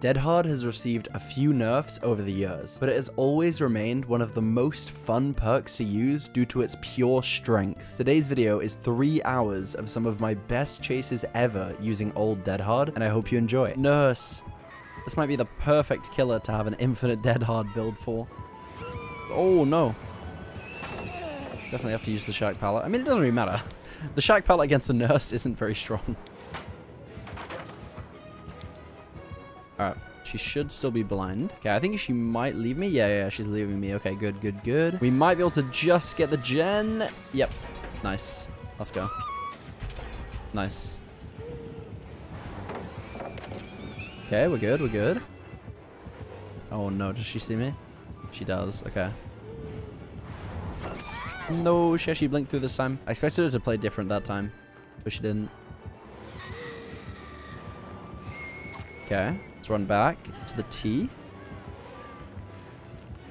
Dead Hard has received a few nerfs over the years, but it has always remained one of the most fun perks to use due to its pure strength. Today's video is 3 hours of some of my best chases ever using old Dead Hard, and I hope you enjoy. Nurse! This might be the perfect killer to have an infinite Dead Hard build for. Oh no. Definitely have to use the Shack Pallet. I mean, it doesn't really matter. The Shack Pallet against the Nurse isn't very strong. Alright, she should still be blind. Okay, I think she might leave me. Yeah, she's leaving me. Okay, good, good, good. We might be able to just get the gen. Yep. Nice. Let's go. Nice. Okay, we're good, we're good. Oh no, does she see me? She does, okay. No, she actually blinked through this time. I expected her to play different that time, but she didn't. Okay, let's run back to the T.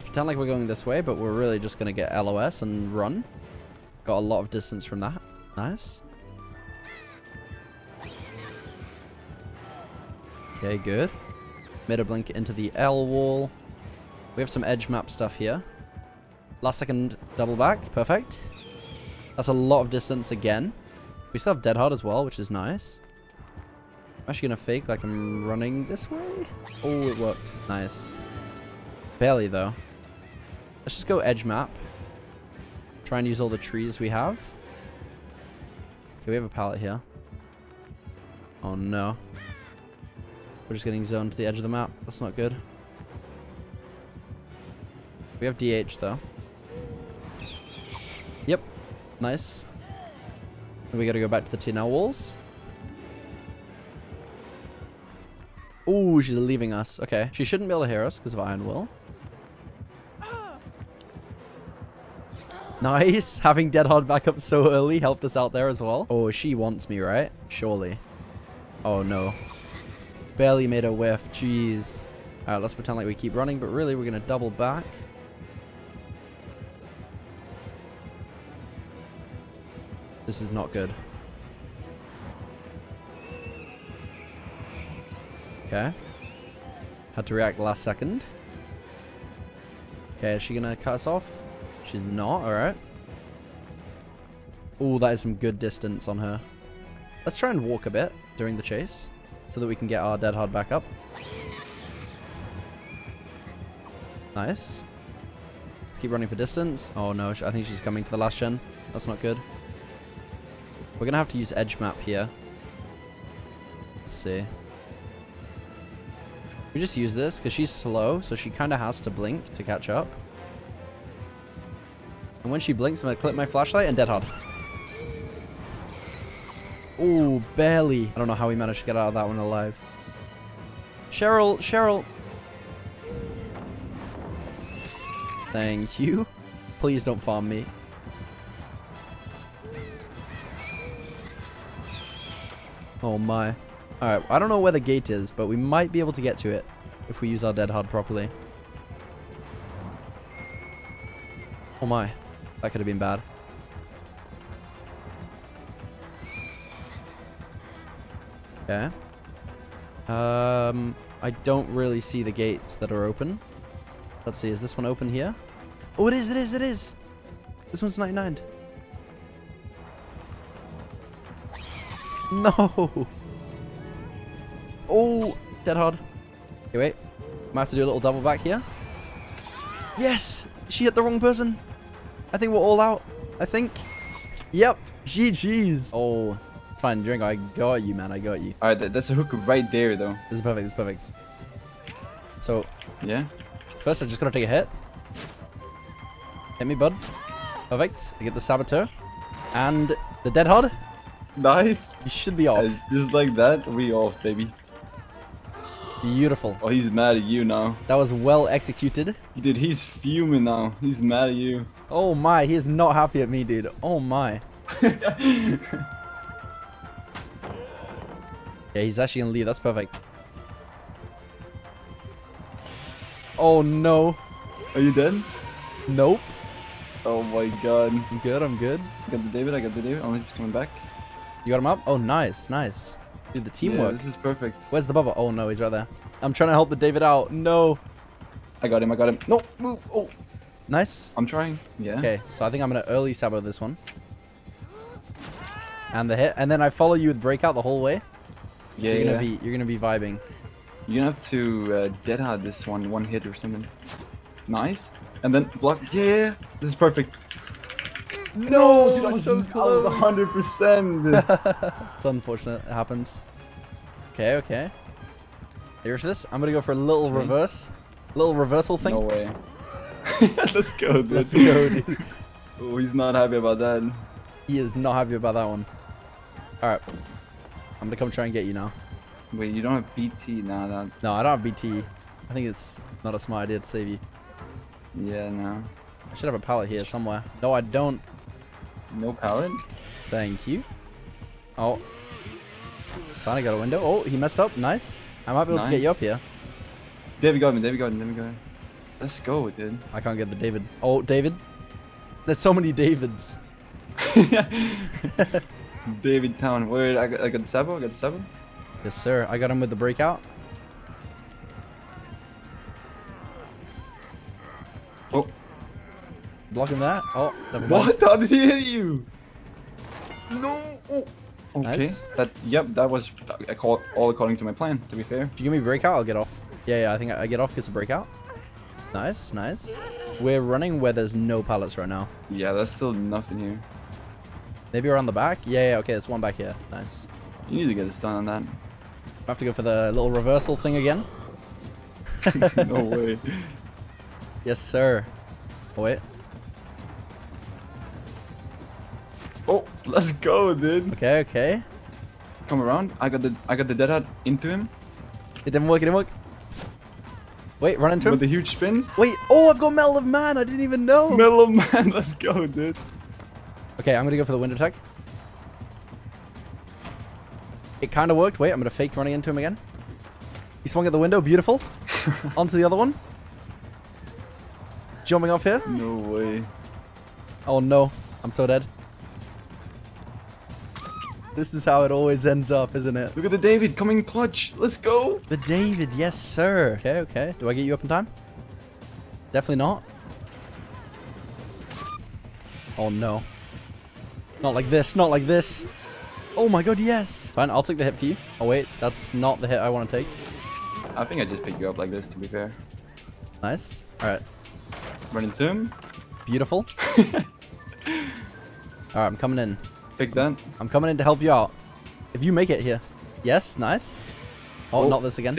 Pretend like we're going this way, but we're really just going to get LOS and run. Got a lot of distance from that. Nice. Okay, good. Made a blink into the L wall. We have some edge map stuff here. Last second double back. Perfect. That's a lot of distance again. We still have Dead Hard as well, which is nice. I'm actually going to fake like I'm running this way. Oh, it worked. Nice. Barely, though. Let's just go edge map. Try and use all the trees we have. Okay, we have a pallet here. Oh, no. We're just getting zoned to the edge of the map. That's not good. We have DH, though. Yep. Nice. And we got to go back to the TNL walls. Ooh, she's leaving us. Okay. She shouldn't be able to hear us because of Iron Will. Nice. Having Dead Hard back up so early helped us out there as well. Oh, she wants me, right? Surely. Oh, no. Barely made a whiff. Jeez. All right, let's pretend like we keep running, but really we're going to double back. This is not good. Okay. Had to react last second. Okay, is she going to cut us off? She's not, all right. Oh, that is some good distance on her. Let's try and walk a bit during the chase so that we can get our Dead Hard back up. Nice. Let's keep running for distance. Oh, no. I think she's coming to the last gen. That's not good. We're going to have to use edge map here. Let's see. We just use this because she's slow, so she kind of has to blink to catch up. And when she blinks, I'm going to clip my flashlight and Dead Hard. Ooh, barely. I don't know how we managed to get out of that one alive. Cheryl, Cheryl. Thank you. Please don't farm me. Oh, my. Alright, I don't know where the gate is, but we might be able to get to it if we use our Dead Hard properly. Oh my, that could have been bad. Okay. I don't really see the gates that are open. Let's see, is this one open here? Oh, it is, it is, it is! This one's 99'd. No! Oh, Dead Hard. Okay, wait. Might have to do a little double back here. Yes! She hit the wrong person. I think we're all out. I think. Yep. GG's. Oh, it's fine. Drink. I got you, man. I got you. All right. That's a hook right there, though. This is perfect. This is perfect. So. Yeah. First, I just got to take a hit. Hit me, bud. Perfect. I get the Saboteur. And the Dead Hard. Nice. You should be off. Just like that, we off, baby. Beautiful. Oh, he's mad at you now. That was well executed. Dude, he's fuming now. He's mad at you. Oh my, he is not happy at me, dude. Oh my. Yeah, he's actually gonna leave. That's perfect. Oh no. Are you dead? Nope. Oh my god. I'm good, I'm good. I got the David, I got the David. Oh, he's coming back. You got him up? Oh, nice, nice. Dude, the teamwork. Yeah, this is perfect. Where's the bubble? Oh, no, he's right there. I'm trying to help the David out. No. I got him. I got him. No, move. Oh. Nice. I'm trying. Yeah. Okay, so I think I'm going to early sabo this one. And the hit. And then I follow you with breakout the whole way. Yeah, you're gonna be vibing. You're gonna have to dead hard this one hit or something. Nice. And then block. Yeah. This is perfect. No, dude, I'm so close. I was 100%. It's unfortunate. It happens. Okay, okay. Here's this. I'm gonna go for a little reverse, little reversal thing. No way. Let's go, dude. Let's go, dude. Oh, he's not happy about that. He is not happy about that one. All right. I'm gonna come try and get you now. Wait, you don't have BT now? No, I don't have BT. I think it's not a smart idea to save you. Yeah, no. I should have a pallet here somewhere. No, I don't. No pallet? Thank you. Oh. Trying to get a window. Oh, he messed up. Nice. I might be able to get you up here. David got me. David got me. David got me. Let's go, dude. I can't get the David. Oh, David. There's so many Davids. David Town. Wait, I got the sabo, I got the sabo. Yes, sir. I got him with the breakout. Oh. Blocking that. Oh, never mind. What? How did he hit you? No. Oh. Okay. Nice. That, yep, that was all according to my plan, to be fair. If you give me breakout, I'll get off. Yeah, yeah, I think I get off because of breakout. Nice, nice. We're running where there's no pallets right now. Yeah, there's still nothing here. Maybe around the back? Yeah, yeah, okay, there's one back here. Nice. You need to get this done on that. I have to go for the little reversal thing again. No way. Yes, sir. Oh, wait. Oh, let's go, dude. Okay, okay. Come around. I got the dead hat into him. It didn't work. It didn't work. Wait, run into him. With the huge spins. Wait. Oh, I've got Metal of Man. I didn't even know. Metal of Man. Let's go, dude. Okay, I'm gonna go for the wind attack. It kind of worked. Wait, I'm gonna fake running into him again. He swung at the window. Beautiful. Onto the other one. Jumping off here. No way. Oh no, I'm so dead. This is how it always ends up, isn't it? Look at the David coming clutch. Let's go. The David, yes, sir. Okay, okay. Do I get you up in time? Definitely not. Oh no. Not like this, not like this. Oh my god, yes. Fine, I'll take the hit for you. Oh wait, that's not the hit I want to take. I think I just picked you up like this, to be fair. Nice. Alright. Running through him. Beautiful. Alright, I'm coming in. Pick that. I'm coming in to help you out. If you make it here. Yes, nice. Oh, not this again.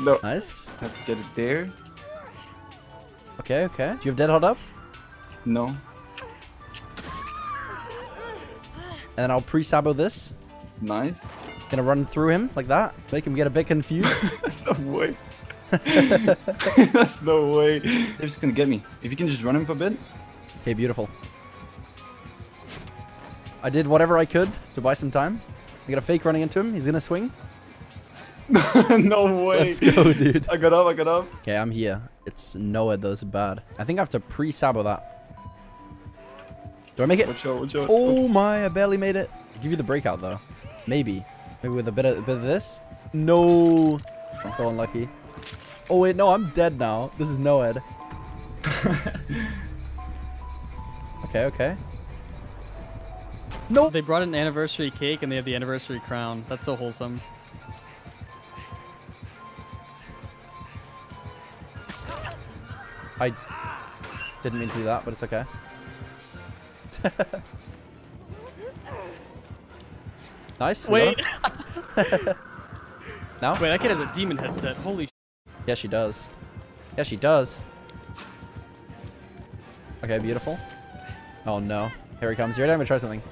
No. Nice. I have to get it there. Okay, okay. Do you have dead hard up? No. And then I'll pre-sabo this. Nice. Gonna run through him like that. Make him get a bit confused. No way. That's no way. They're just gonna get me. If you can just run him for a bit. Okay, beautiful. I did whatever I could to buy some time. I got a fake running into him. He's gonna swing. No way. Let's go, dude. I got up, I got up. Okay, I'm here. It's nowhere though, it's bad. I think I have to pre-sabo that. Do I make it? Watch out, watch out. Oh my, I barely made it. I'll give you the breakout though. Maybe. Maybe with a bit of this. No. So unlucky. Oh wait, no, I'm dead now. This is NOED. Okay, okay. No. They brought an anniversary cake and they have the anniversary crown. That's so wholesome. I didn't mean to do that, but it's okay. Nice. Wait. Now? Wait, that kid has a demon headset. Holy. Yeah, she does. Yeah, she does. Okay, beautiful. Oh no, here he comes. You're gonna try something.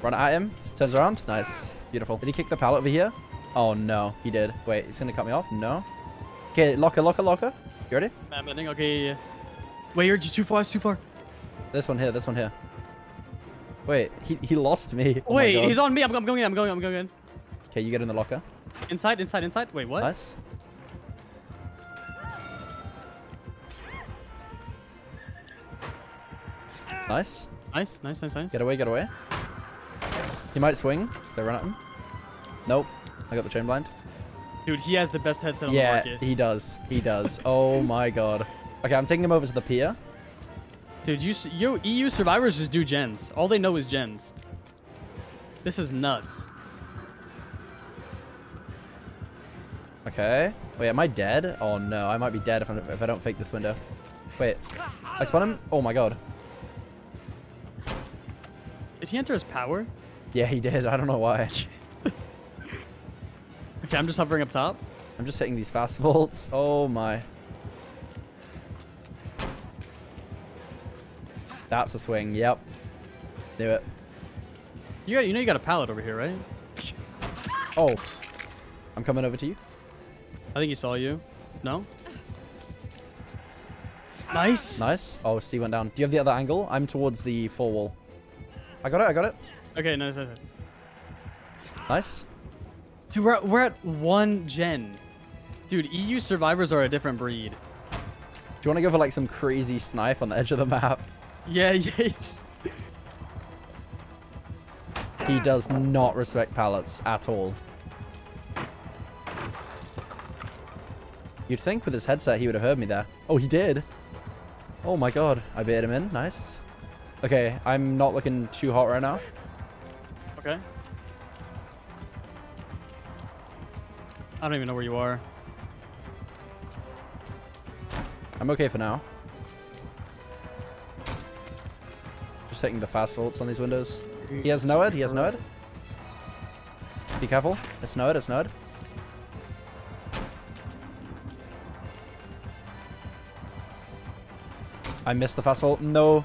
Run at him. Turns around. Nice. Beautiful. Did he kick the pallet over here? Oh no, he did. Wait, he's gonna cut me off. No. Okay, locker, locker, locker. You ready? I'm running. Okay. Wait, you're too far. It's too far. This one here. This one here. Wait, he lost me. Oh wait, he's on me. I'm going in. I'm going. I'm going in. Okay, you get in the locker. Inside, inside, inside. Wait, what? Nice. Nice. Nice, nice, nice, nice. Get away, get away. He might swing, so run at him. Nope. I got the chain blind. Dude, he has the best headset on the market. Yeah, he does. He does. Oh my god. Okay, I'm taking him over to the pier. Dude, yo, EU survivors just do gens. All they know is gens. This is nuts. Okay. Wait, am I dead? Oh no, I might be dead if I don't fake this window. Wait, I spun him? Oh my god. Did he enter his power? Yeah, he did. I don't know why. Okay, I'm just hovering up top. I'm just hitting these fast vaults. Oh my. That's a swing. Yep. Do it. You know you got a pallet over here, right? Oh. I'm coming over to you. I think he saw you. No? Nice. Nice. Oh, Steve went down. Do you have the other angle? I'm towards the four wall. I got it. I got it. Okay, nice. Nice. Nice. Dude, we're at one gen. Dude, EU survivors are a different breed. Do you want to go for like some crazy snipe on the edge of the map? Yeah, yeah. He does not respect pallets at all. You'd think with his headset he would have heard me there. Oh, he did. Oh my god. I baited him in. Nice. Okay, I'm not looking too hot right now. Okay. I don't even know where you are. I'm okay for now. Just hitting the fast vaults on these windows. He has NOED. He has NOED. Be careful. It's NOED. It's NOED. I missed the fast vault. No.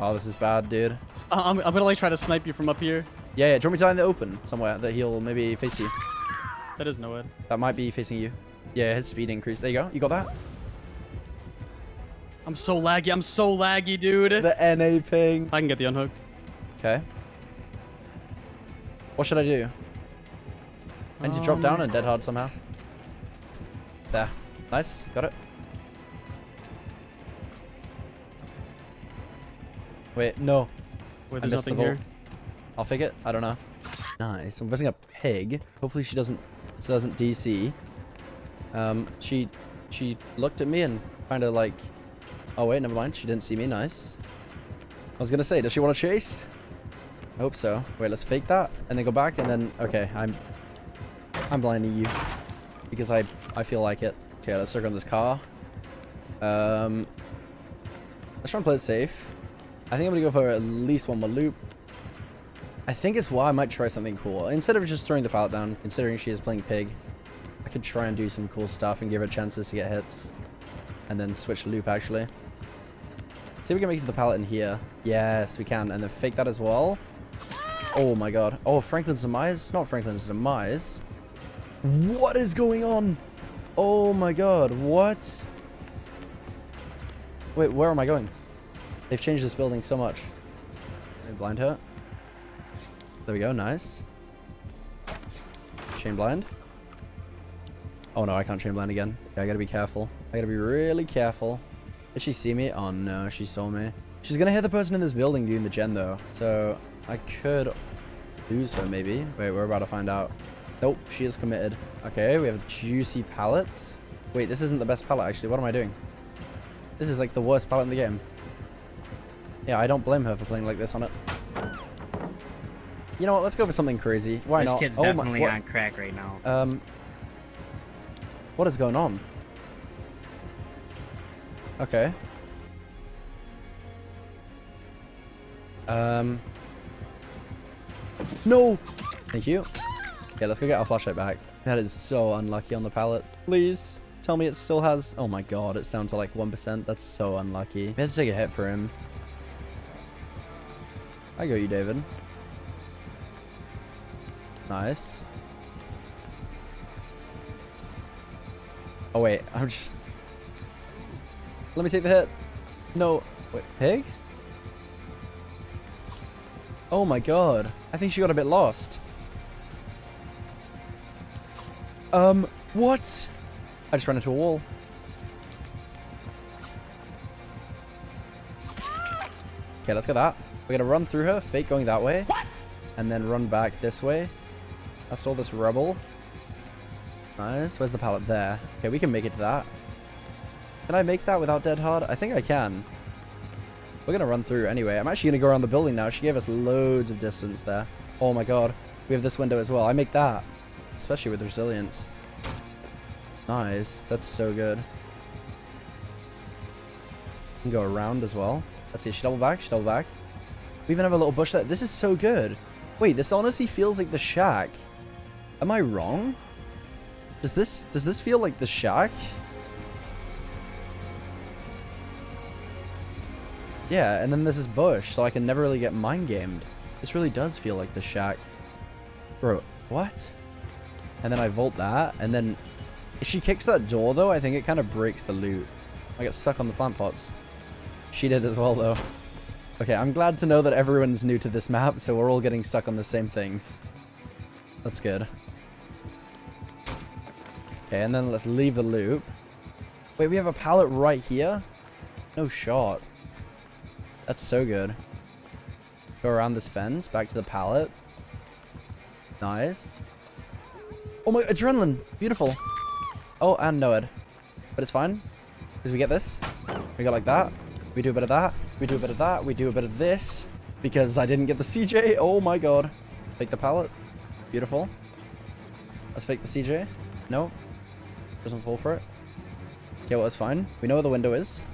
Oh, this is bad, dude. I'm gonna like try to snipe you from up here. Yeah, yeah. Do you want me to die in the open somewhere that he'll maybe face you? That is NOED. That might be facing you. Yeah, his speed increased. There you go. You got that? I'm so laggy. I'm so laggy, dude. The NA ping. I can get the unhook. Okay. What should I do? I need to drop down and Dead Hard somehow. There. Nice. Got it. Wait, no. Wait, there's nothing here. I'll fake it. I don't know. Nice. I'm pressing a pig. Hopefully she doesn't DC. She looked at me and kind of like, oh wait, never mind. She didn't see me. Nice. I was gonna say, does she want to chase? I hope so. Wait, let's fake that and then go back and then okay, I'm blinding you because I feel like it. Okay, let's circle on this car. Let's try and play it safe. I think I'm gonna go for at least one more loop. I think it's why I might try something cool. Instead of just throwing the pallet down, considering she is playing pig, I could try and do some cool stuff and give her chances to get hits. And then switch loop, actually. See if we can make it to the pallet in here. Yes, we can. And then fake that as well. Oh, my God. Oh, Franklin's Demise? Not Franklin's Demise. What is going on? Oh, my God. What? Wait, where am I going? They've changed this building so much. They blind her. There we go, nice. Chain blind. Oh no, I can't chain blind again. Yeah, I gotta be careful. I gotta be really careful. Did she see me? Oh no, she saw me. She's gonna hit the person in this building doing the gen though. So I could lose her maybe. Wait, we're about to find out. Nope, she is committed. Okay, we have a juicy pallet. Wait, this isn't the best pallet actually. What am I doing? This is like the worst pallet in the game. Yeah, I don't blame her for playing like this on it. You know what? Let's go for something crazy. Why not? This kid's definitely on crack right now. What is going on? Okay. No. Thank you. Okay, let's go get our flashlight back. That is so unlucky on the pallet. Please tell me it still has. Oh my god, it's down to like 1%. That's so unlucky. We have to take a hit for him. I got you, David. Nice. Oh, wait. I'm just... Let me take the hit. No. Wait, pig? Oh, my God. I think she got a bit lost. What? I just ran into a wall. Okay, let's get that. We're gonna run through her, fake going that way. What? And then run back this way. That's all this rubble. Nice. Where's the pallet? There. Okay, we can make it to that. Can I make that without Dead Hard? I think I can. We're going to run through anyway. I'm actually going to go around the building now. She gave us loads of distance there. Oh my god. We have this window as well. I make that. Especially with Resilience. Nice. That's so good. We can go around as well. Let's see. She double back. She double back. We even have a little bush there. This is so good. Wait, this honestly feels like the shack. Am I wrong? Does this feel like the shack? Yeah, and then this is bush, so I can never really get mind-gamed. This really does feel like the shack. Bro, what? And then I vault that, and then... If she kicks that door, though, I think it kind of breaks the loot. I get stuck on the plant pots. She did as well, though. Okay, I'm glad to know that everyone's new to this map, so we're all getting stuck on the same things. That's good. Okay, and then let's leave the loop. Wait, we have a pallet right here? No shot. That's so good. Go around this fence, back to the pallet. Nice. Oh my, adrenaline. Beautiful. Oh, and NOED. But it's fine. Because we get this. We go like that. We do a bit of that. We do a bit of that. We do a bit of this. Because I didn't get the CJ. Oh my god. Fake the pallet. Beautiful. Let's fake the CJ. No. Doesn't fall for it. Okay, well, it's fine. We know where the window is.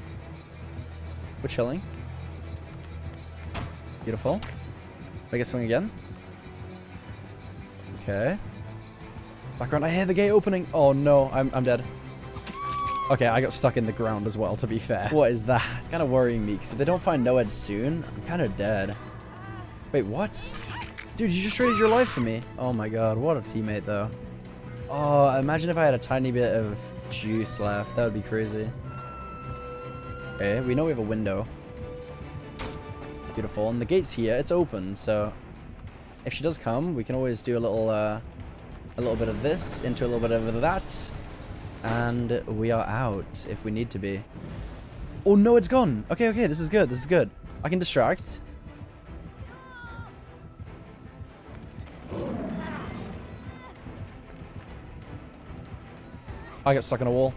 We're chilling. Beautiful. Make a swing again. Okay. Back around. I hear the gate opening. Oh, no. I'm dead. Okay, I got stuck in the ground as well, to be fair. What is that? It's kind of worrying me, because if they don't find NOED soon, I'm kind of dead. Wait, what? Dude, you just traded your life for me. Oh, my God. What a teammate, though. Oh, imagine if I had a tiny bit of juice left. That would be crazy. Okay, we know we have a window. Beautiful. And the gate's here. It's open. So if she does come, we can always do a little bit of this into a little bit of that. And we are out if we need to be. Oh, no, it's gone. Okay, okay. This is good. This is good. I can distract. I got stuck in a wall.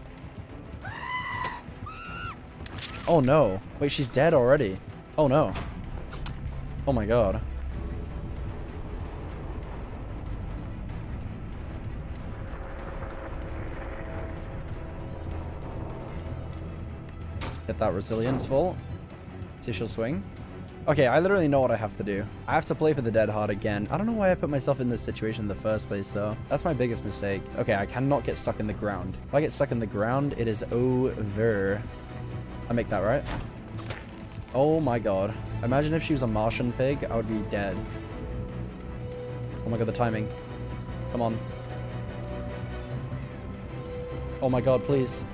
Oh, no. Wait, she's dead already. Oh, no. Oh my god. Get that resilience full. See if she'll swing. Okay, I literally know what I have to do. I have to play for the Dead Hard again. I don't know why I put myself in this situation in the first place, though. That's my biggest mistake. Okay, I cannot get stuck in the ground. If I get stuck in the ground, it is over. I make that, right? Oh my god. Imagine if she was a Martian pig, I would be dead. Oh my god, the timing. Come on. Oh my god, please.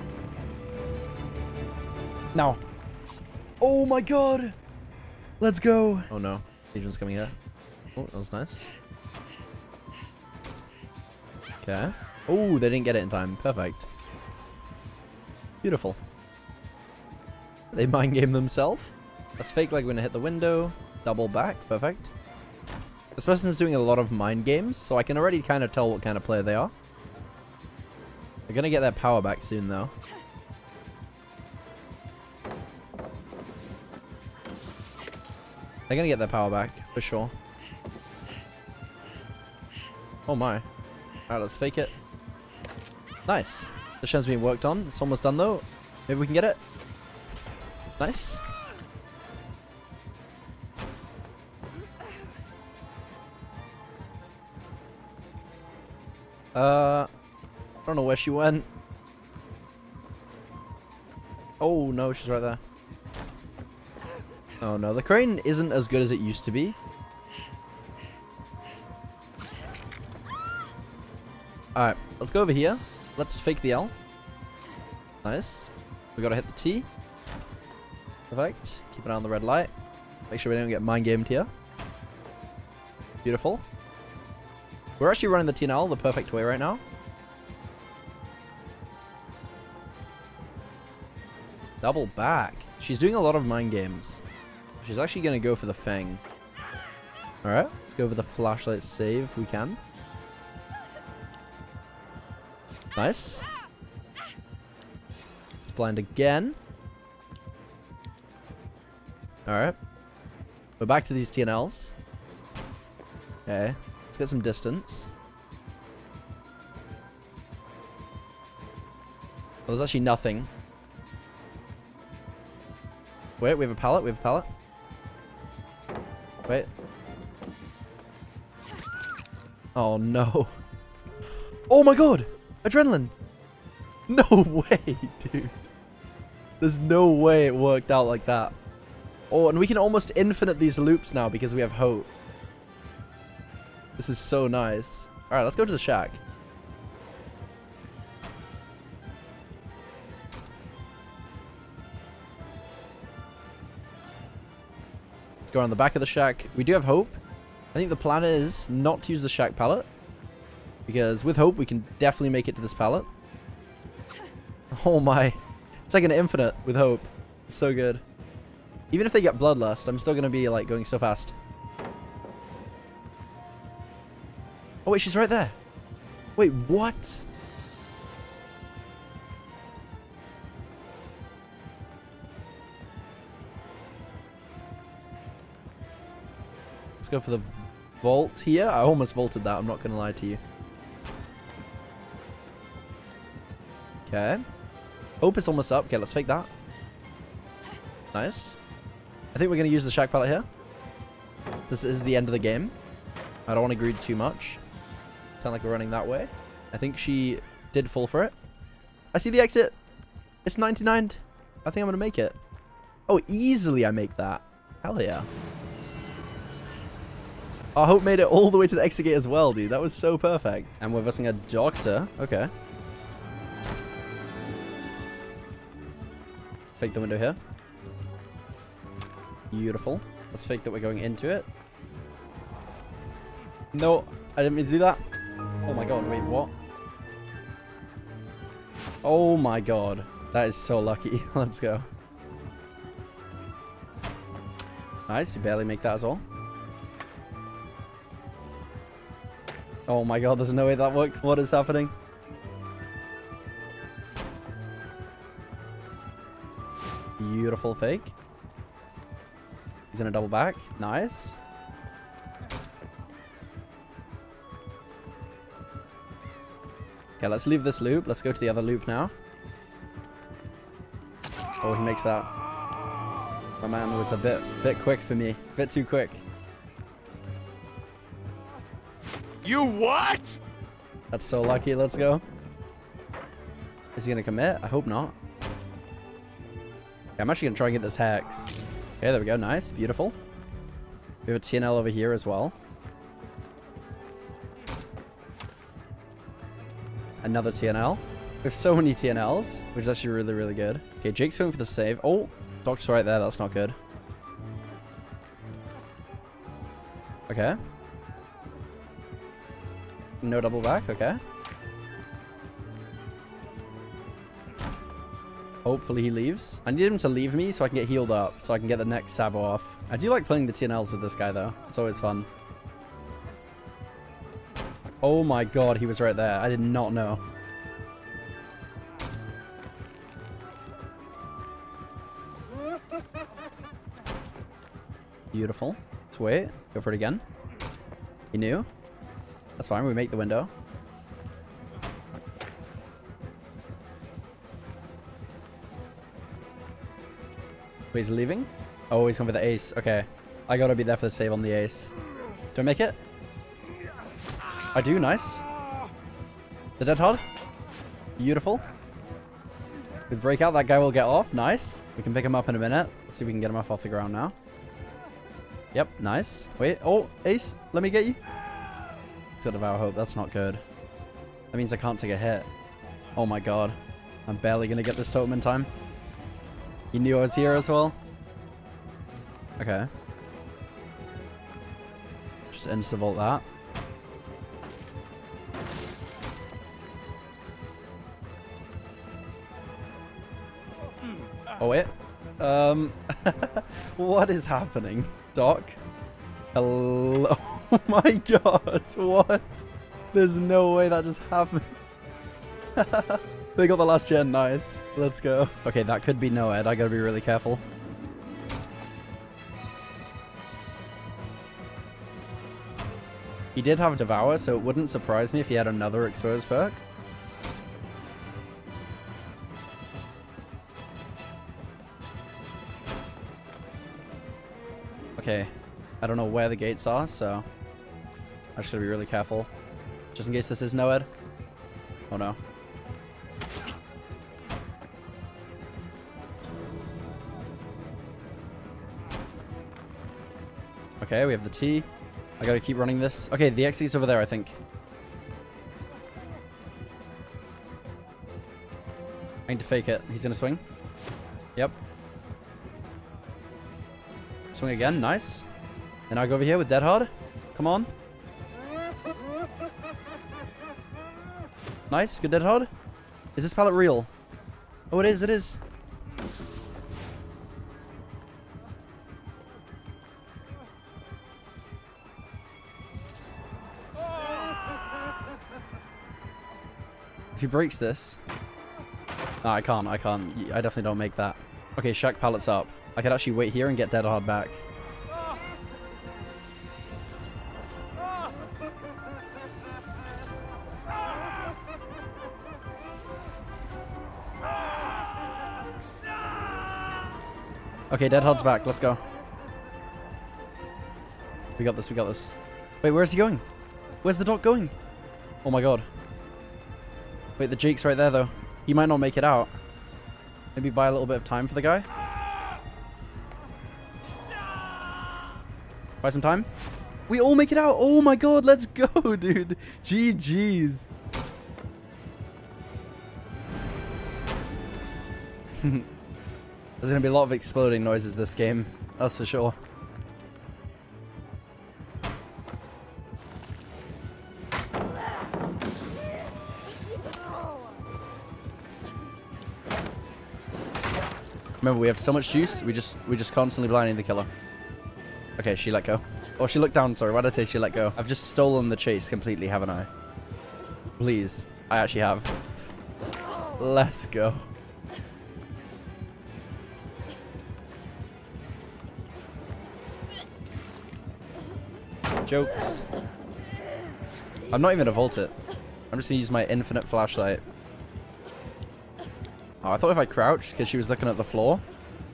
Now. Oh my god! Let's go! Oh no. Legion's coming here. Oh, that was nice. Okay. Oh, they didn't get it in time. Perfect. Beautiful. They mind game themselves. Let's fake like we're going to hit the window. Double back. Perfect. This person's doing a lot of mind games, so I can already kind of tell what kind of player they are. They're going to get their power back soon, though. They're going to get their power back, for sure. Oh, my. All right, let's fake it. Nice. The shen's being worked on. It's almost done, though. Maybe we can get it. Nice. I don't know where she went. Oh, no, she's right there. Oh, no, the crane isn't as good as it used to be. Alright, let's go over here. Let's fake the L. Nice. We gotta hit the T. Perfect. Keep an eye on the red light. Make sure we don't get mind-gamed here. Beautiful. We're actually running the T and L the perfect way right now. Double back. She's doing a lot of mind games. She's actually going to go for the Fang. Alright, let's go for the flashlight save if we can. Nice. It's blind again. Alright. We're back to these TNLs. Okay. Let's get some distance. Well, there's actually nothing. Wait, we have a pallet. We have a pallet. Wait. Oh, no. Oh, my God. Adrenaline. No way, dude. There's no way it worked out like that. Oh, and we can almost infinite these loops now because we have hope. This is so nice. All right, let's go to the shack. Let's go around the back of the shack. We do have hope. I think the plan is not to use the shack pallet, because with hope we can definitely make it to this pallet. Oh my. It's like an infinite with hope. It's so good. Even if they get bloodlust, I'm still going to be like going so fast. Oh wait, she's right there. Wait, what? Let's go for the vault here. I almost vaulted that, I'm not going to lie to you. Okay. Hope it's almost up. Okay, let's fake that. Nice. I think we're going to use the shack pallet here. This is the end of the game. I don't want to greed too much. Sound like we're running that way. I think she did fall for it. I see the exit. It's 99. I think I'm going to make it. Oh, easily I make that. Hell yeah. Our hope made it all the way to the exit gate as well, dude. That was so perfect. And we're visiting a doctor. Okay. Fake the window here. Beautiful. Let's fake that we're going into it. No, I didn't mean to do that. Oh my god, wait, what? Oh my god. That is so lucky. Let's go. Nice, you barely make that as well. Oh my god, there's no way that worked. What is happening? Beautiful fake. He's in a double back. Nice. Okay, let's leave this loop. Let's go to the other loop now. Oh, he makes that. My man was a bit quick for me. A bit too quick. You what? That's so lucky. Let's go. Is he going to commit? I hope not. Okay, I'm actually going to try and get this hex. Okay, there we go. Nice. Beautiful. We have a TNL over here as well. Another TNL. We have so many TNLs, which is actually really, really good. Okay, Jake's going for the save. Oh, Doc's right there. That's not good. Okay. No double back. Okay. Hopefully he leaves. I need him to leave me so I can get healed up, so I can get the next Sabo off. I do like playing the TNLs with this guy, though. It's always fun. Oh my god, he was right there. I did not know. Beautiful. Let's wait. Go for it again. He knew. That's fine. We make the window. Wait, he's leaving? Oh, he's going for the ace. Okay. I gotta be there for the save on the ace. Do I make it? I do. Nice. The Dead Hard. Beautiful. With Breakout, that guy will get off. Nice. We can pick him up in a minute. Let's see if we can get him off the ground now. Yep. Nice. Wait. Oh, ace. Let me get you. He's got Devour Hope. That's not good. That means I can't take a hit. Oh my god. I'm barely going to get this totem in time. He knew I was here as well. Okay. Just insta-vault that. Oh, wait. What is happening? Doc? Hello? Oh, my God. What? There's no way that just happened. They got the last gen, nice. Let's go. Okay, that could be NOED. I gotta be really careful. He did have Devour, so it wouldn't surprise me if he had another Exposed perk. Okay, I don't know where the gates are, so I just gotta be really careful. Just in case this is NOED. Oh no. Okay, we have the T. I gotta keep running this. Okay, the XC's over there, I think. I need to fake it. He's gonna swing. Yep. Swing again, nice. Then I go over here with Dead Hard. Come on. Nice, good Dead Hard. Is this pallet real? Oh, it is, it is. If he breaks this... No, I can't, I can't. I definitely don't make that. Okay, Shack pallet's up. I could actually wait here and get Dead Hard back. Okay, Dead Hard's back. Let's go. We got this, we got this. Wait, where's he going? Where's the doc going? Oh my god. Wait, the Jake's right there, though. He might not make it out. Maybe buy a little bit of time for the guy. Buy some time. We all make it out. Oh, my God. Let's go, dude. GG's. There's going to be a lot of exploding noises this game. That's for sure. Remember, we have so much juice, we're just constantly blinding the killer. Okay, she let go. Oh, she looked down, sorry. Why did I say she let go? I've just stolen the chase completely, haven't I? Please. I actually have. Let's go. Jokes. I'm not even gonna vault it. I'm just gonna use my infinite flashlight. Oh, I thought if I crouched, because she was looking at the floor,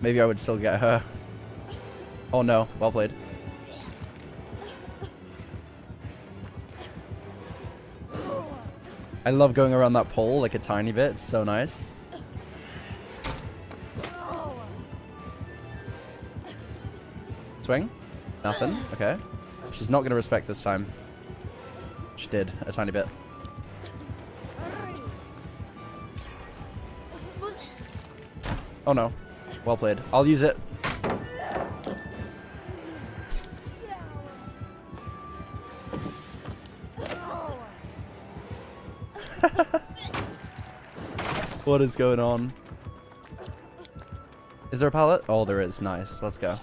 maybe I would still get her. Oh no, well played. I love going around that pole like a tiny bit, it's so nice. Swing? Nothing, okay. She's not gonna respect this time. She did, a tiny bit. Oh no. Well played. I'll use it. What is going on? Is there a pallet? Oh, there is. Nice. Let's go.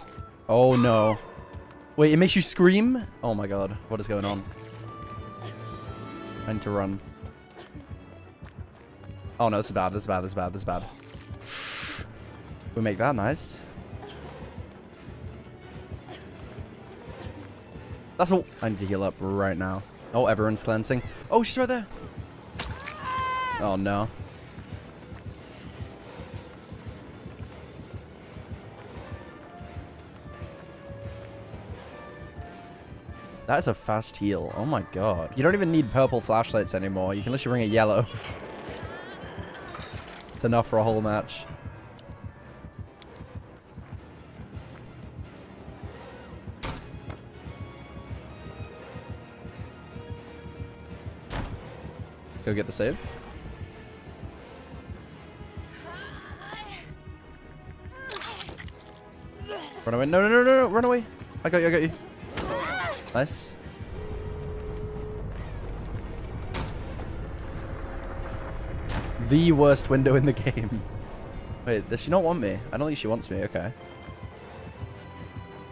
Oh no. Wait, it makes you scream? Oh my god. What is going on? I need to run. Oh no, this is bad. This is bad. This is bad. This is bad. We make that nice. That's all. I need to heal up right now. Oh, everyone's cleansing. Oh, she's right there. Oh, no. That is a fast heal. Oh, my God. You don't even need purple flashlights anymore. You can literally bring a yellow. It's enough for a whole match. Let's go get the save. Run away. No, no, no, no, no. Run away. I got you. I got you. Nice. The worst window in the game. Wait, does she not want me? I don't think she wants me. Okay.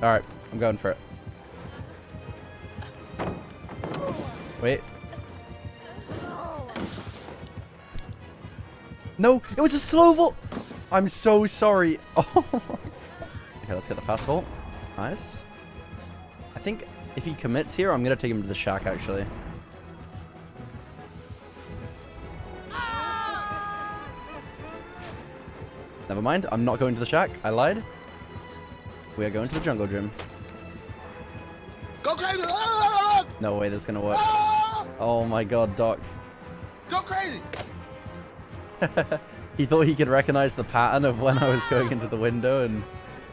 All right. I'm going for it. Wait. No, it was a slow vault. I'm so sorry. Oh. Okay, let's get the fast vault. Nice. I think if he commits here, I'm going to take him to the shack, actually. Never mind. I'm not going to the shack. I lied. We are going to the jungle gym. Go crazy! No way this is going to work. Oh my god, Doc. Go crazy! He thought he could recognize the pattern of when I was going into the window and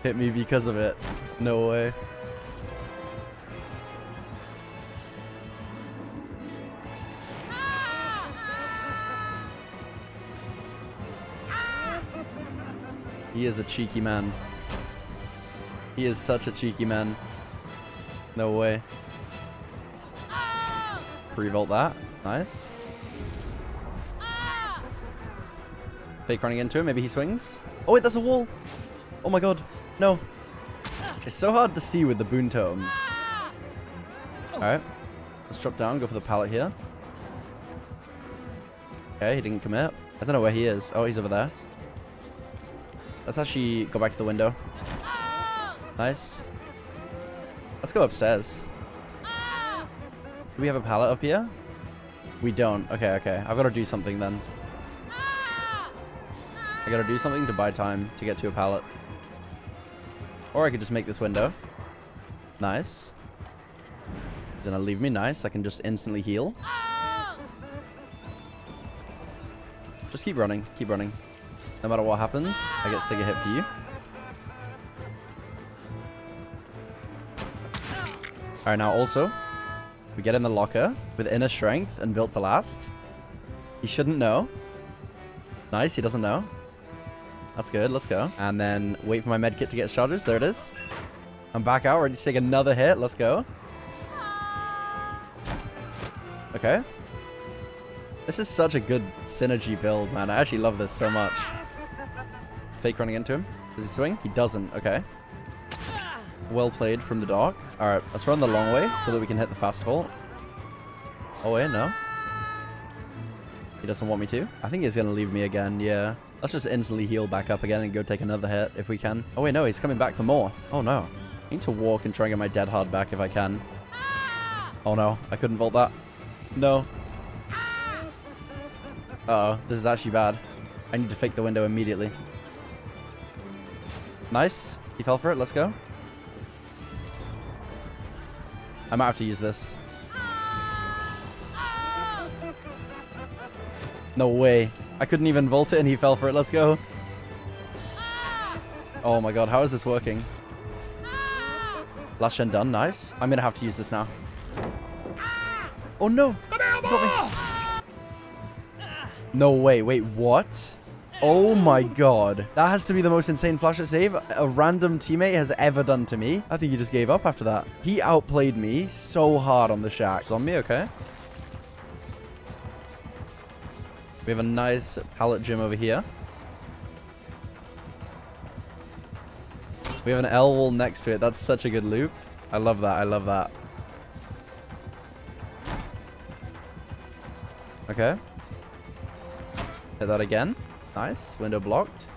hit me because of it. No way. He is a cheeky man. He is such a cheeky man. No way. Revolt that. Nice. Fake running into him. Maybe he swings. Oh, wait, that's a wall. Oh, my God. No. It's so hard to see with the boon totem. All right. Let's drop down. Go for the pallet here. Okay, he didn't commit. I don't know where he is. Oh, he's over there. Let's actually go back to the window. Nice. Let's go upstairs. Do we have a pallet up here? We don't. Okay, okay. I've got to do something then. I got to do something to buy time to get to a pallet. Or I could just make this window. Nice. He's going to leave me. Nice. I can just instantly heal. Just keep running. Keep running. No matter what happens, I get to take a hit for you. Alright, now also, we get in the locker with inner strength and built to last. He shouldn't know. Nice, he doesn't know. That's good, let's go. And then wait for my med kit to get charges. There it is. I'm back out, ready to take another hit. Let's go. Okay. This is such a good synergy build, man. I actually love this so much. Fake running into him. Does he swing? He doesn't. Okay. Well played from the Doc. All right, let's run the long way so that we can hit the fast vault. Oh, wait, no. He doesn't want me to. I think he's going to leave me again, yeah. Let's just instantly heal back up again and go take another hit if we can. Oh, wait, no, he's coming back for more. Oh, no. I need to walk and try and get my Dead Hard back if I can. Oh, no. I couldn't vault that. No. Uh-oh, this is actually bad. I need to fake the window immediately. Nice. He fell for it. Let's go. I might have to use this. No way. I couldn't even vault it and he fell for it. Let's go. Oh my god, how is this working? Last gen done. Nice. I'm going to have to use this now. Oh no. Got me. No way. Wait, what? Oh my god. That has to be the most insane flash at save a random teammate has ever done to me. I think he just gave up after that. He outplayed me so hard on the shack. Zombie, okay. We have a nice pallet gym over here. We have an L wall next to it. That's such a good loop. I love that. I love that. Okay. Hit that again. Nice. Window blocked.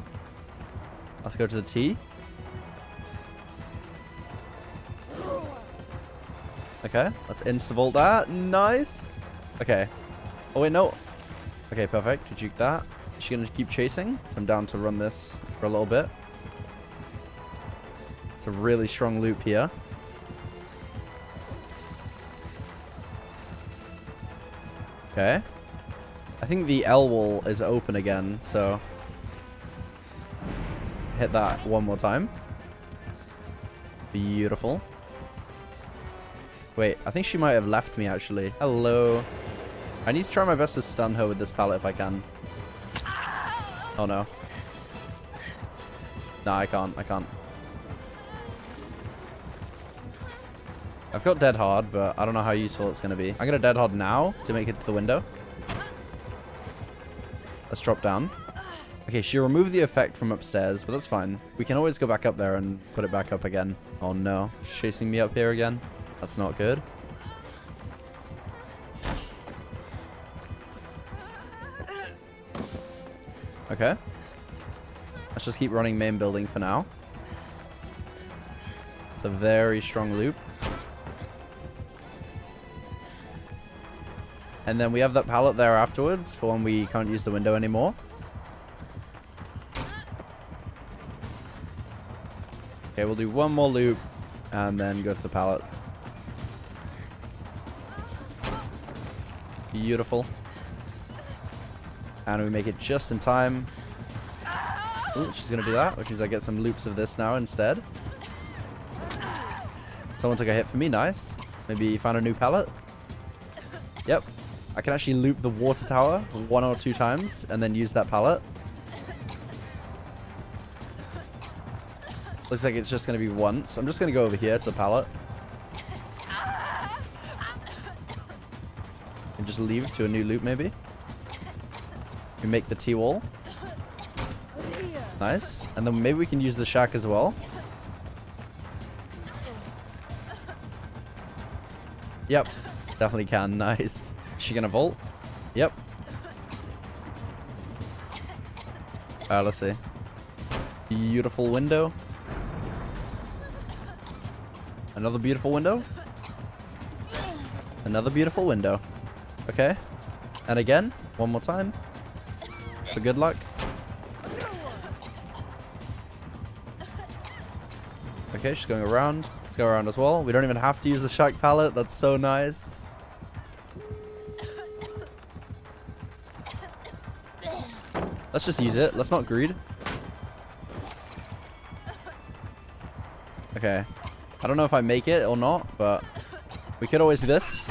Let's go to the T. Okay. Let's insta-vault that. Nice. Okay. Oh, wait, no. Okay, perfect. We juke that. Is she going to keep chasing? So I'm down to run this for a little bit. It's a really strong loop here. Okay. I think the L wall is open again, so hit that one more time. Beautiful. Wait, I think she might have left me, actually. Hello. I need to try my best to stun her with this pallet if I can. Oh, no. Nah, I can't. I can't. I've got Dead Hard, but I don't know how useful it's going to be. I'm going to Dead Hard now to make it to the window. Let's drop down. Okay, she removed the effect from upstairs, but that's fine. We can always go back up there and put it back up again. Oh, no. Chasing me up here again. That's not good. Okay. Let's just keep running main building for now. It's a very strong loop. And then we have that pallet there afterwards for when we can't use the window anymore. Okay, we'll do one more loop and then go to the pallet. Beautiful. And we make it just in time. Ooh, she's going to do that, which means I get some loops of this now instead. Someone took a hit for me. Nice. Maybe found a new pallet. Yep. I can actually loop the water tower 1 or 2 times and then use that pallet. Looks like it's just going to be once. I'm just going to go over here to the pallet. And just leave to a new loop maybe. We make the T-wall. Nice. And then maybe we can use the shack as well. Yep, definitely can. Nice. Is she gonna vault? Yep. Alright, let's see. Beautiful window. Another beautiful window. Another beautiful window. Okay. And again, one more time. For good luck. Okay, she's going around. Let's go around as well. We don't even have to use the shack pallet. That's so nice. Let's just use it. Let's not greed. Okay. I don't know if I make it or not, but we could always do this.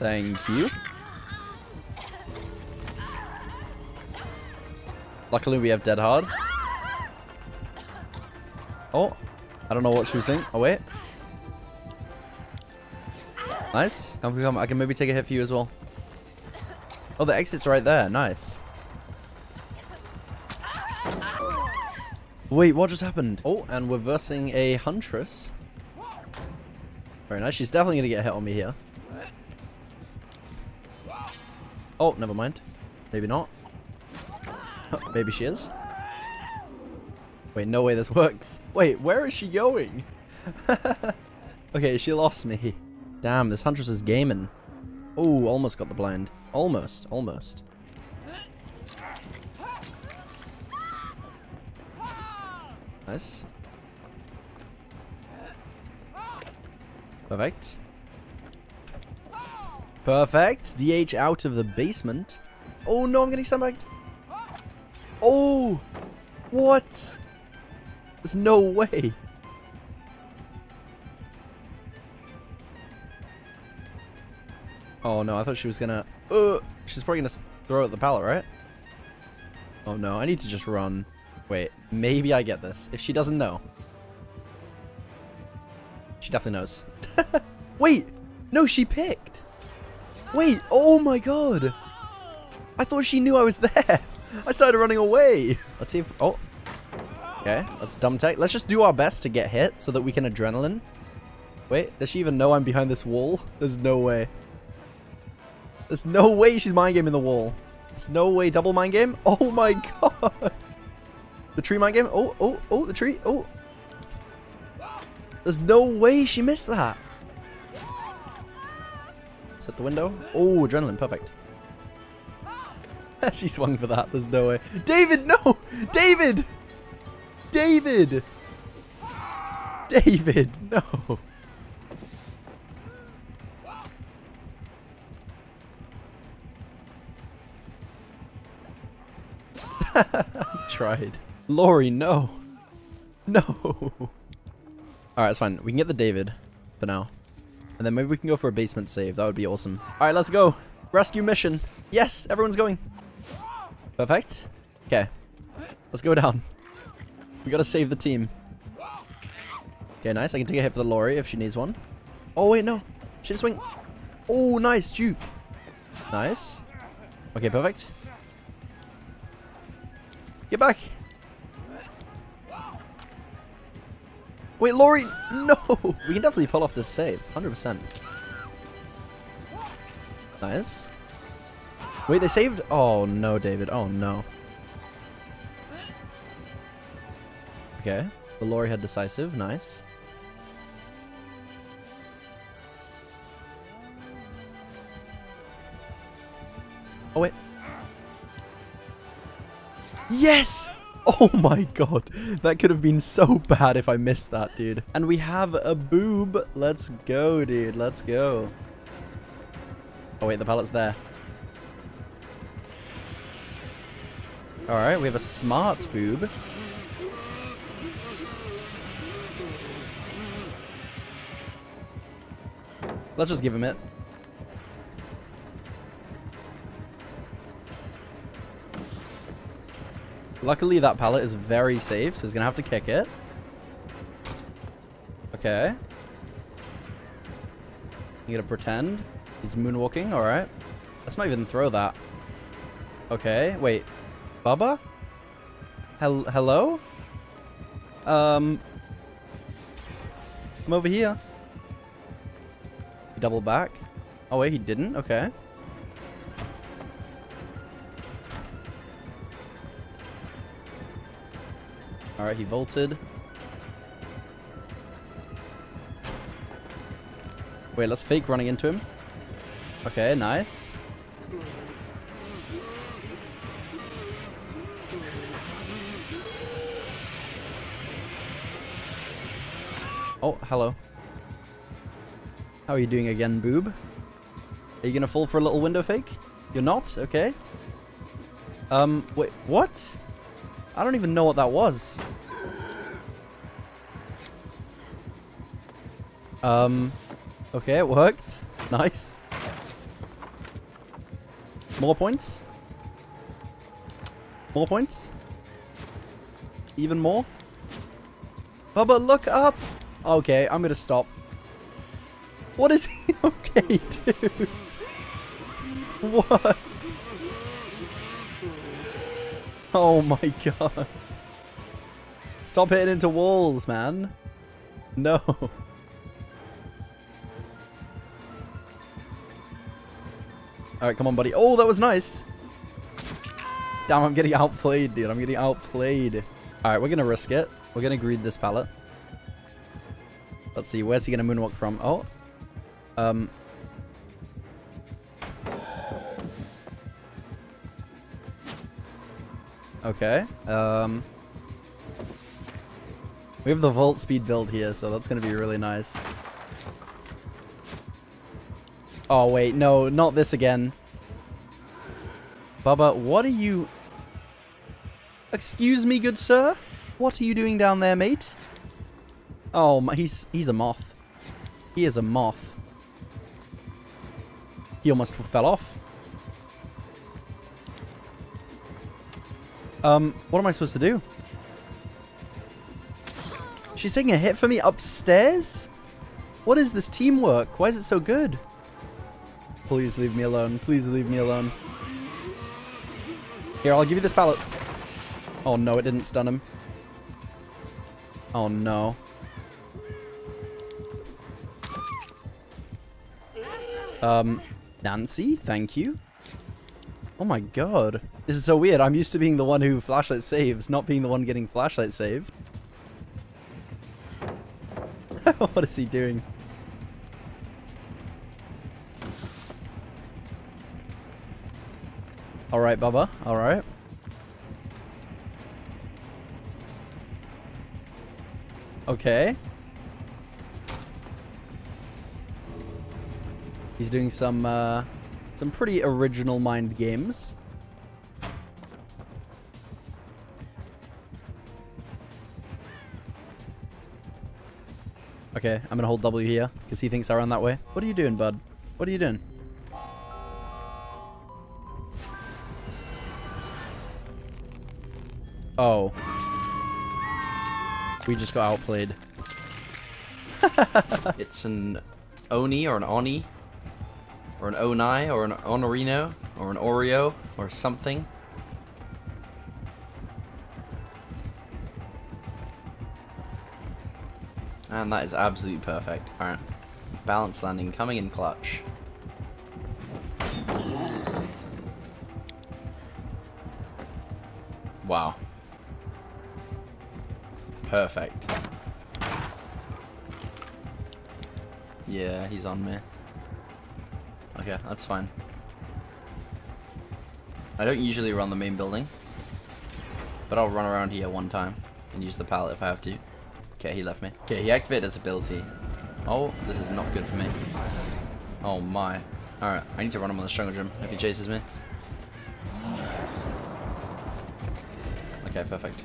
Thank you. Luckily, we have Dead Hard. Oh. I don't know what she was doing. Oh, wait. Nice. Come. I can maybe take a hit for you as well. Oh, the exit's right there. Nice. Wait, what just happened? Oh, and we're versing a Huntress. Very nice. She's definitely going to get hit on me here. Oh, never mind. Maybe not. Oh, maybe she is. Wait, no way this works. Wait, where is she going? Okay, she lost me. Damn, this Huntress is gaming. Oh, almost got the blind. Almost, almost. Nice. Perfect. Perfect. DH out of the basement. Oh, no, I'm getting sandbagged. Oh, what? There's no way. Oh, no. I thought she was going to... she's probably going to throw at the pallet, right? Oh, no. I need to just run. Wait. Maybe I get this. If she doesn't know. She definitely knows. Wait. No, she picked. Wait. Oh, my God. I thought she knew I was there. I started running away. Let's see if... Oh. Okay, let's dumb tech. Let's just do our best to get hit so that we can adrenaline. Wait, does she even know I'm behind this wall? There's no way. There's no way she's mind gaming the wall. There's no way. Double mind game. Oh my God. The tree mind game. Oh, oh, oh, the tree. Oh. There's no way she missed that. Set the window. Oh, adrenaline. Perfect. She swung for that. There's no way. David, no. David. David! David, no! Tried. Lori, no! No! Alright, that's fine. We can get the David for now. And then maybe we can go for a basement save. That would be awesome. Alright, let's go! Rescue mission! Yes! Everyone's going! Perfect. Okay. Let's go down. We gotta save the team. Okay, nice. I can take a hit for the Lori if she needs one. Oh, wait, no. She didn't swing. Oh, nice, Duke. Nice. Okay, perfect. Get back. Wait, Lori. No. We can definitely pull off this save. 100%. Nice. Wait, they saved? Oh, no, David. Oh, no. Okay. The Lori had Decisive. Nice. Oh, wait. Yes! Oh my god. That could have been so bad if I missed that, dude. And we have a boob. Let's go, dude. Let's go. Oh, wait. The pallet's there. Alright, we have a smart boob. Let's just give him it. Luckily, that pallet is very safe, so he's going to have to kick it. Okay. You're going to pretend he's moonwalking. All right. Let's not even throw that. Okay. Wait. Bubba? Hello? I'm over here. He doubled back. Oh, wait, he didn't? Okay. Alright, he vaulted. Wait, let's fake running into him. Okay, nice. Oh, hello. How are you doing again, boob? Are you gonna fall for a little window fake? You're not? Okay. Wait, what? I don't even know what that was. Okay, it worked. Nice. More points. More points. Even more. Bubba, look up. Okay, I'm gonna stop. What is he? Okay, dude. What? Oh my god. Stop hitting into walls, man. No. Alright, come on, buddy. Oh, that was nice. Damn, I'm getting outplayed, dude. I'm getting outplayed. Alright, we're gonna risk it. We're gonna greed this pallet. Let's see. Where's he gonna moonwalk from? Oh. Okay. We have the vault speed build here, so that's going to be really nice. Oh, wait. No, not this again. Bubba, what are you... Excuse me, good sir? What are you doing down there, mate? Oh, my, he's a moth. He is a moth. He almost fell off. What am I supposed to do? She's taking a hit for me upstairs? What is this teamwork? Why is it so good? Please leave me alone. Please leave me alone. Here, I'll give you this pallet. Oh no, it didn't stun him. Oh no. Nancy, thank you. Oh my god. This is so weird. I'm used to being the one who flashlight saves, not being the one getting flashlight saved. What is he doing? Alright, Bubba. Alright. Okay. He's doing some pretty original mind games. Okay, I'm going to hold W here, because he thinks I ran that way. What are you doing, bud? What are you doing? Oh. We just got outplayed. It's an Oni or an Oni. Or an Oni, or an Onorino, or an Oreo, or something. And that is absolutely perfect. Alright. Balance landing, coming in clutch. Wow. Perfect. Yeah, he's on me. Okay, that's fine. I don't usually run the main building, but I'll run around here one time and use the pallet if I have to. Okay, he left me. Okay, he activated his ability. Oh, this is not good for me. Oh my. Alright, I need to run him on the jungle gym if he chases me. Okay, perfect.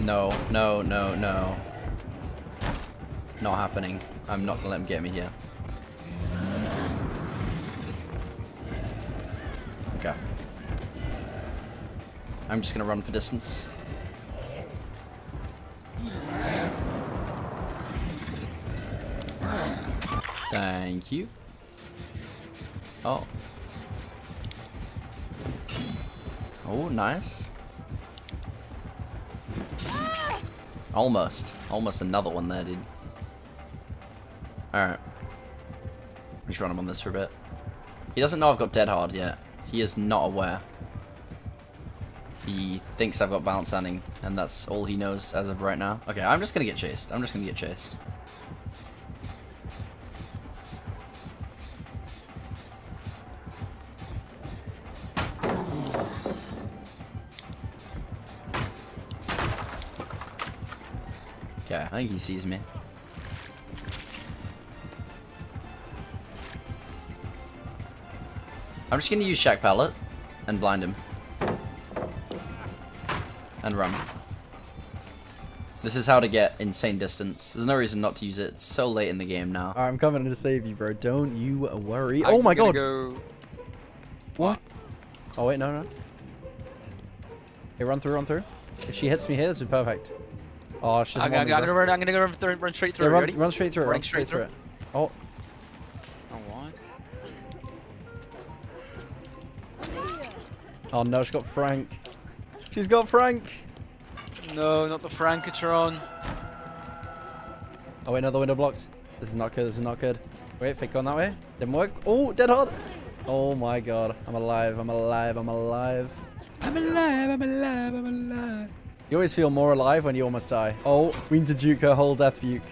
No, no, no, no. Not happening. I'm not gonna let him get me here. Okay. I'm just gonna run for distance. Thank you. Oh. Oh, nice. Almost. Almost another one there, dude. Alright. Just run him on this for a bit. He doesn't know I've got Dead Hard yet. He is not aware. He thinks I've got Balance Handing, and that's all he knows as of right now. Okay, I'm just gonna get chased. I'm just gonna get chased. Okay, I think he sees me. I'm just gonna use Shack Pallet and blind him. And run. This is how to get insane distance. There's no reason not to use it. It's so late in the game now. Alright, I'm coming to save you, bro. Don't you worry. I'm oh my god. What? Oh wait, no, no. Hey, run through, run through. If she hits me here, this is perfect. Oh, she's I'm gonna run straight through. Yeah, run straight through it. Run straight through it. Oh. Oh, what? Oh no, she's got Frank. She's got Frank. No, not the Frankatron. Oh wait, another window blocked. This is not good. This is not good. Wait, fake on that way. Didn't work. Oh, Dead Hard. Oh my god, I'm alive. I'm alive. I'm alive. I'm alive. I'm alive. I'm alive. You always feel more alive when you almost die. Oh, we need to juke her whole death fuke.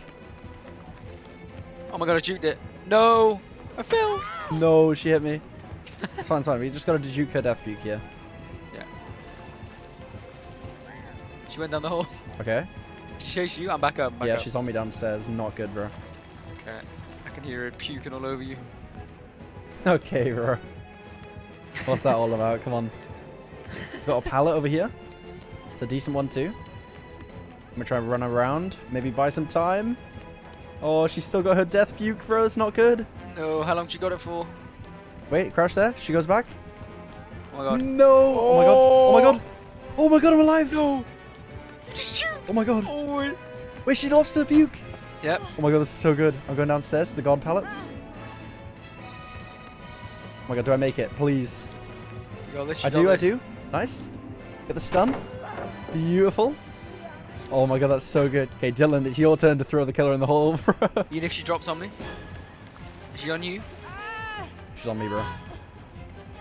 Oh my god, I juked it. No, I fell. No, she hit me. It's fine, it's fine. We just gotta juke her death fuke here. Yeah. She went down the hole. Okay. She chased you. I'm back up. Yeah, she's on me downstairs. Not good, bro. Okay. I can hear her puking all over you. Okay, bro. What's that all about? Come on. We've got a pallet over here. A decent one too. I'm gonna try and run around, maybe buy some time. Oh, she's still got her death fuke, bro. It's not good. No, how long she got it for? Wait, crash there. She goes back. Oh my god. No. Oh, oh my god. Oh my god. Oh my god, I'm alive. No. Oh my god. Oh. Wait, she lost her puke. Yep. Oh my god, this is so good. I'm going downstairs to the god pallets. Oh my god, do I make it? Please. I do. I do. Nice. Get the stun. Beautiful. Oh my god, that's so good. Okay, Dylan, it's your turn to throw the killer in the hole, bro. Even if she drops on me? Is she on you? She's on me, bro.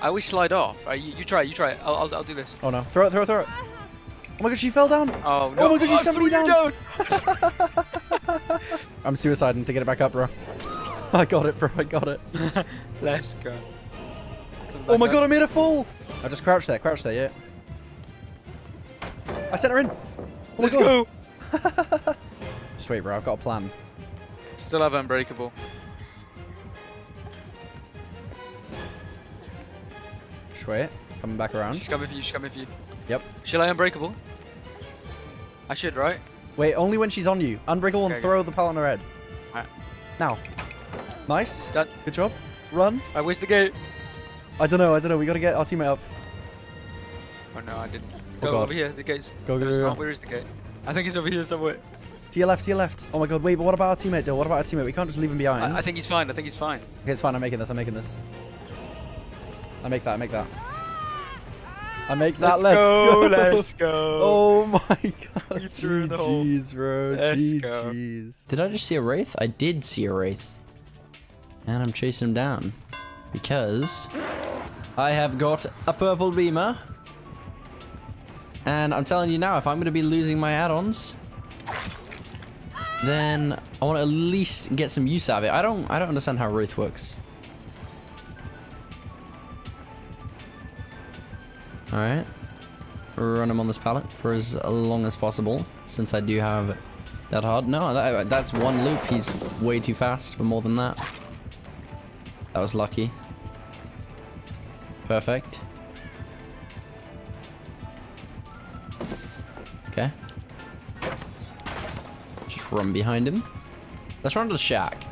I always slide off. Right, you try it, you try it. I'll do this. Oh no. Throw it, throw it, throw it. Oh my god, she fell down. Oh no. Oh my god, she's somebody down. I'm suiciding to get it back up, bro. I got it, bro. I got it. Let's go. Oh my god, I made a fall. I just crouched there, yeah. I sent her in. Oh let's go. Just wait, bro. I've got a plan. Still have Unbreakable. Just wait. Coming back around. She's coming for you. She's coming for you. Yep. Shall I Unbreakable? I should, right? Wait, only when she's on you. Unbreakable and throw the pallet on her head. All right. Now. Nice. Done. Good job. Run. All right, where's the gate? I don't know. I don't know. We got to get our teammate up. Oh, no. I didn't. Go over here, the gate's... Go. Where is the gate? I think it's over here somewhere. To your left, to your left. Oh my god, wait, but what about our teammate, though? What about our teammate? We can't just leave him behind. I think he's fine, I think he's fine. Okay, it's fine, I'm making this, I'm making this. I make that, I make that. I make that, let's go. Oh my god, GG's, bro, GG's. Did I just see a Wraith? I did see a Wraith. And I'm chasing him down. Because I have got a purple beamer. And I'm telling you now, if I'm going to be losing my add-ons, then I want to at least get some use out of it. I don't understand how Wraith works. Alright. Run him on this pallet for as long as possible, since I do have Dead Hard. No, that's one loop. He's way too fast for more than that. That was lucky. Perfect. Okay. Just run behind him. Let's run to the shack.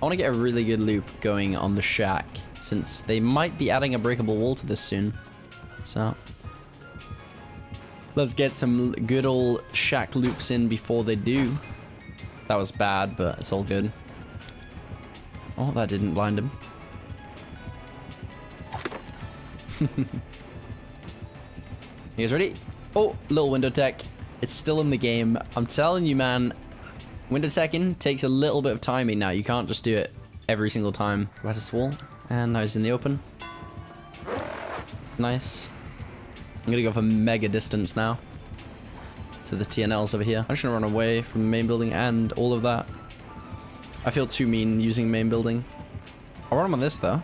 I want to get a really good loop going on the shack, since they might be adding a breakable wall to this soon. So let's get some good old shack loops in before they do. That was bad, but it's all good. Oh, that didn't blind him. You guys ready? Oh, little window tech. It's still in the game. I'm telling you, man. Window teching takes a little bit of timing now. You can't just do it every single time. Where's this wall? And now he's in the open. Nice. I'm gonna go for mega distance now. To the TNLs over here. I'm just gonna run away from the main building and all of that. I feel too mean using main building. I'll run him on this though.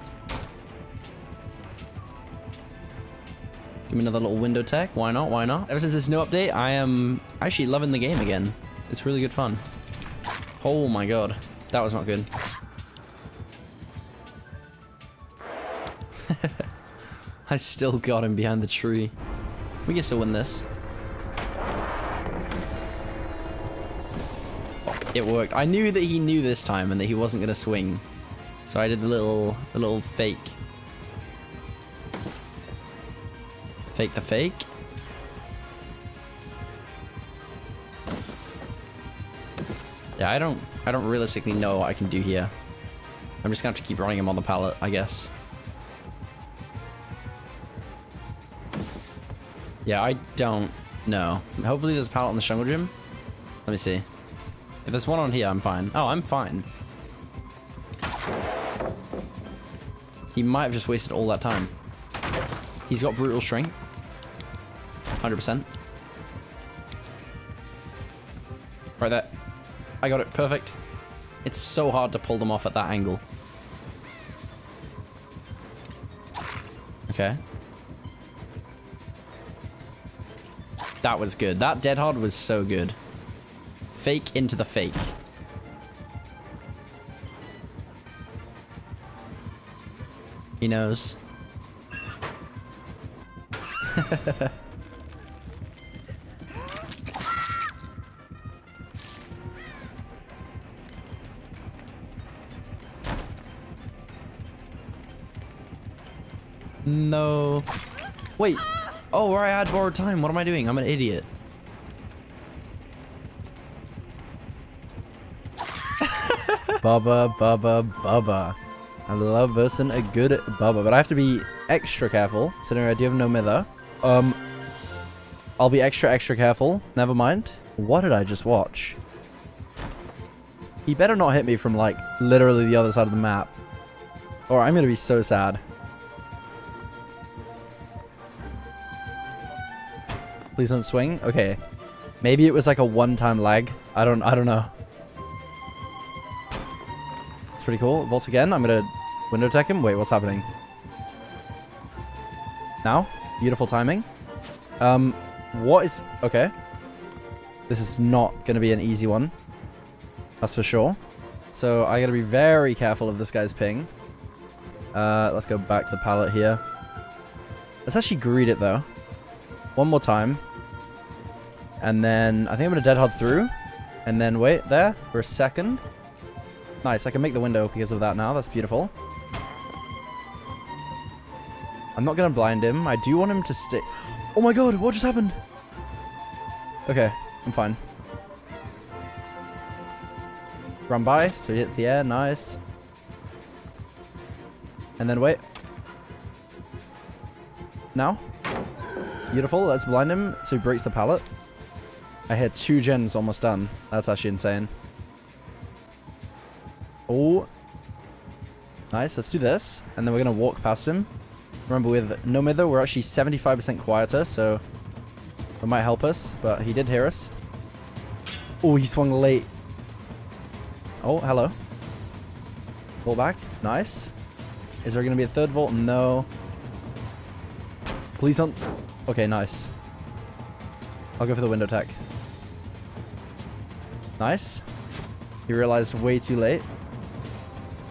Give me another little window tech. Why not? Why not? Ever since this new update, I am actually loving the game again. It's really good fun. Oh my god. That was not good. I still got him behind the tree. We can still win this. It worked. I knew that he knew this time and that he wasn't going to swing. So I did the little fake. Fake the fake. Yeah, I don't realistically know what I can do here. I'm just gonna have to keep running him on the pallet, I guess. Yeah, I don't know. Hopefully there's a pallet on the jungle gym. Let me see. If there's one on here, I'm fine. Oh, I'm fine. He might have just wasted all that time. He's got brutal strength. 100%. Right there. I got it. Perfect. It's so hard to pull them off at that angle. Okay. That was good. That Dead Hard was so good. Fake into the fake. He knows. No. Wait. Oh, I had borrowed time. What am I doing? I'm an idiot. Bubba, bubba, bubba. I love versing a good bubba, but I have to be extra careful. Considering I do have no mither. I'll be extra careful. Never mind. What did I just watch? He better not hit me from, like, literally the other side of the map. Or I'm gonna be so sad. Please don't swing. Okay. Maybe it was like a one-time lag. I don't know. It's pretty cool. Vault again. I'm gonna window tech him. Wait, what's happening? Now? Beautiful timing. What is... Okay. This is not going to be an easy one. That's for sure. So I got to be very careful of this guy's ping. Let's go back to the pallet here. Let's actually greet it though. One more time. And then I think I'm going to Dead Hard through. And then wait there for a second. Nice. I can make the window because of that now. That's beautiful. I'm not going to blind him. I do want him to stay. Oh my god, what just happened? Okay, I'm fine. Run by, so he hits the air. Nice. And then wait. Now. Beautiful. Let's blind him so he breaks the pallet. I had 2 gens almost done. That's actually insane. Oh. Nice. Let's do this. And then we're going to walk past him. Remember, with no mither, we're actually 75% quieter, so That might help us, but he did hear us. Oh, he swung late. Oh, hello. Pull back. Nice. Is there going to be a third vault? No. Please don't. Okay, nice. I'll go for the window tech. Nice. He realized way too late.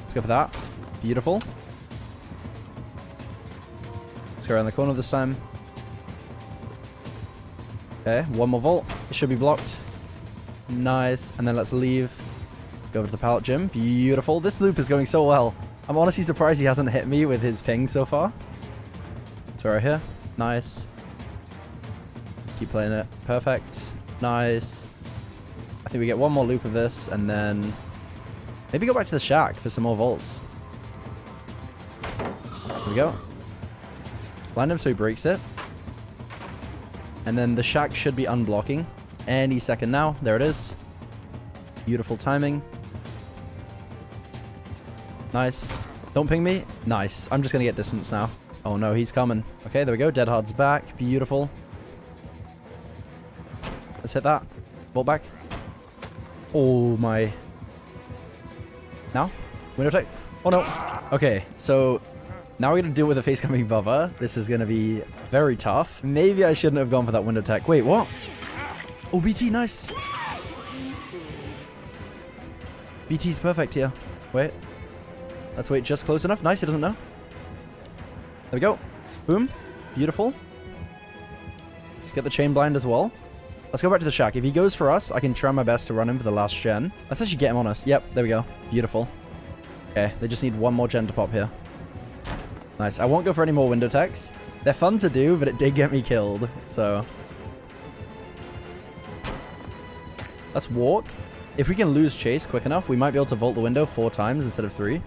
Let's go for that. Beautiful. Let's go around the corner this time. Okay, one more vault. It should be blocked. Nice. And then let's leave. Go over to the pallet gym. Beautiful. This loop is going so well. I'm honestly surprised he hasn't hit me with his ping so far. So right here. Nice. Keep playing it. Perfect. Nice. I think we get one more loop of this, and then maybe go back to the shack for some more vaults. There we go. Land him so he breaks it. And then the shack should be unblocking any second now. There it is. Beautiful timing. Nice. Don't ping me. Nice. I'm just going to get distance now. Oh no, he's coming. Okay, there we go. Dead Hard's back. Beautiful. Let's hit that. Vault back. Oh my. Now? Window tech. Oh no. Okay, so now we're going to deal with a face coming above. This is going to be very tough. Maybe I shouldn't have gone for that window tech. Wait, what? Oh, BT, nice. BT's perfect here. Wait. Let's wait just close enough. Nice, it doesn't know. There we go. Boom. Beautiful. Get the chain blind as well. Let's go back to the shack. If he goes for us, I can try my best to run him for the last gen. Let's actually get him on us. Yep, there we go. Beautiful. Okay, they just need one more gen to pop here. Nice. I won't go for any more window techs. They're fun to do, but it did get me killed, so. Let's walk. If we can lose chase quick enough, we might be able to vault the window 4 times instead of 3.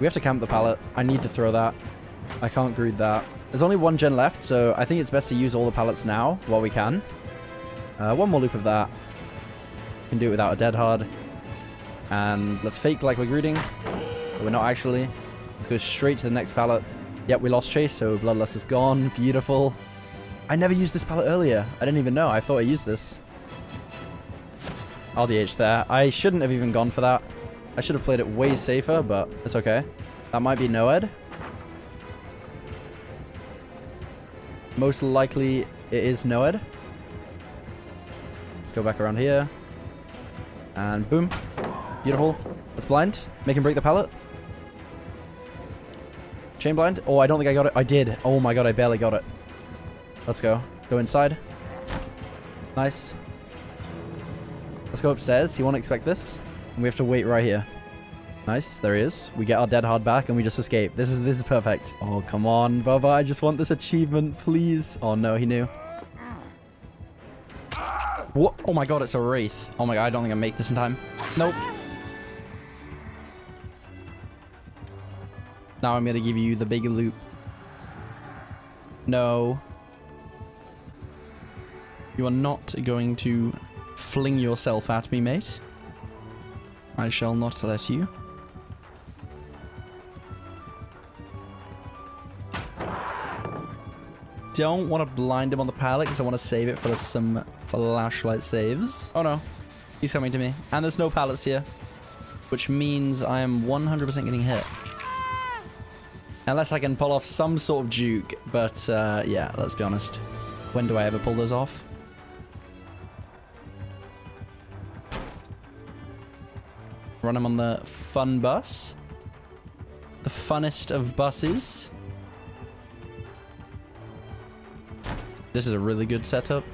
We have to camp the pallet. I need to throw that. I can't greed that. There's only 1 gen left, so I think it's best to use all the pallets now while we can. One more loop of that. Can do it without a dead hard. And let's fake like we're greeting. But we're not actually. Let's go straight to the next pallet. Yep, we lost chase, so bloodlust is gone. Beautiful. I never used this pallet earlier. I didn't even know. I thought I used this. RDH there. I shouldn't have even gone for that. I should have played it way safer, but it's okay. That might be NOED. Most likely it is NOED. Let's go back around here. And boom. Beautiful. Let's blind. Make him break the pallet. Chain blind. Oh, I don't think I got it. I did. Oh my god, I barely got it. Let's go. Go inside. Nice. Let's go upstairs. You won't expect this. And we have to wait right here. Nice. There he is. We get our dead hard back and we just escape. This is perfect. Oh, come on, Bubba. I just want this achievement, please. Oh, no. He knew. What? Oh, my God. It's a wraith. Oh, my God. I don't think I make this in time. Nope. Now I'm going to give you the big loop. No. You are not going to fling yourself at me, mate. I shall not let you. Don't want to blind him on the pallet because I want to save it for some flashlight saves. Oh no, he's coming to me. And there's no pallets here, which means I am 100% getting hit. Unless I can pull off some sort of juke, but yeah, let's be honest. When do I ever pull those off? Run him on the fun bus. The funnest of buses. This is a really good setup.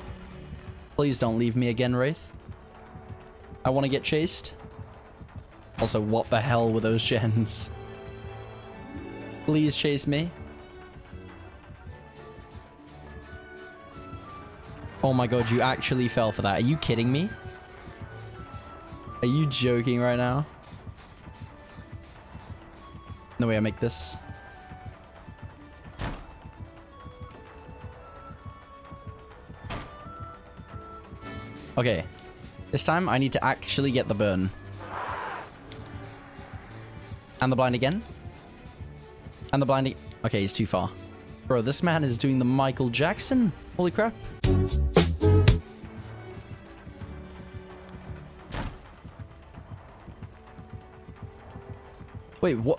Please don't leave me again, Wraith. I want to get chased. Also, what the hell were those gens? Please chase me. Oh my god, you actually fell for that. Are you kidding me? Are you joking right now? No way I make this. Okay. This time I need to actually get the burn. And the blind again. And the blind again. Okay, he's too far. Bro, this man is doing the Michael Jackson. Holy crap. Wait, what?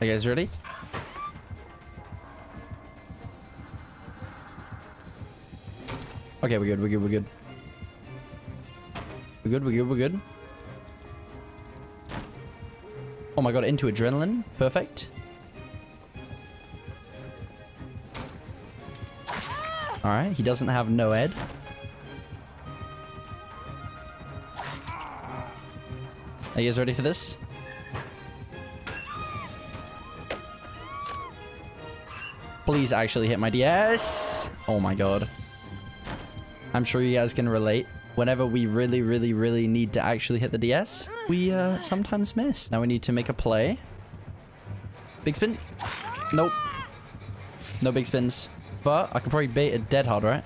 Are you guys ready? Okay, we're good, we're good, we're good. We're good, we're good, we're good. Oh my god, into adrenaline. Perfect. Alright, he doesn't have NOED. Are you guys ready for this? Please actually hit my DS. Oh my god. I'm sure you guys can relate. Whenever we really need to actually hit the DS, we sometimes miss. Now we need to make a play. Big spin? Nope. No big spins. But I can probably bait a Dead Hard, right?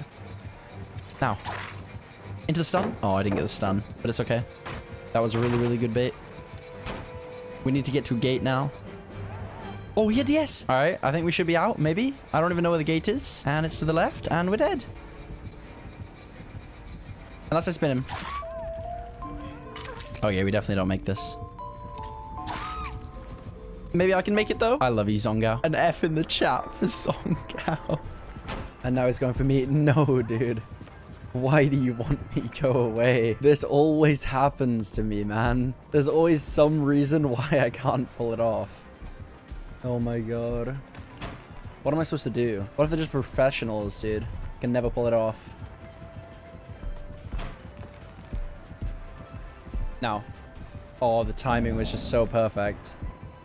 Now. Into the stun? Oh, I didn't get the stun, but it's okay. That was a really good bait. We need to get to a gate now. Oh, yeah, DS. All right, I think we should be out, maybe. I don't even know where the gate is. And it's to the left, and we're dead. Unless I spin him. Oh yeah, we definitely don't make this. Maybe I can make it though. I love you, Zongao. An F in the chat for Zongao. And now he's going for me. No, dude. Why do you want me to go away? This always happens to me, man. There's always some reason why I can't pull it off. Oh my god. What am I supposed to do? What if they're just professionals, dude? Can never pull it off. Now. Oh, the timing was just so perfect.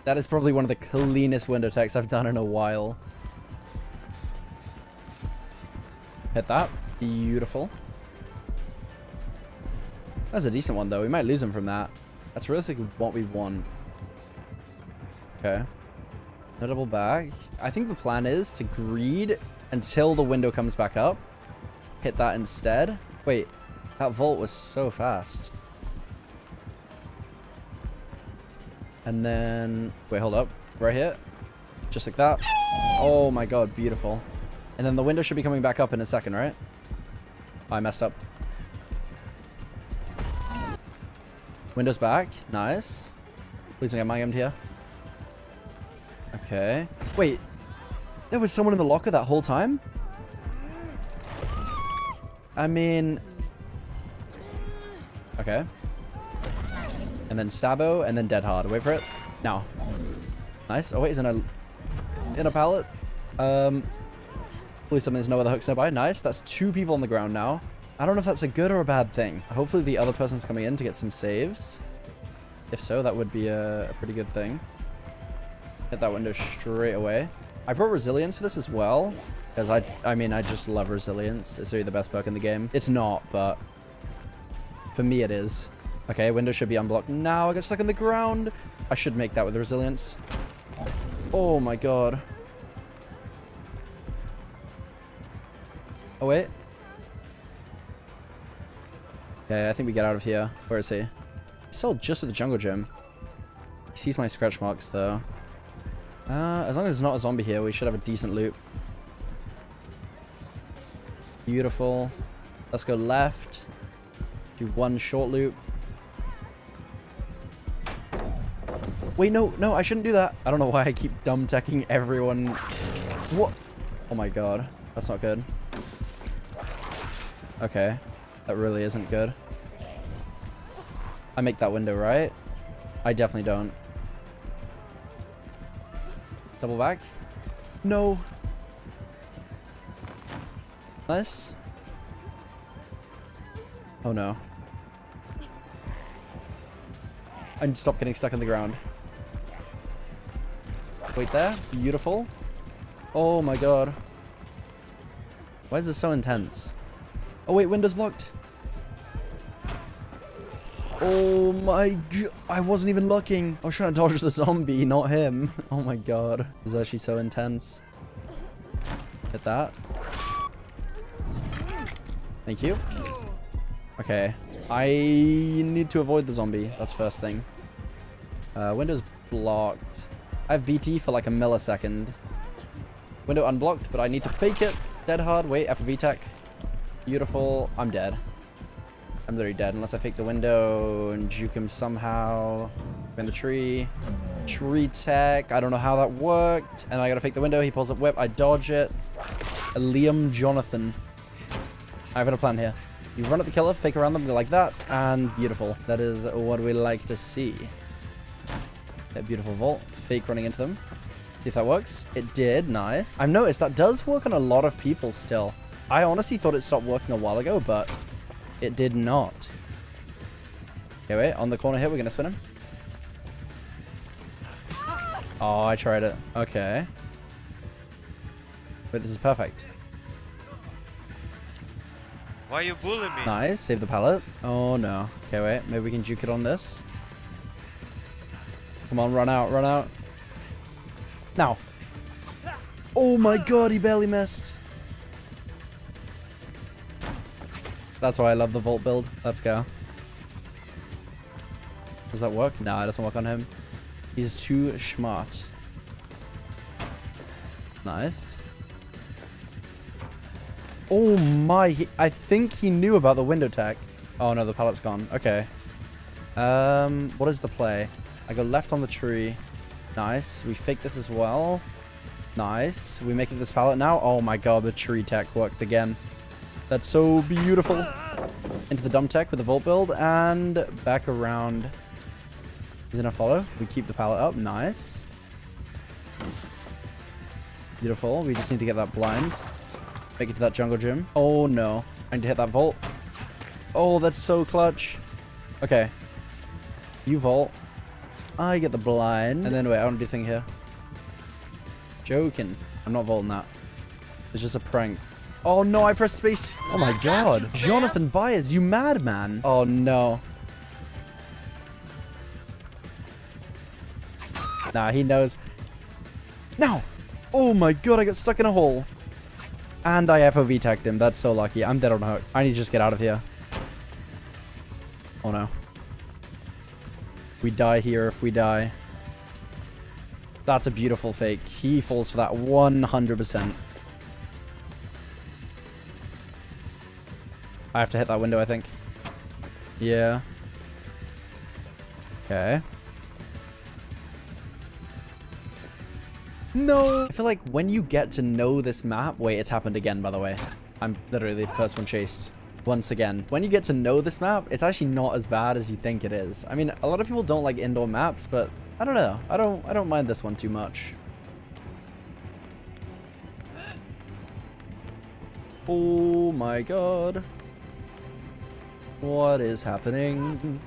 That is probably one of the cleanest window techs I've done in a while. Hit that. Beautiful. That's a decent one, though. We might lose him from that. That's realistically what we want. Okay. No double back. I think the plan is to greed until the window comes back up. Hit that instead. Wait. That vault was so fast. And then, wait, hold up. Right here. Just like that. Oh my god, beautiful. And then the window should be coming back up in a second, right? I messed up. Window's back. Nice. Please don't get mind-gamed here. Okay. Wait. There was someone in the locker that whole time? I mean... Okay. And then Sabo, and then Dead Hard. Wait for it. Now. Nice. Oh, wait, he's in a pallet. Hopefully something, there's no other hooks nearby. Nice. That's two people on the ground now. I don't know if that's a good or a bad thing. Hopefully the other person's coming in to get some saves. If so, that would be a pretty good thing. Hit that window straight away. I brought Resilience for this as well. Because I mean, I just love Resilience. It's really the best perk in the game. It's not, but for me it is. Okay, window should be unblocked. Now I got stuck in the ground. I should make that with Resilience. Oh my god. Oh, wait. Okay, I think we get out of here. Where is he? He's still just at the jungle gym. He sees my scratch marks, though. As long as there's not a zombie here, we should have a decent loop. Beautiful. Let's go left. Do one short loop. Wait, no, I shouldn't do that. I don't know why I keep dumb teching everyone. What? Oh my god. That's not good. Okay. That really isn't good. I make that window, right? I definitely don't. Double back? No. Nice. Oh no. And stop getting stuck in the ground. Wait there. Beautiful. Oh my god. Why is this so intense? Oh wait, window's blocked. Oh my god. I wasn't even looking. I was trying to dodge the zombie, not him. Oh my god. This is actually so intense. Hit that. Thank you. Okay. I need to avoid the zombie. That's first thing. Window's blocked. I have BT for like a millisecond. Window unblocked, but I need to fake it. Dead hard. Wait, FV tech. Beautiful. I'm dead. I'm literally dead unless I fake the window and juke him somehow. In the tree. Tree tech. I don't know how that worked. And I gotta fake the window. He pulls up whip. I dodge it. Liam Jonathan. I've got a plan here. You run at the killer, fake around them, go like that, and beautiful. That is what we like to see. That beautiful vault. Fake running into them. See if that works. It did. Nice. I've noticed that does work on a lot of people still. I honestly thought it stopped working a while ago, but it did not. Okay, wait. On the corner here, we're going to spin him. Oh, I tried it. Okay. Wait, this is perfect. Why are you bullying me? Nice. Save the pallet. Oh, no. Okay, wait. Maybe we can juke it on this. Come on, run out. Run out. Now. Oh, my God. He barely missed. That's why I love the vault build. Let's go. Does that work? No, it doesn't work on him. He's too smart. Nice. Oh my, I think he knew about the window tech. Oh no, the pallet's gone. Okay. What is the play? I go left on the tree. Nice. We fake this as well. Nice. We make it this pallet now. Oh my god, the tree tech worked again. That's so beautiful. Into the dumb tech with the vault build and back around. He's in a follow. We keep the pallet up. Nice. Beautiful. We just need to get that blind. Make it to that jungle gym. Oh, no. I need to hit that vault. Oh, that's so clutch. Okay. You vault. I get the blind. And then, wait, I want to do thing here. Joking. I'm not vaulting that. It's just a prank. Oh, no, I pressed space. Oh, my God. Jonathan Byers, you madman. Oh, no. Nah, he knows. No. Oh, my God, I got stuck in a hole. And I FOV tagged him. That's so lucky. I'm dead on hook. I need to just get out of here. Oh, no. We die here if we die. That's a beautiful fake. He falls for that 100%. I have to hit that window, I think. Yeah. Okay. No! I feel like when you get to know this map... Wait, it's happened again, by the way. I'm literally the first one chased. Once again. When you get to know this map, it's actually not as bad as you think it is. I mean, a lot of people don't like indoor maps, but... I don't know. I don't mind this one too much. Oh my god. What is happening?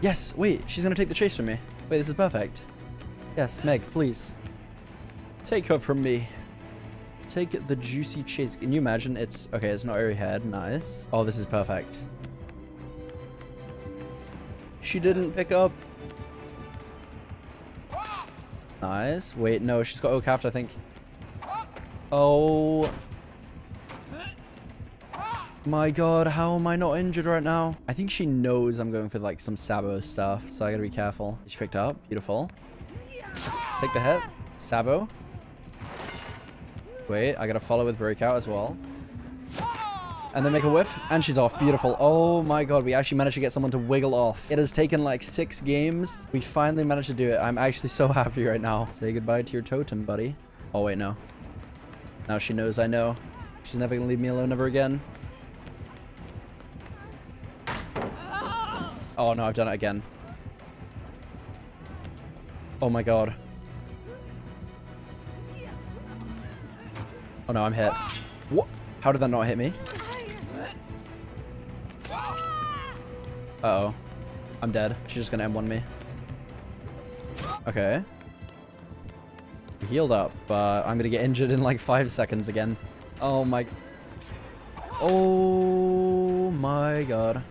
Yes! Wait, she's gonna take the chase from me. Wait, this is perfect. Yes, Meg, please. Take her from me. Take the juicy chase. Can you imagine? It's okay. It's not overhead. Nice. Oh, this is perfect. She didn't pick up. Nice. Wait, no, she's got Ocaft, I think. Oh my god, how am I not injured right now? I think she knows I'm going for like some Sabo stuff, so I gotta be careful. She picked up. Beautiful. Take the hit. Sabo. Wait, I gotta follow with Breakout as well. And then make a whiff, and she's off. Beautiful. Oh my god, we actually managed to get someone to wiggle off. It has taken like 6 games. We finally managed to do it. I'm actually so happy right now. Say goodbye to your totem, buddy. Oh, wait, no. Now she knows I know. She's never gonna leave me alone ever again. Oh no, I've done it again. Oh my god. Oh no, I'm hit. What? How did that not hit me? Uh-oh. I'm dead. She's just gonna M1 me. Okay. We healed up, but I'm gonna get injured in like 5 seconds again. Oh my... Oh my god.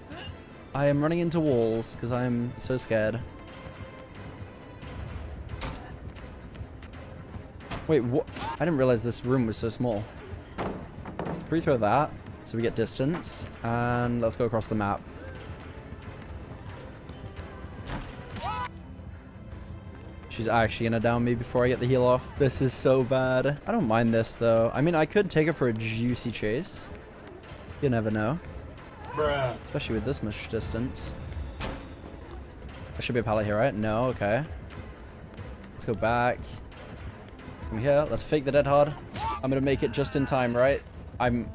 I am running into walls because I am so scared. Wait, what? I didn't realize this room was so small. Let's pre-throw that, so we get distance. And let's go across the map. She's actually gonna down me before I get the heal off. This is so bad. I don't mind this though. I mean, I could take her for a juicy chase. You never know. Bruh. Especially with this much distance. There should be a pallet here, right? No, okay. Let's go back. From here, let's fake the Dead Hard. I'm gonna make it just in time, right? I'm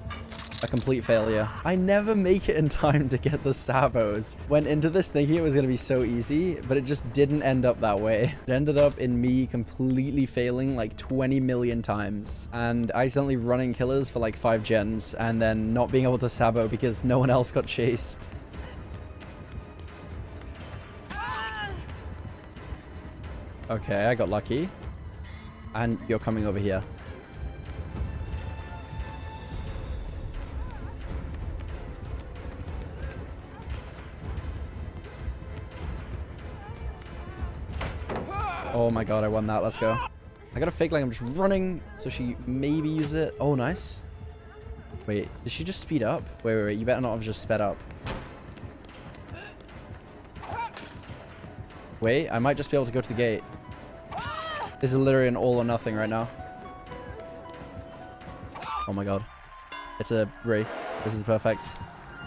a complete failure. I never make it in time to get the sabos. Went into this thinking it was gonna be so easy, but it just didn't end up that way. It ended up in me completely failing like 20 million times and accidentally running killers for like 5 gens and then not being able to sabo because no one else got chased. Okay, I got lucky. And you're coming over here. Oh my god, I won that. Let's go. I gotta fake like I'm just running so she maybe uses it. Oh, nice. Wait, did she just speed up? Wait, wait, wait. You better not have just sped up. Wait, I might just be able to go to the gate. This is literally an all or nothing right now. Oh my god. It's a wraith. This is perfect.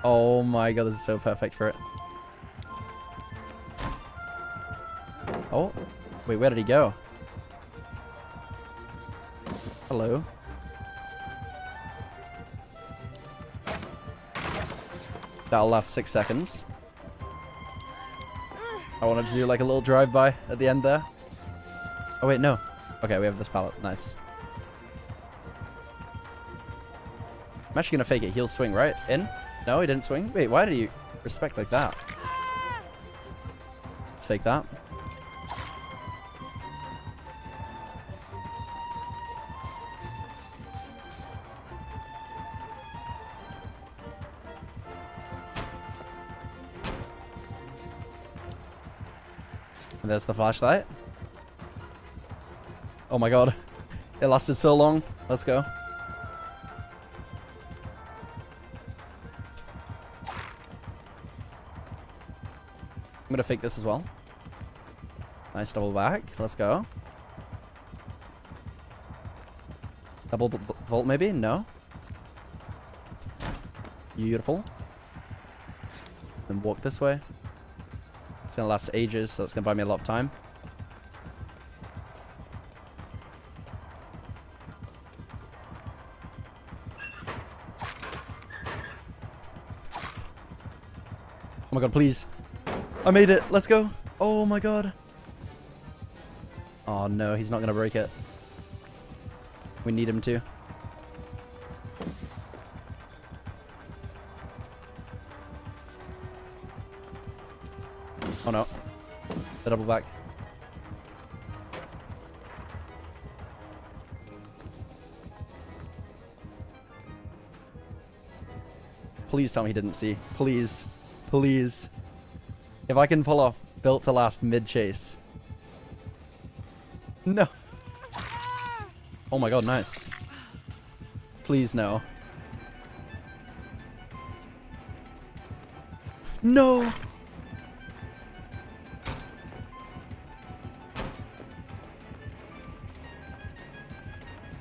Oh my god, this is so perfect for it. Oh. Wait, where did he go? Hello. That'll last 6 seconds. I wanted to do like a little drive-by at the end there. Oh wait, no. Okay, we have this pallet. Nice. I'm actually gonna fake it. He'll swing, right? In? No, he didn't swing. Wait, why do you respect like that? Let's fake that. There's the flashlight. Oh my god. It lasted so long. Let's go. I'm gonna fake this as well. Nice double back. Let's go. Double vault maybe? No. Beautiful. Then walk this way. It's gonna last ages, so it's gonna buy me a lot of time. Oh my god, please. I made it. Let's go. Oh my god. Oh no, he's not gonna break it. We need him to. Oh no. The double back. Please tell me he didn't see. Please. Please. If I can pull off built to last mid-chase. No. Oh my god, nice. Please no. No!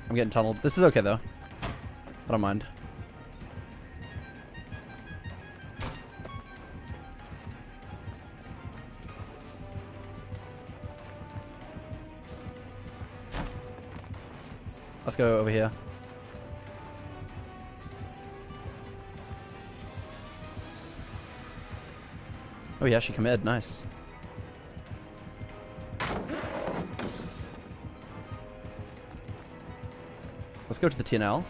I'm getting tunneled. This is okay though. I don't mind. Let's go over here. Oh yeah, she committed. Nice. Let's go to the TNL.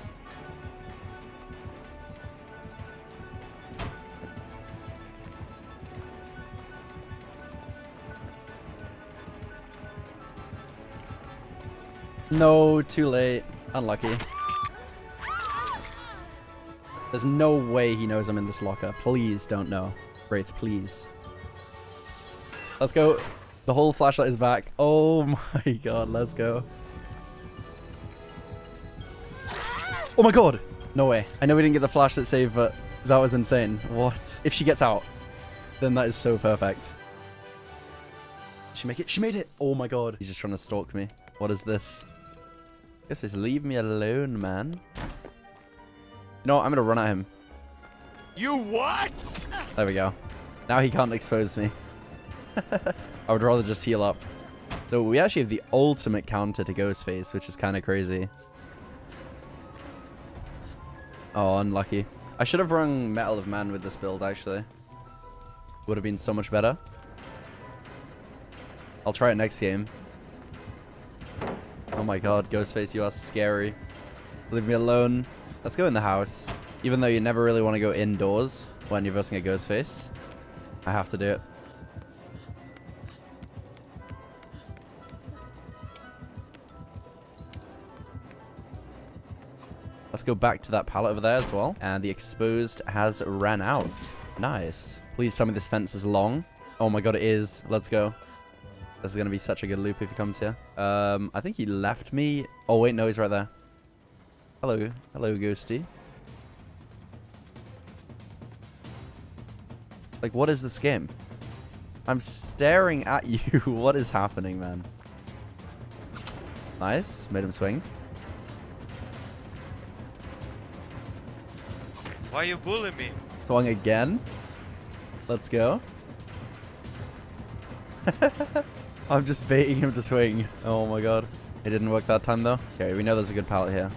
No, too late. Unlucky. There's no way he knows I'm in this locker. Please don't know. Wraith, please. Let's go. The whole flashlight is back. Oh my god, let's go. Oh my god! No way. I know we didn't get the flashlight save, but that was insane. What? If she gets out, then that is so perfect. She make it? She made it! Oh my god. He's just trying to stalk me. What is this? I guess it's leave me alone, man. You know what? I'm gonna run at him. You what? There we go. Now he can't expose me. I would rather just heal up. So we actually have the ultimate counter to Ghostface, which is kind of crazy. Oh, unlucky. I should have rung Metal of Man with this build, actually. Would have been so much better. I'll try it next game. Oh my god, Ghostface, you are scary. Leave me alone. Let's go in the house. Even though you never really want to go indoors when you're versing a Ghostface. I have to do it. Let's go back to that pallet over there as well. And the exposed has ran out. Nice. Please tell me this fence is long. Oh my god, it is. Let's go. This is going to be such a good loop if he comes here. I think he left me. Oh, wait, no, he's right there. Hello. Hello, Ghosty. Like, what is this game? I'm staring at you. What is happening, man? Nice. Made him swing. Why are you bullying me? Swung again. Let's go. I'm just baiting him to swing. Oh my god. It didn't work that time though. Okay, we know there's a good pallet here.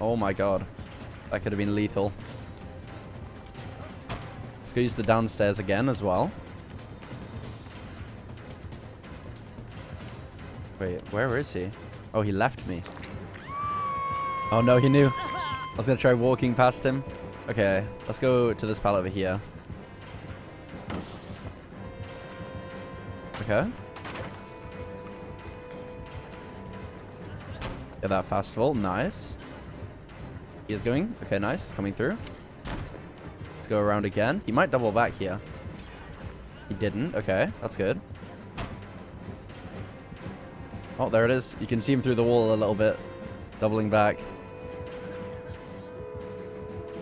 Oh my god. That could have been lethal. Let's go use the downstairs again as well. Wait, where is he? Oh, he left me. Oh no, he knew. I was gonna try walking past him. Okay, let's go to this pallet over here. Okay. Get that fastball. Nice. He is going. Okay, nice. Coming through. Let's go around again. He might double back here. He didn't. Okay, that's good. Oh, there it is. You can see him through the wall a little bit. Doubling back.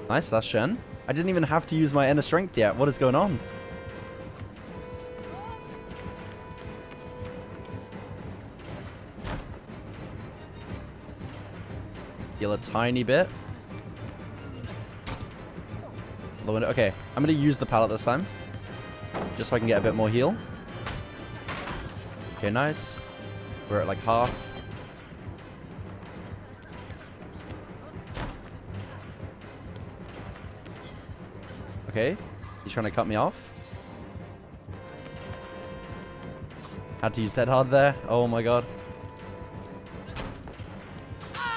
Nice, that's Shen. I didn't even have to use my inner strength yet. What is going on? Heal a tiny bit. The window. Okay, I'm going to use the pallet this time. Just so I can get a bit more heal. Okay, nice. We're at like half. Okay, he's trying to cut me off. Had to use Dead Hard there. Oh my god.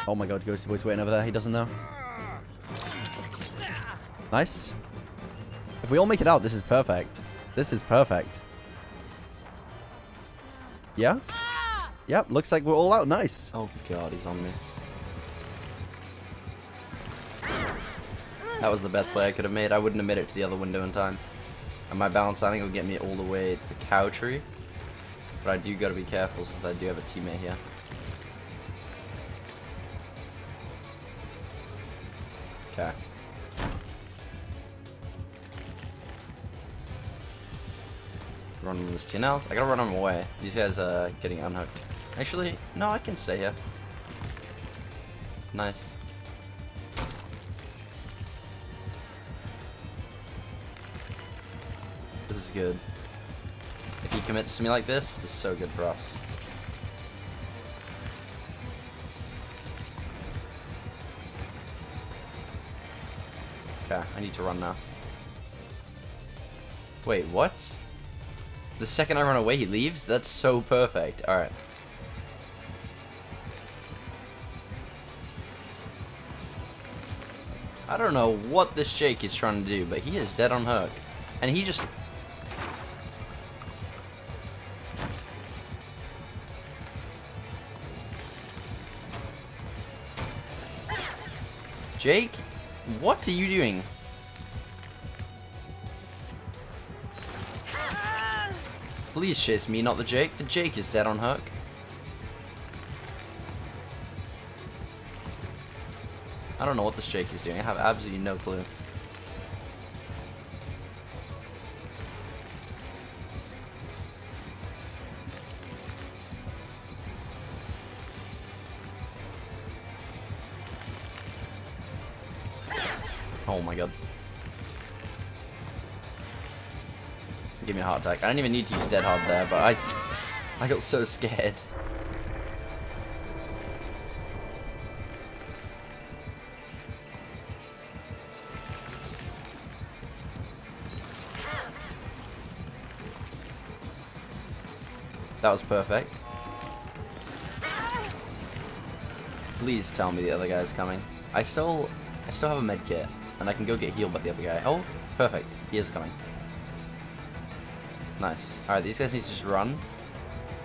Oh my god, Ghosty Boy's waiting over there. He doesn't know. Nice. If we all make it out, this is perfect. This is perfect. Yeah? Yep, looks like we're all out. Nice. Oh god, he's on me. That was the best play I could have made. I wouldn't have made it to the other window in time. And my balance landing will get me all the way to the cow tree. But I do got to be careful since I do have a teammate here. Okay. Run on this TNLs. I got to run them away. These guys are getting unhooked. Actually, no, I can stay here. Nice. This is good. If he commits to me like this, this is so good for us. Okay, I need to run now. Wait, what? The second I run away, he leaves? That's so perfect. Alright. I don't know what this Jake is trying to do, but he is dead on hook. And he just... Jake, what are you doing? Please chase me, not the Jake. The Jake is dead on hook. I don't know what this Jake is doing. I have absolutely no clue. Oh my god. Give me a heart attack. I don't even need to use Dead Hard there, but I got so scared. That was perfect. Please tell me the other guy's coming. I still have a med kit, and I can go get healed by the other guy. Oh, perfect. He is coming. Nice. Alright, these guys need to just run,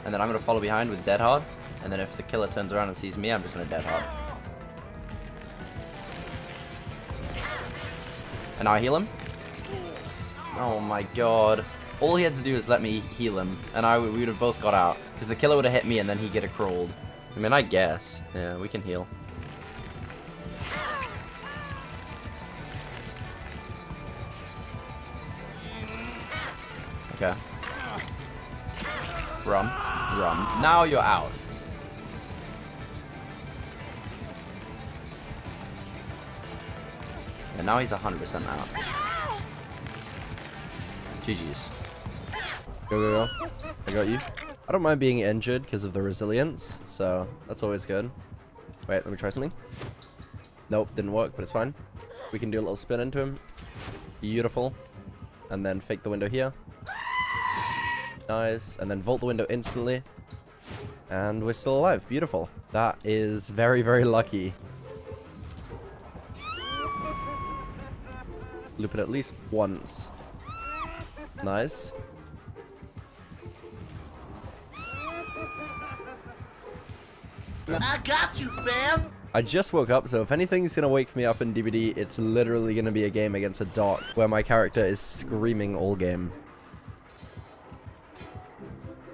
and then I'm going to follow behind with Dead Hard, and then if the killer turns around and sees me, I'm just going to Dead Hard. And now I heal him. Oh my god. All he had to do is let me heal him, and we would have both got out, because the killer would have hit me and then he'd get a crawled. I mean, I guess. Yeah, we can heal. Okay. Run. Run. Now you're out. And now he's 100% out. GG's. Go, go, go. I got you. I don't mind being injured because of the resilience, so that's always good. Wait, let me try something. Nope, didn't work, but it's fine. We can do a little spin into him. Beautiful. And then fake the window here. Nice, and then vault the window instantly, and we're still alive. Beautiful. That is very, very lucky. Loop it at least once. Nice. I got you, fam. I just woke up, so if anything's gonna wake me up in DBD, it's literally gonna be a game against a doc where my character is screaming all game.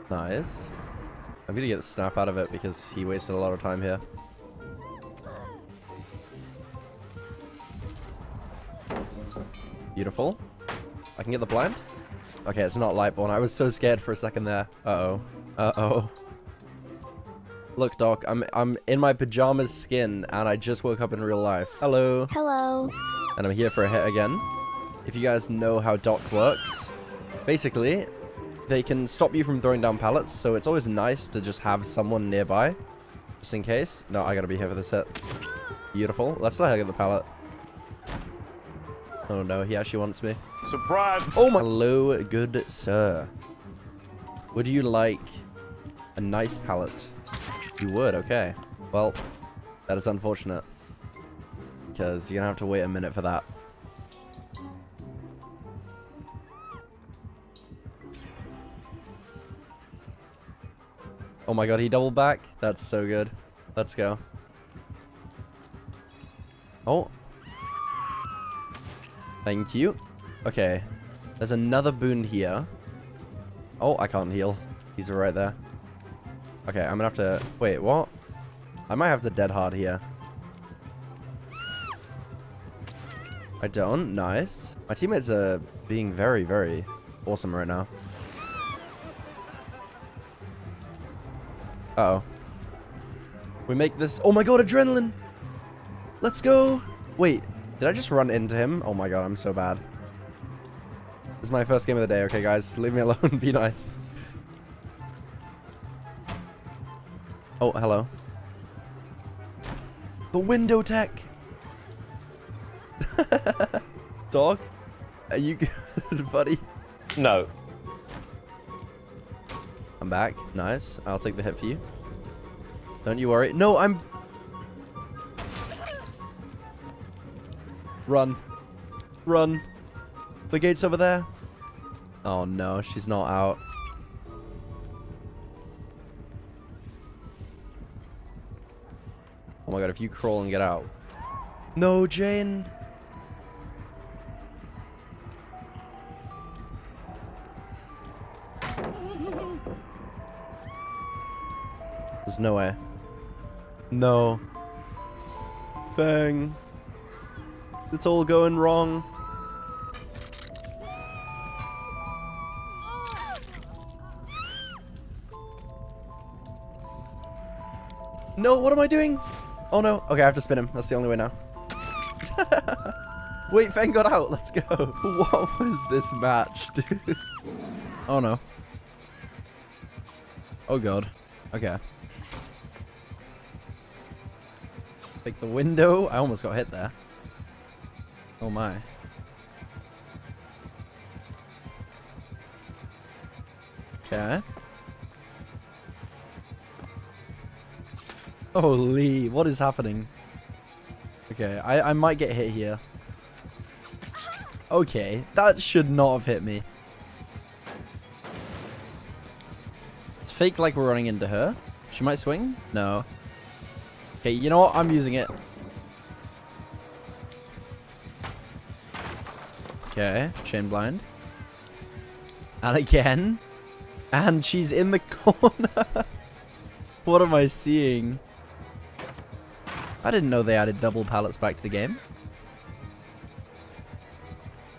Nice. I'm gonna get the snap out of it because he wasted a lot of time here. Beautiful. I can get the blind. Okay, it's not Lightborn. I was so scared for a second there. Uh-oh. Uh-oh. Look, Doc, I'm in my pajamas skin, and I just woke up in real life. Hello. Hello. And I'm here for a hit again. If you guys know how Doc works, basically, they can stop you from throwing down pallets, so it's always nice to just have someone nearby, just in case. No, I gotta be here for this hit. Beautiful. Let's let her get the pallet. Oh no, he actually wants me. Surprise! Oh my. Hello, good sir. Would you like a nice pallet? You would, okay. Well, that is unfortunate, because you're gonna have to wait a minute for that. Oh my god, he doubled back. That's so good. Let's go. Oh. Thank you. Okay. There's another boon here. Oh, I can't heal. He's right there. Okay, I'm gonna have to... Wait, what? I might have to Dead Hard here. I don't. Nice. My teammates are being very, very awesome right now. Uh-oh. We make this... Oh my god, Adrenaline! Let's go! Wait, did I just run into him? Oh my god, I'm so bad. This is my first game of the day. Okay, guys, leave me alone. Be nice. Oh, hello. The window tech! Dog? Are you good, buddy? No. I'm back. Nice. I'll take the hit for you. Don't you worry. No, I'm... Run. Run. The gate's over there. Oh, no. She's not out. Oh, my God. If you crawl and get out. No, Jane. There's no way. No. Fang. It's all going wrong. No, what am I doing? Oh no. Okay, I have to spin him. That's the only way now. Wait, Feng got out. Let's go. What was this match, dude? Oh, no. Oh, God. Okay. Take the window. I almost got hit there. Oh, my. Okay. Holy, what is happening? Okay, I might get hit here. Okay, that should not have hit me. It's fake like we're running into her. She might swing? No. Okay, you know what? I'm using it. Okay, chain blind. And again. And she's in the corner. What am I seeing? I didn't know they added double pallets back to the game.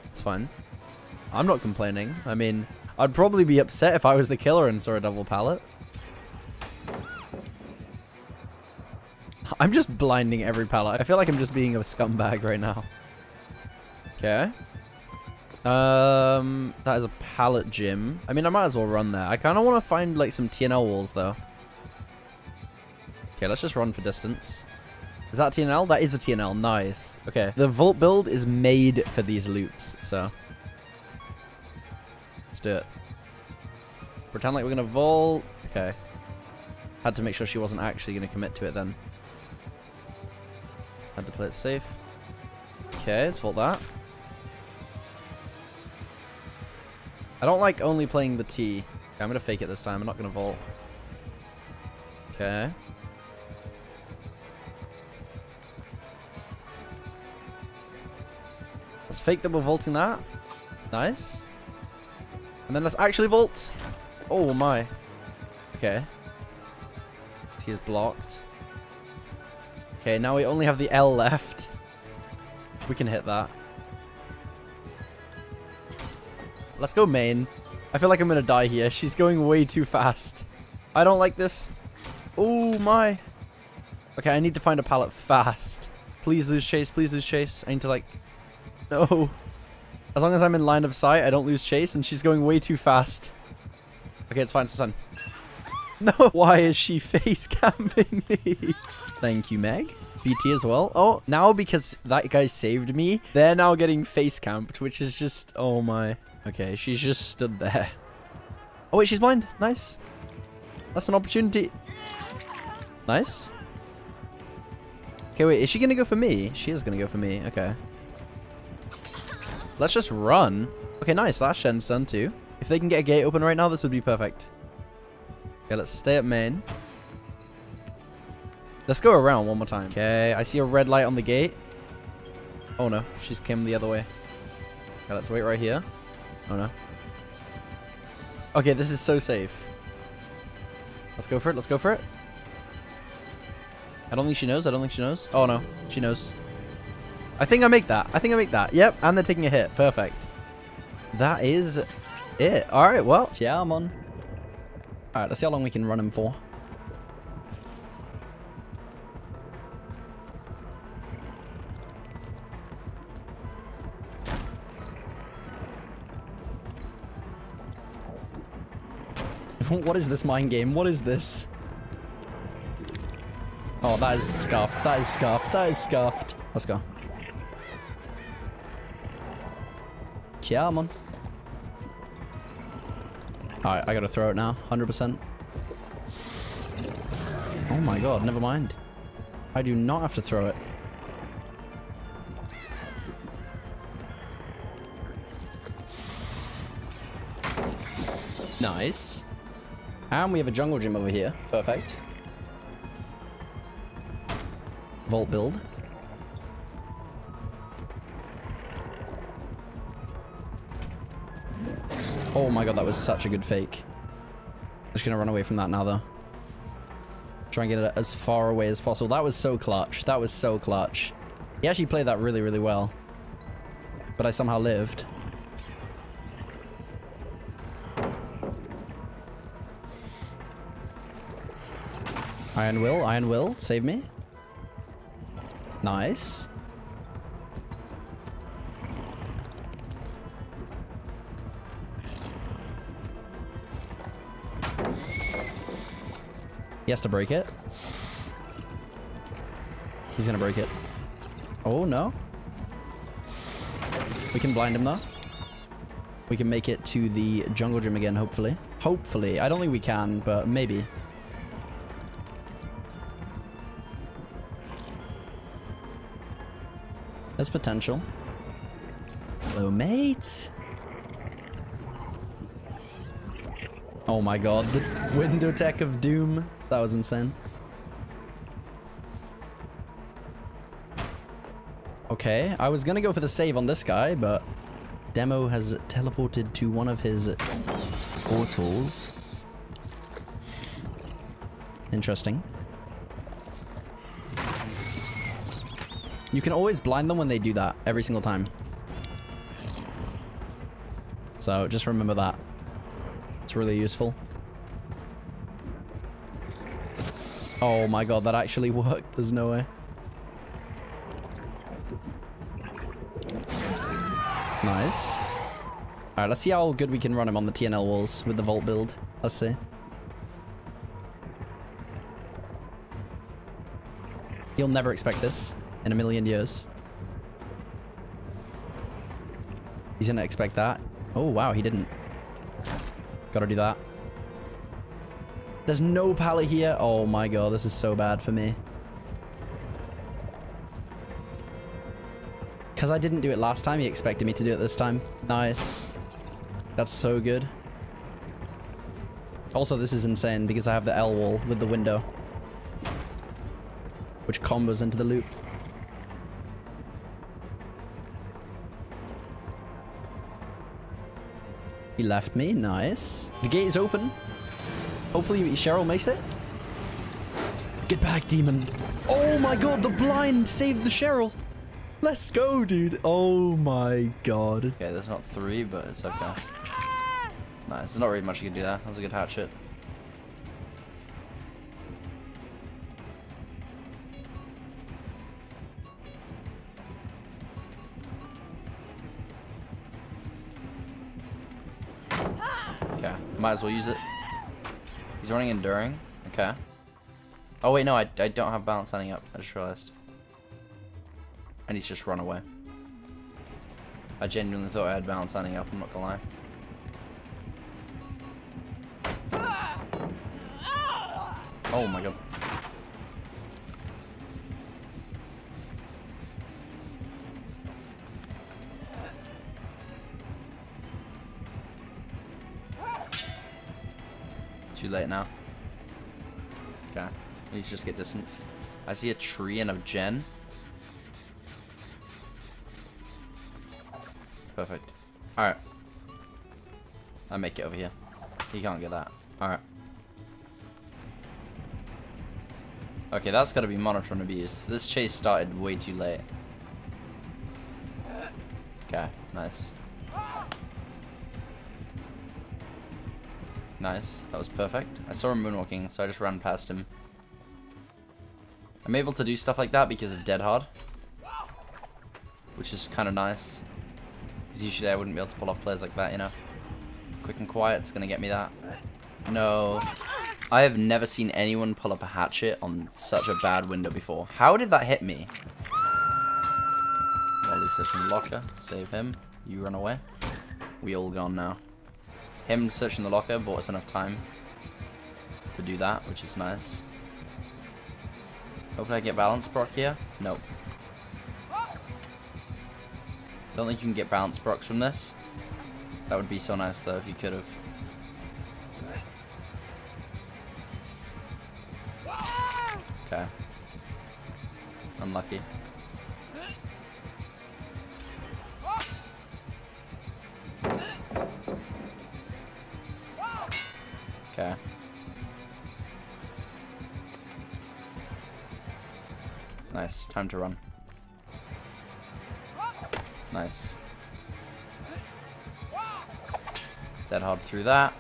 It's fine. I'm not complaining. I mean, I'd probably be upset if I was the killer and saw a double pallet. I'm just blinding every pallet. I feel like I'm just being a scumbag right now. Okay. That is a pallet gym. I mean, I might as well run there. I kind of want to find, like, some TNL walls, though. Okay, let's just run for distance. Is that TNL? That is a TNL. Nice. Okay. The vault build is made for these loops, so. Let's do it. Pretend like we're going to vault. Okay. Had to make sure she wasn't actually going to commit to it then. Had to play it safe. Okay, let's vault that. I don't like only playing the T. Okay, I'm going to fake it this time. I'm not going to vault. Okay. Let's fake that we're vaulting that. Nice. And then let's actually vault. Oh, my. Okay. T is blocked. Okay, now we only have the L left. We can hit that. Let's go main. I feel like I'm going to die here. She's going way too fast. I don't like this. Oh, my. Okay, I need to find a pallet fast. Please lose chase. Please lose chase. I need to, like... No. As long as I'm in line of sight, I don't lose chase, and she's going way too fast. Okay, it's fine. It's fine. No. Why is she face camping me? Thank you, Meg. BT as well. Oh, now because that guy saved me, they're now getting face camped, which is just... Oh, my. Okay, she's just stood there. Oh, wait, she's blind. Nice. That's an opportunity. Nice. Okay, wait. Is she going to go for me? She is going to go for me. Okay. Let's just run. Okay, nice. That's Shen's done too. If they can get a gate open right now, this would be perfect. Okay, let's stay at main. Let's go around one more time. Okay, I see a red light on the gate. Oh, no. She's came the other way. Okay, let's wait right here. Oh, no. Okay, this is so safe. Let's go for it. Let's go for it. I don't think she knows. I don't think she knows. Oh, no. She knows. I think I make that. I think I make that. Yep, and they're taking a hit. Perfect. That is it. All right, well. Yeah, I'm on. All right, let's see how long we can run him for. What is this mind game? What is this? Oh, that is scuffed. That is scuffed. That is scuffed. Let's go. Come on. Alright, I gotta throw it now. 100%. Oh my god, never mind. I do not have to throw it. Nice. And we have a jungle gym over here. Perfect. Vault build. Oh my god, that was such a good fake. I'm just gonna run away from that now, though. Try and get it as far away as possible. That was so clutch. That was so clutch. He actually played that really, really well. But I somehow lived. Iron Will, Iron Will, save me. Nice. He has to break it. He's gonna break it. Oh no. We can blind him though. We can make it to the jungle gym again, hopefully. Hopefully. I don't think we can, but maybe. There's potential. Hello, mate. Oh my god, the window tech of doom. That was insane. Okay, I was gonna go for the save on this guy, but Demo has teleported to one of his portals. Interesting. You can always blind them when they do that, every single time. So just remember that. It's really useful. Oh my god, that actually worked. There's no way. Nice. Alright, let's see how good we can run him on the TNL walls with the vault build. Let's see. You'll never expect this in a million years. He's gonna expect that. Oh wow, he didn't. Gotta do that. There's no pallet here. Oh my god, this is so bad for me. Because I didn't do it last time, he expected me to do it this time. Nice. That's so good. Also, this is insane because I have the L wall with the window, which combos into the loop. He left me. Nice. The gate is open. Hopefully Cheryl makes it. Get back, demon. Oh my god, the blind saved the Cheryl. Let's go, dude. Oh my god. Okay, there's not three, but it's okay. Nice. There's not really much you can do there. That was a good hatchet. Okay, might as well use it. He's running enduring. Okay. Oh wait, no, I don't have balance standing up. I just realized. I need to just run away. I genuinely thought I had balance standing up, I'm not gonna lie. Oh my god. Too late now. Okay, I need to just get distance. I see a tree and a gen. Perfect. Alright. I make it over here. He can't get that. Alright. Okay, that's gotta be monotone abuse. This chase started way too late. Okay, nice. Nice. That was perfect. I saw him moonwalking, so I just ran past him. I'm able to do stuff like that because of Dead Hard, which is kind of nice. Usually I wouldn't be able to pull off players like that, you know. Quick and quiet's gonna get me that. No. I have never seen anyone pull up a hatchet on such a bad window before. How did that hit me? Molly searching locker. Save him. You run away. We all gone now. Him searching the locker bought us enough time to do that, which is nice. Hopefully I get balance proc here. Nope. Don't think you can get bounce procs from this. That would be so nice though if you could have. Okay. Unlucky. Okay. Nice, time to run. Nice. Dead hard through that.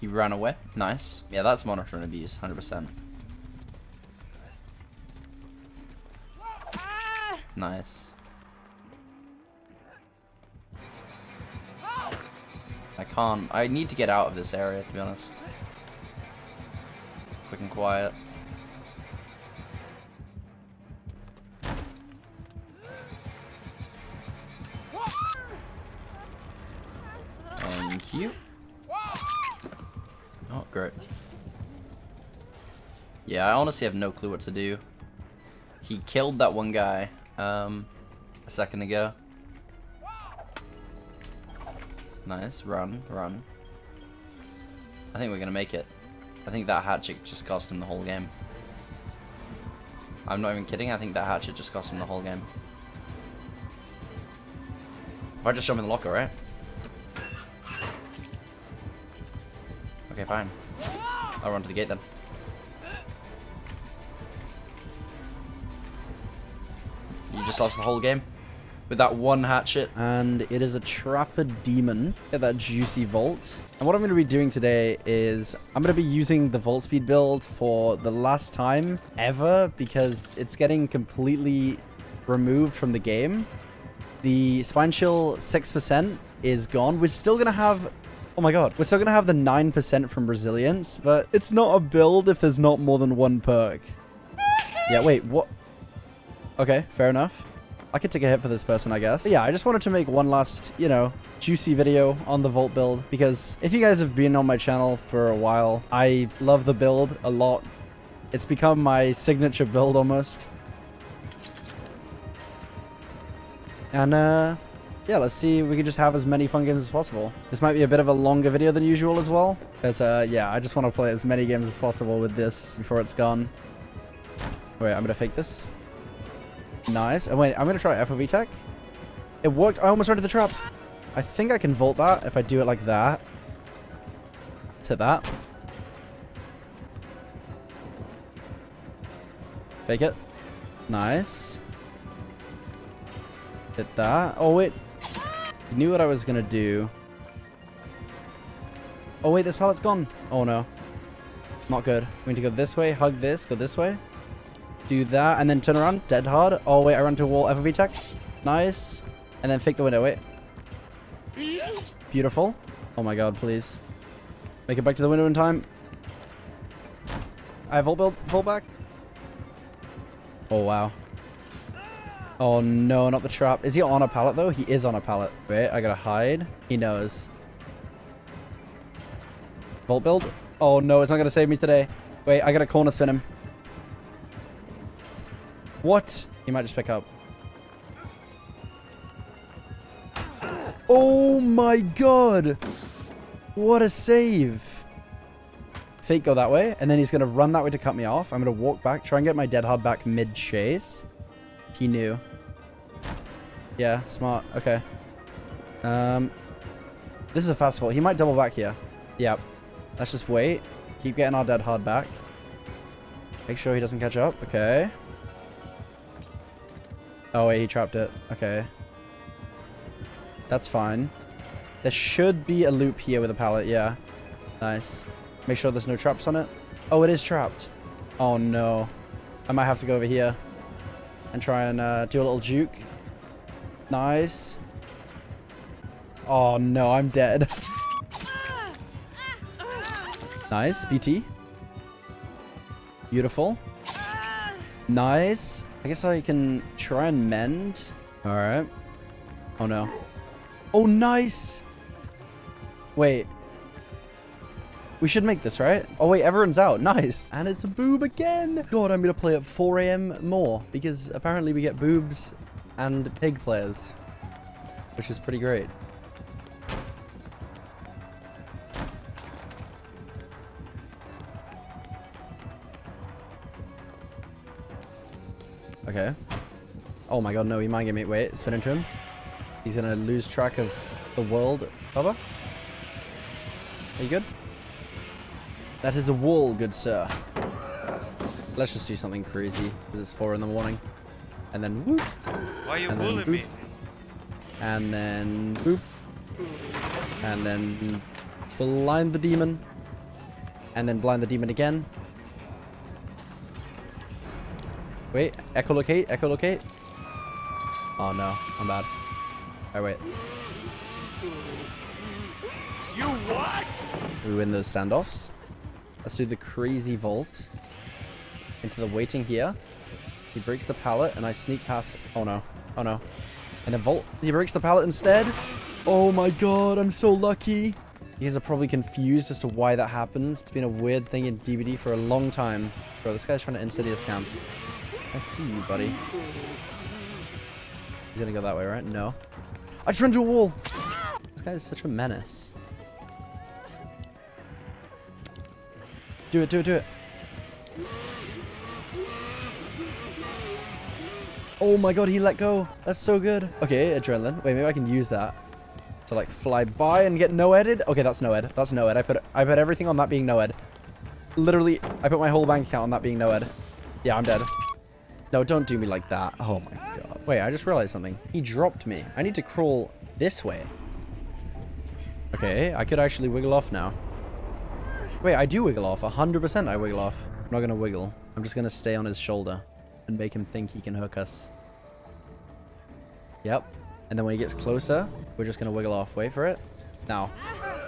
He ran away. Nice. Yeah, that's monitoring abuse, 100%. Nice. I can't. I need to get out of this area, to be honest. Quick and quiet. Thank you. Oh, great. Yeah, I honestly have no clue what to do. He killed that one guy a second ago. Nice, run, run. I think we're gonna make it. I think that hatchet just cost him the whole game. I'm not even kidding, I think that hatchet just cost him the whole game. If I just shove him in the locker, right? Okay, fine. I'll run to the gate then. You just lost the whole game with that one hatchet. And it is a Trapper Demon at that juicy vault. And what I'm going to be doing today is I'm going to be using the vault speed build for the last time ever because it's getting completely removed from the game. The Spine Chill 6% is gone. We're still going to have... Oh my god, we're still going to have the 9% from Resilience, but it's not a build if there's not more than one perk. Yeah, wait, what? Okay, fair enough. I could take a hit for this person, I guess. But yeah, I just wanted to make one last, you know, juicy video on the vault build, because if you guys have been on my channel for a while, I love the build a lot. It's become my signature build almost. And, yeah, let's see. We can just have as many fun games as possible. This might be a bit of a longer video than usual as well. Because, yeah, I just want to play as many games as possible with this before it's gone. Wait, I'm going to fake this. Nice. And wait, I'm going to try FOV tech. It worked. I almost started the trap. I think I can vault that if I do it like that. To that. Fake it. Nice. Hit that. Oh, wait. Knew what I was gonna do. Oh wait, this pallet's gone. Oh no, not good. We need to go this way, hug this, go this way, do that, and then turn around. Dead hard. Oh wait, I ran to a wall. FOV tech. Nice. And then fake the window. Wait. Beautiful. Oh my god, please make it back to the window in time. I vault build, vault back. Oh wow. Oh no, not the trap. Is he on a pallet though? He is on a pallet. Wait, I gotta hide. He knows. Vault build? Oh no, it's not gonna save me today. Wait, I gotta corner spin him. What? He might just pick up. Oh my god! What a save! Fake go that way, and then he's gonna run that way to cut me off. I'm gonna walk back, try and get my dead hard back mid-chase. He knew. Yeah, smart. Okay. This is a fast fall. He might double back here. Yep. Let's just wait. Keep getting our dead hard back. Make sure he doesn't catch up. Okay. Oh, wait. He trapped it. Okay. That's fine. There should be a loop here with a pallet. Yeah. Nice. Make sure there's no traps on it. Oh, it is trapped. Oh, no. I might have to go over here. And try and do a little juke. Nice. Oh no, I'm dead. Nice, BT. Beautiful. Nice. I guess I can try and mend. All right. Oh no. Oh, nice. Wait. We should make this, right? Oh, wait, everyone's out. Nice. And it's a boob again. God, I'm going to play at 4 a.m. more because apparently we get boobs and pig players, which is pretty great. Okay. Oh, my God. No, he might get me. Wait, spin into him. He's going to lose track of the world. Bubba? Are you good? That is a wall, good sir. Let's just do something crazy, because it's 4 in the morning. And then whoop. Why are you bullying me? And then boop. And then blind the demon. And then blind the demon again. Wait, echolocate, echolocate. Oh no, I'm bad. Alright, wait. You what? We win those standoffs. Let's do the crazy vault into the waiting here. He breaks the pallet and I sneak past. Oh no. Oh no. And then vault. He breaks the pallet instead. Oh my god, I'm so lucky. You guys are probably confused as to why that happens. It's been a weird thing in DBD for a long time. Bro, this guy's trying to insidious camp. I see you, buddy. He's gonna go that way, right? No. I just ran into a wall! This guy is such a menace. Do it, do it, do it. Oh my god, he let go. That's so good. Okay, adrenaline. Wait, maybe I can use that to like fly by and get NOEDed. Okay, that's NOED. That's NOED. I put everything on that being NOED. Literally, I put my whole bank account on that being NOED. Yeah, I'm dead. No, don't do me like that. Oh my god. Wait, I just realized something. He dropped me. I need to crawl this way. Okay, I could actually wiggle off now. Wait, I do wiggle off. 100% I wiggle off. I'm not gonna wiggle. I'm just gonna stay on his shoulder and make him think he can hook us. Yep. And then when he gets closer, we're just gonna wiggle off. Wait for it. Now.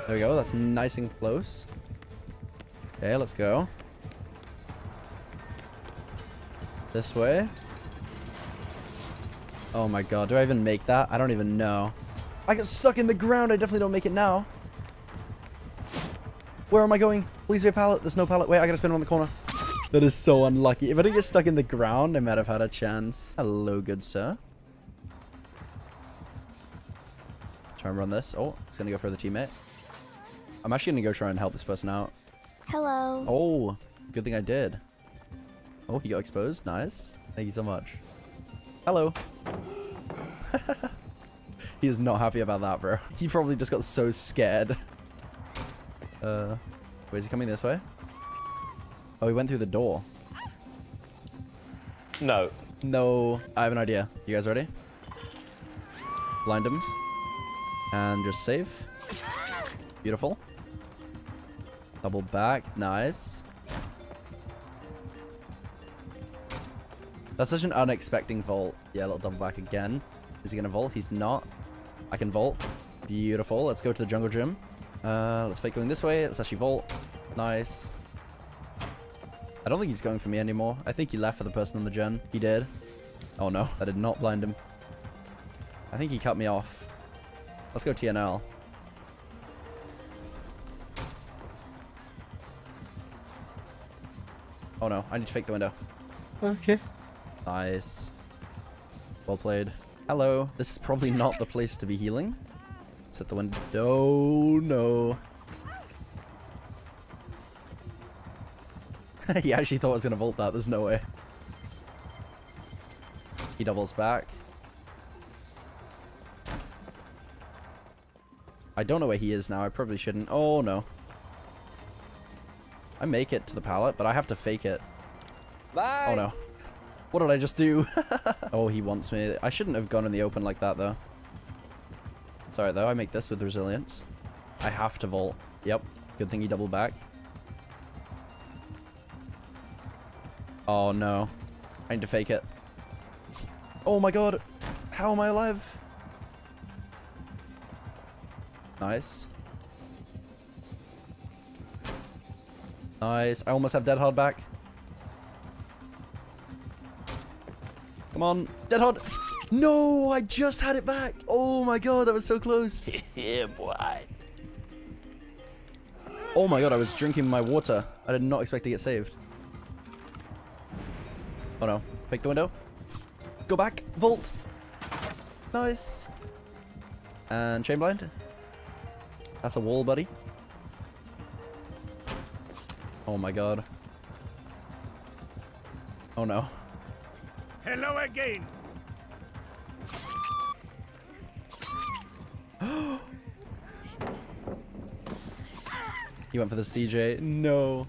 There we go. That's nice and close. Okay, let's go. This way. Oh my god. Do I even make that? I don't even know. I got stuck in the ground. I definitely don't make it now. Where am I going? Please be a pallet. There's no pallet. Wait, I gotta spin around the corner. That is so unlucky. If I didn't get stuck in the ground, I might have had a chance. Hello, good sir. Try and run this. Oh, it's gonna go for the teammate. I'm actually gonna go try and help this person out. Hello. Oh, good thing I did. Oh, he got exposed. Nice. Thank you so much. Hello. He is not happy about that, bro. He probably just got so scared. Wait, is he coming this way? Oh, he went through the door. No. No. I have an idea. You guys ready? Blind him. And just save. Beautiful. Double back. Nice. That's such an unexpected vault. Yeah, a little double back again. Is he gonna vault? He's not. I can vault. Beautiful. Let's go to the jungle gym. Let's fake going this way. Let's actually vault. Nice. I don't think he's going for me anymore. I think he left for the person on the gen. He did. Oh no, I did not blind him. I think he cut me off. Let's go TNL. Oh no, I need to fake the window. Okay. Nice. Well played. Hello. This is probably not the place to be healing. Let's hit the window. Oh, no. He actually thought I was going to vault that. There's no way. He doubles back. I don't know where he is now. I probably shouldn't. Oh, no. I make it to the pallet, but I have to fake it. Bye. Oh, no. What did I just do? Oh, he wants me. I shouldn't have gone in the open like that, though. It's alright, though. I make this with resilience. I have to vault. Yep. Good thing he doubled back. Oh, no. I need to fake it. Oh, my God. How am I alive? Nice. Nice. I almost have Dead Hard back. Come on. Dead Hard. No, I just had it back. Oh my god, that was so close. Yeah, boy. Oh my god, I was drinking my water. I did not expect to get saved. Oh no. Pick the window. Go back. Vault. Nice. And chain blind. That's a wall, buddy. Oh my god. Oh no. Hello again. He went for the CJ. No.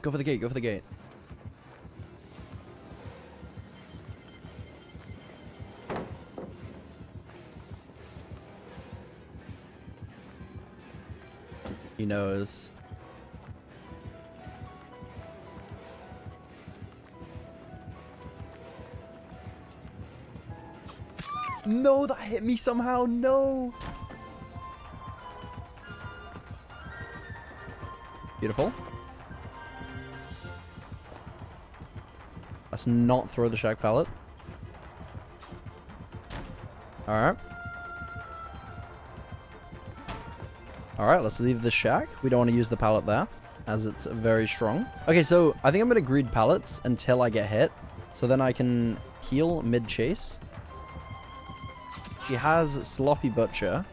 Go for the gate. Go for the gate. He knows. No, that hit me somehow. No. Beautiful. Let's not throw the shag pallet. Alright. Alright, let's leave the shack. We don't want to use the pallet there, as it's very strong. Okay, so I think I'm going to greed pallets until I get hit, so then I can heal mid-chase. She has Sloppy Butcher.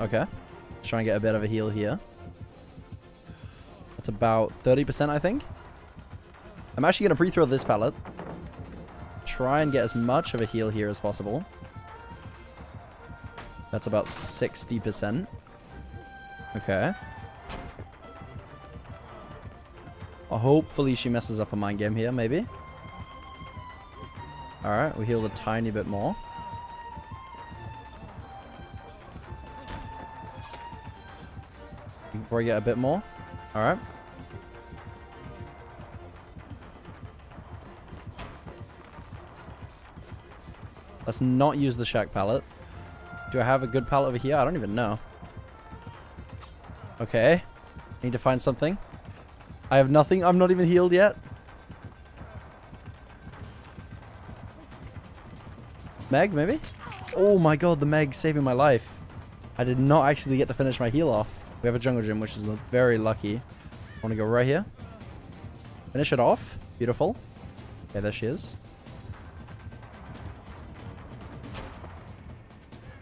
Okay, let's try and get a bit of a heal here. That's about 30%, I think. I'm actually going to pre-throw this pallet. Try and get as much of a heal here as possible. That's about 60%. Okay. Hopefully she messes up a mind game here, maybe. Alright, we healed a tiny bit more. We can probably get a bit more. Alright. Let's not use the shack pallet. Do I have a good pallet over here? I don't even know. Okay. Need to find something. I have nothing. I'm not even healed yet. Meg, maybe? Oh my god, the Meg saving my life. I did not actually get to finish my heal off. We have a jungle gym, which is very lucky. I want to go right here. Finish it off. Beautiful. Okay, there she is.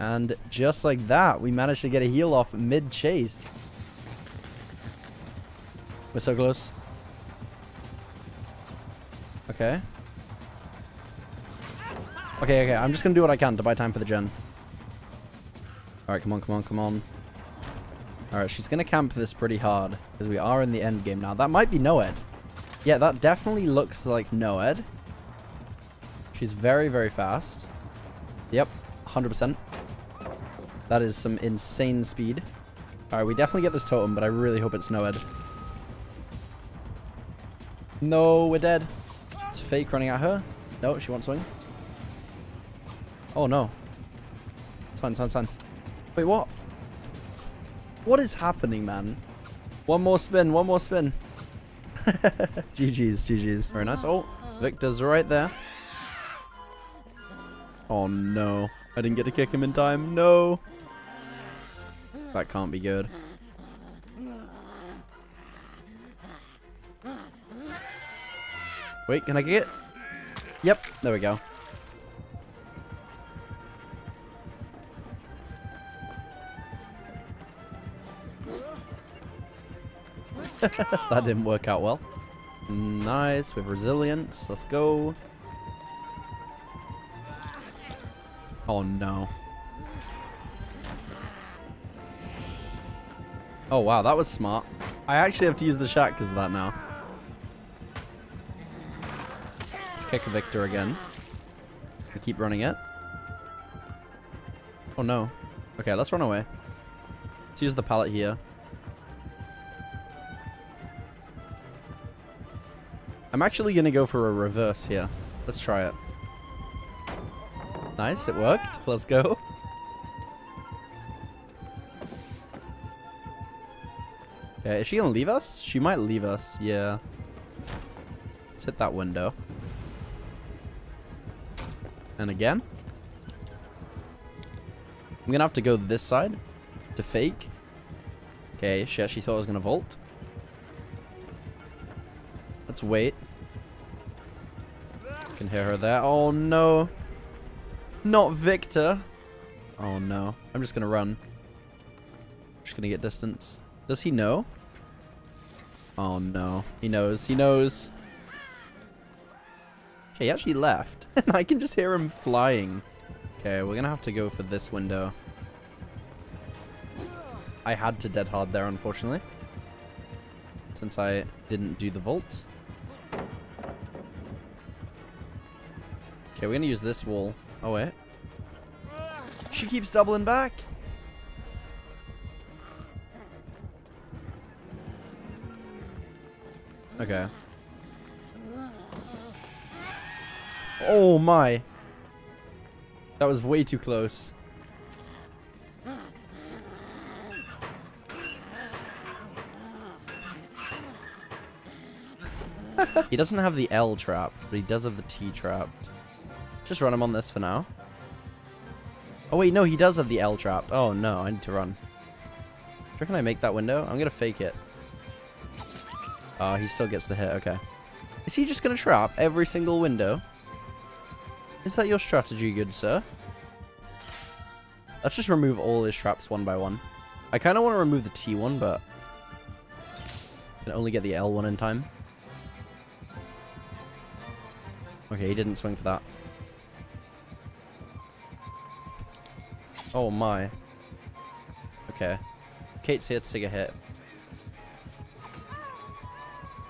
And just like that, we managed to get a heal off mid-chase. We're so close. Okay. Okay. I'm just going to do what I can to buy time for the gen. Alright, come on. Alright, she's going to camp this pretty hard, because we are in the end game now. That might be NOED. Yeah, that definitely looks like NOED. She's very, very fast. Yep, 100%. That is some insane speed. Alright, we definitely get this totem, but I really hope it's NOED. No, we're dead. It's Fake running at her. No, she won't swing. Oh, no. It's fine. Wait, what? What is happening, man? One more spin. GG's. Very nice. Oh, Victor's right there. Oh, no. I didn't get to kick him in time. No. That can't be good. Wait, can I get it? Yep, there we go. That didn't work out well. Nice, with resilience. Let's go. Oh, no. Oh, wow, that was smart. I actually have to use the shack because of that now. Kick Victor again. I keep running it. Oh no. Okay, let's run away. Let's use the pallet here. I'm actually going to go for a reverse here. Let's try it. Nice, it worked. Let's go. Okay, is she going to leave us? She might leave us. Yeah. Let's hit that window. And again. I'm going to have to go this side to fake. Okay, shit, she thought I was going to vault. Let's wait. Can hear her there. Oh, no. Not Victor. Oh, no. I'm just going to run. Just going to get distance. Does he know? Oh, no. He knows. Okay, he actually left. And I can just hear him flying. Okay, we're going to have to go for this window. I had to dead hard there, unfortunately. Since I didn't do the vault. Okay, we're going to use this wall. Oh, wait. She keeps doubling back. Okay. Oh my. That was way too close. He doesn't have the L trap, but he does have the T trap. Just run him on this for now. Oh wait, no, he does have the L trap. Oh no, I need to run. Where can I make that window? I'm gonna fake it. Oh, he still gets the hit, okay. Is he just gonna trap every single window? Is that your strategy, good sir? Let's just remove all his traps one by one. I kinda wanna remove the T one, but I can only get the L one in time. Okay, he didn't swing for that. Oh my. Okay. Kate's here to take a hit.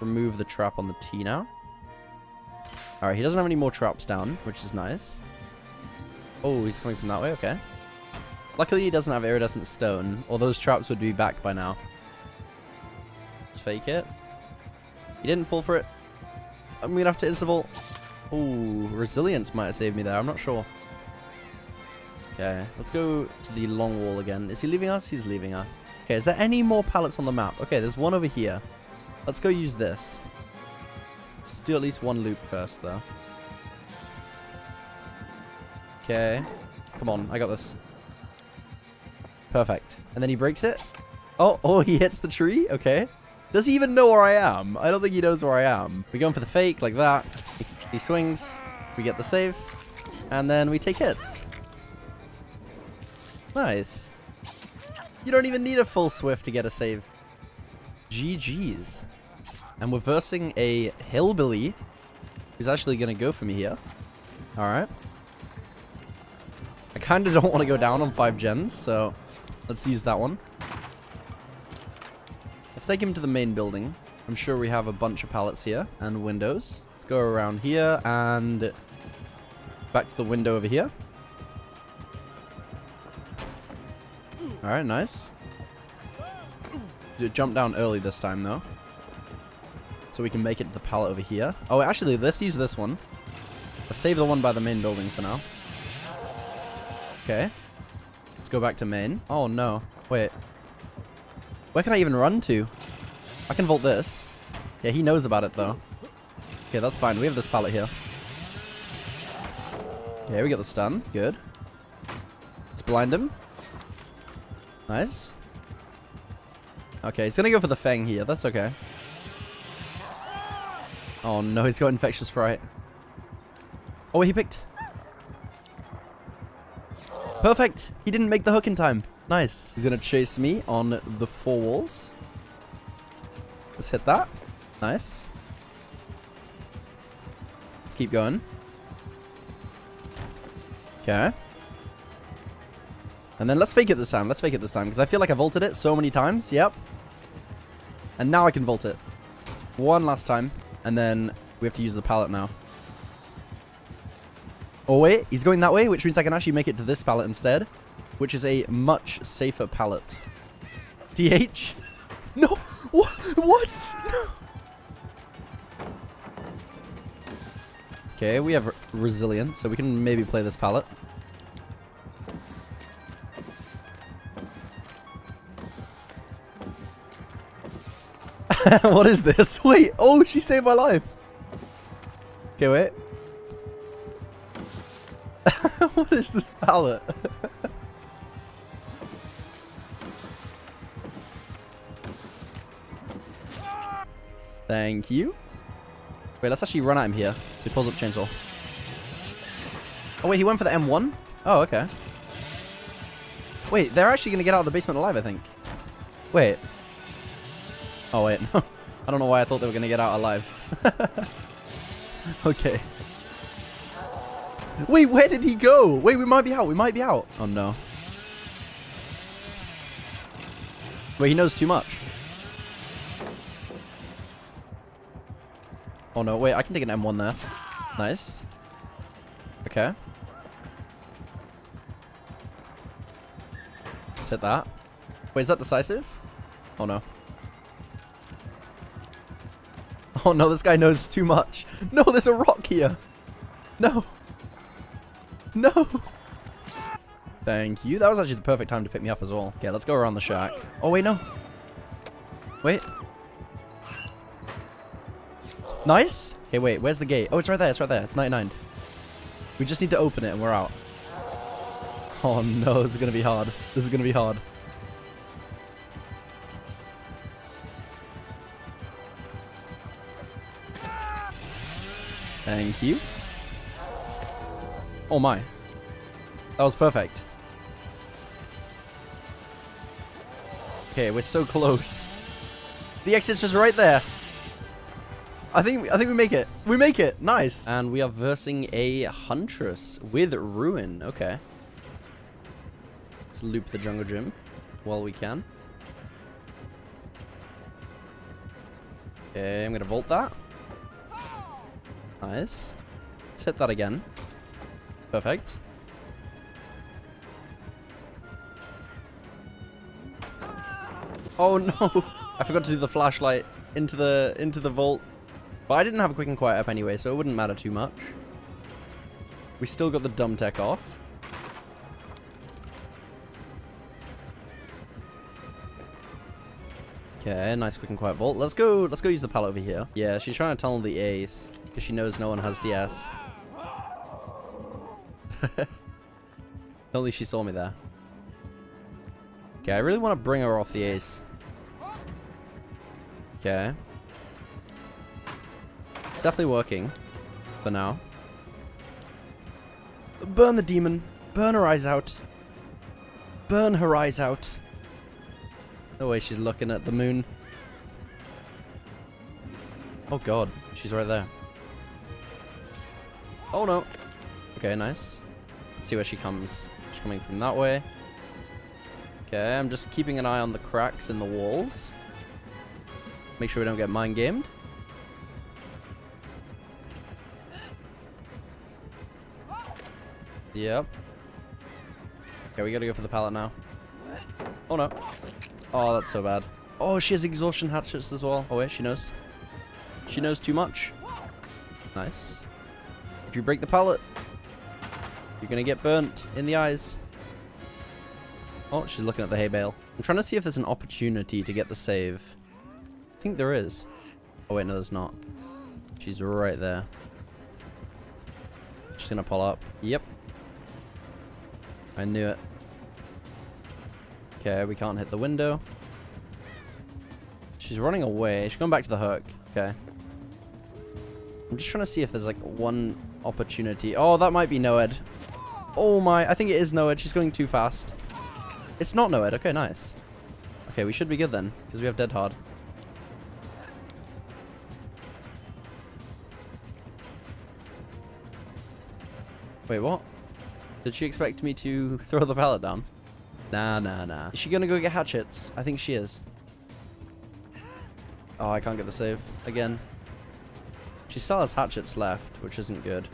Remove the trap on the T now. Alright, he doesn't have any more traps down, which is nice. Oh, he's coming from that way, okay. Luckily he doesn't have iridescent stone, or those traps would be back by now. Let's fake it. He didn't fall for it. I'm gonna have to insta-vault. Ooh, resilience might have saved me there, I'm not sure. Okay, let's go to the long wall again. Is he leaving us? He's leaving us. Okay, is there any more pallets on the map? Okay, there's one over here. Let's go use this. Let's do at least one loop first, though. Okay. Come on, I got this. Perfect. And then he breaks it. Oh, he hits the tree? Okay. Does he even know where I am? I don't think he knows where I am. We're going for the fake, like that. He swings. We get the save. And then we take hits. Nice. You don't even need a full swift to get a save. GG's. And we're versing a hillbilly who's actually going to go for me here. Alright. I kind of don't want to go down on 5 gens, so let's use that one. Let's take him to the main building. I'm sure we have a bunch of pallets here and windows. Let's go around here and back to the window over here. Alright, nice. Jump down early this time, though. So we can make it to the pallet over here. Oh, actually, let's use this one. Let's save the one by the main building for now. Okay. Let's go back to main. Oh, no. Wait. Where can I even run to? I can vault this. Yeah, he knows about it, though. Okay, that's fine. We have this pallet here. Okay, we got the stun. Good. Let's blind him. Nice. Okay, he's gonna go for the fang here. That's okay. Oh no, he's got infectious fright. Oh, he picked. Perfect. He didn't make the hook in time. Nice. He's gonna chase me on the four walls. Let's hit that. Nice. Let's keep going. Okay. And then let's fake it this time. Let's fake it this time. Because I feel like I vaulted it so many times. Yep. And now I can vault it. One last time. And then we have to use the pallet now. Oh, wait. He's going that way, which means I can actually make it to this pallet instead. Which is a much safer pallet. DH? No. What? No. Okay, we have resilience. So we can maybe play this pallet. What is this? Wait. Oh, she saved my life. Okay, wait. What is this pallet? Thank you. Wait, let's actually run at him here. So he pulls up chainsaw. Oh, wait. He went for the M1? Oh, okay. Wait, they're actually going to get out of the basement alive, I think. Wait. Oh, wait, no. I don't know why I thought they were going to get out alive. Okay. Wait, where did he go? Wait, we might be out. We might be out. Oh, no. Wait, he knows too much. Oh, no. Wait, I can take an M1 there. Nice. Okay. Let's hit that. Wait, is that decisive? Oh, no. Oh no, this guy knows too much. No, there's a rock here. No. No. Thank you. That was actually the perfect time to pick me up as well. Okay, let's go around the shack. Oh, wait, no. Wait. Nice. Okay, wait. Where's the gate? Oh, it's right there. It's right there. It's 99. We just need to open it and we're out. Oh, no. This is going to be hard. This is going to be hard. Thank you. Oh, my. That was perfect. Okay, we're so close. The exit's just right there. I think we make it. We make it. Nice. And we are versing a Huntress with Ruin. Okay. Let's loop the jungle gym while we can. Okay, I'm going to vault that. Nice. Let's hit that again. Perfect. Oh no! I forgot to do the flashlight into the vault. But I didn't have a quick and quiet up anyway, so it wouldn't matter too much. We still got the dumb tech off. Okay, nice quick and quiet vault. Let's go use the pallet over here. Yeah, she's trying to tunnel the ace, because she knows no one has DS. Only she saw me there. Okay, I really want to bring her off the ace. Okay. It's definitely working. For now. Burn the demon. Burn her eyes out. Burn her eyes out. No way she's looking at the moon. Oh god, she's right there. Oh no. Okay, nice. Let's see where she comes. She's coming from that way. Okay, I'm just keeping an eye on the cracks in the walls. Make sure we don't get mind gamed. Yep. Okay, we gotta go for the pallet now. Oh no. Oh, that's so bad. Oh, she has exhaustion hatchets as well. Oh wait, she knows. She knows too much. Nice. If you break the pallet, you're gonna get burnt in the eyes. Oh, she's looking at the hay bale. I'm trying to see if there's an opportunity to get the save. I think there is. Oh, wait, no, there's not. She's right there. She's going to pull up. Yep. I knew it. Okay, we can't hit the window. She's running away. She's going back to the hook. Okay. I'm just trying to see if there's, like, one opportunity. Oh, that might be NOED. Oh, my. I think it is NOED. She's going too fast. It's not NOED. Okay, nice. Okay, we should be good then, because we have Dead Hard. Wait, what? Did she expect me to throw the pallet down? Nah, nah, nah. Is she going to go get hatchets? I think she is. Oh, I can't get the save again. She still has hatchets left, which isn't good.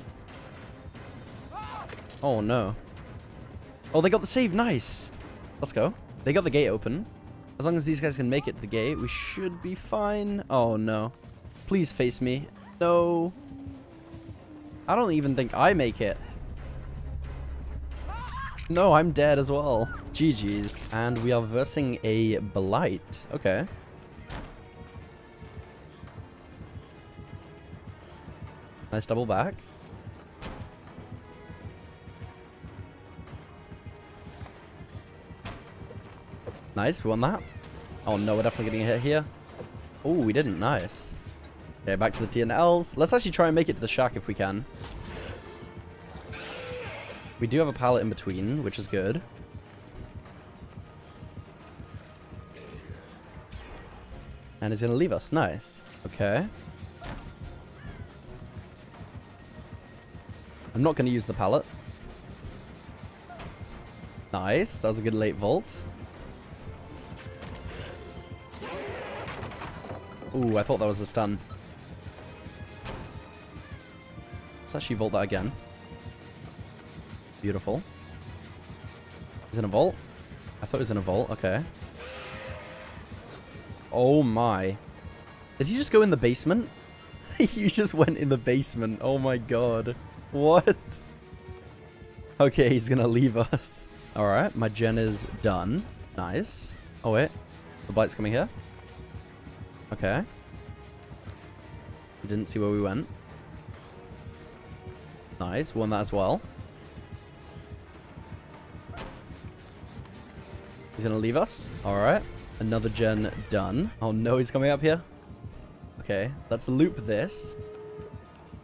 Oh, no. Oh, they got the save. Nice. Let's go. They got the gate open. As long as these guys can make it to the gate, we should be fine. Oh, no. Please face me. No. I don't even think I make it. No, I'm dead as well. GG's. And we are versing a Blight. Okay. Nice double back. Nice, we won that. Oh no, we're definitely getting hit here. Oh, we didn't. Nice. Okay, back to the T&Ls. Let's actually try and make it to the shack if we can. We do have a pallet in between, which is good. And it's going to leave us. Nice. Okay. I'm not going to use the pallet. Nice. That was a good late vault. Ooh, I thought that was a stun. Let's actually vault that again. Beautiful. Is it in a vault? I thought it was in a vault. Okay. Oh my. Did he just go in the basement? He just went in the basement. Oh my god. What? Okay, he's gonna leave us. Alright, my gen is done. Nice. Oh wait, the blight's coming here. Okay. I didn't see where we went. Nice, won that as well. He's gonna leave us. Alright, another gen done. Oh no, he's coming up here. Okay, let's loop this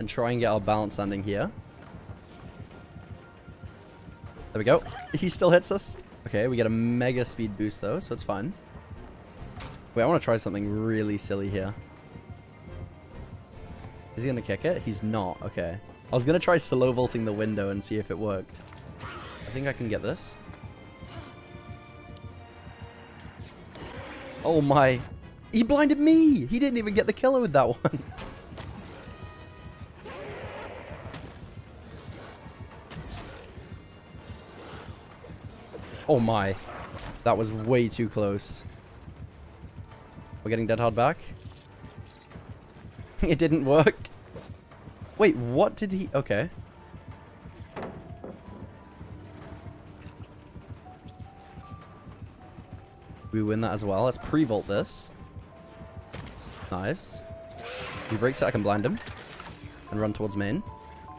and try and get our balance landing here. There we go. He still hits us. Okay, we get a mega speed boost though, so it's fine. Wait, I want to try something really silly here. Is he going to kick it? He's not. Okay. I was going to try slow vaulting the window and see if it worked. I think I can get this. Oh my. He blinded me. He didn't even get the killer with that one. Oh my. That was way too close. We're getting Dead Hard back. It didn't work. Wait, what did he... Okay. We win that as well. Let's pre-vault this. Nice. If he breaks it, I can blind him. And run towards main.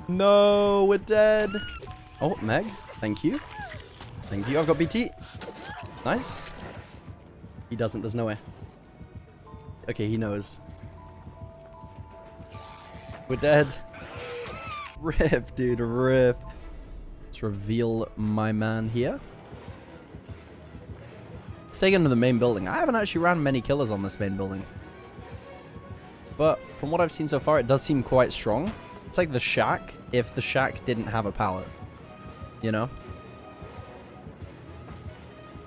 No, we're dead. Oh, Meg. Thank you. Thank you. I've got BT. Nice. He doesn't. There's no way. Okay, he knows. We're dead. Rip, dude. Rip. Let's reveal my man here. Let's take him to the main building. I haven't actually ran many killers on this main building. But from what I've seen so far, it does seem quite strong. It's like the shack if the shack didn't have a pallet. You know?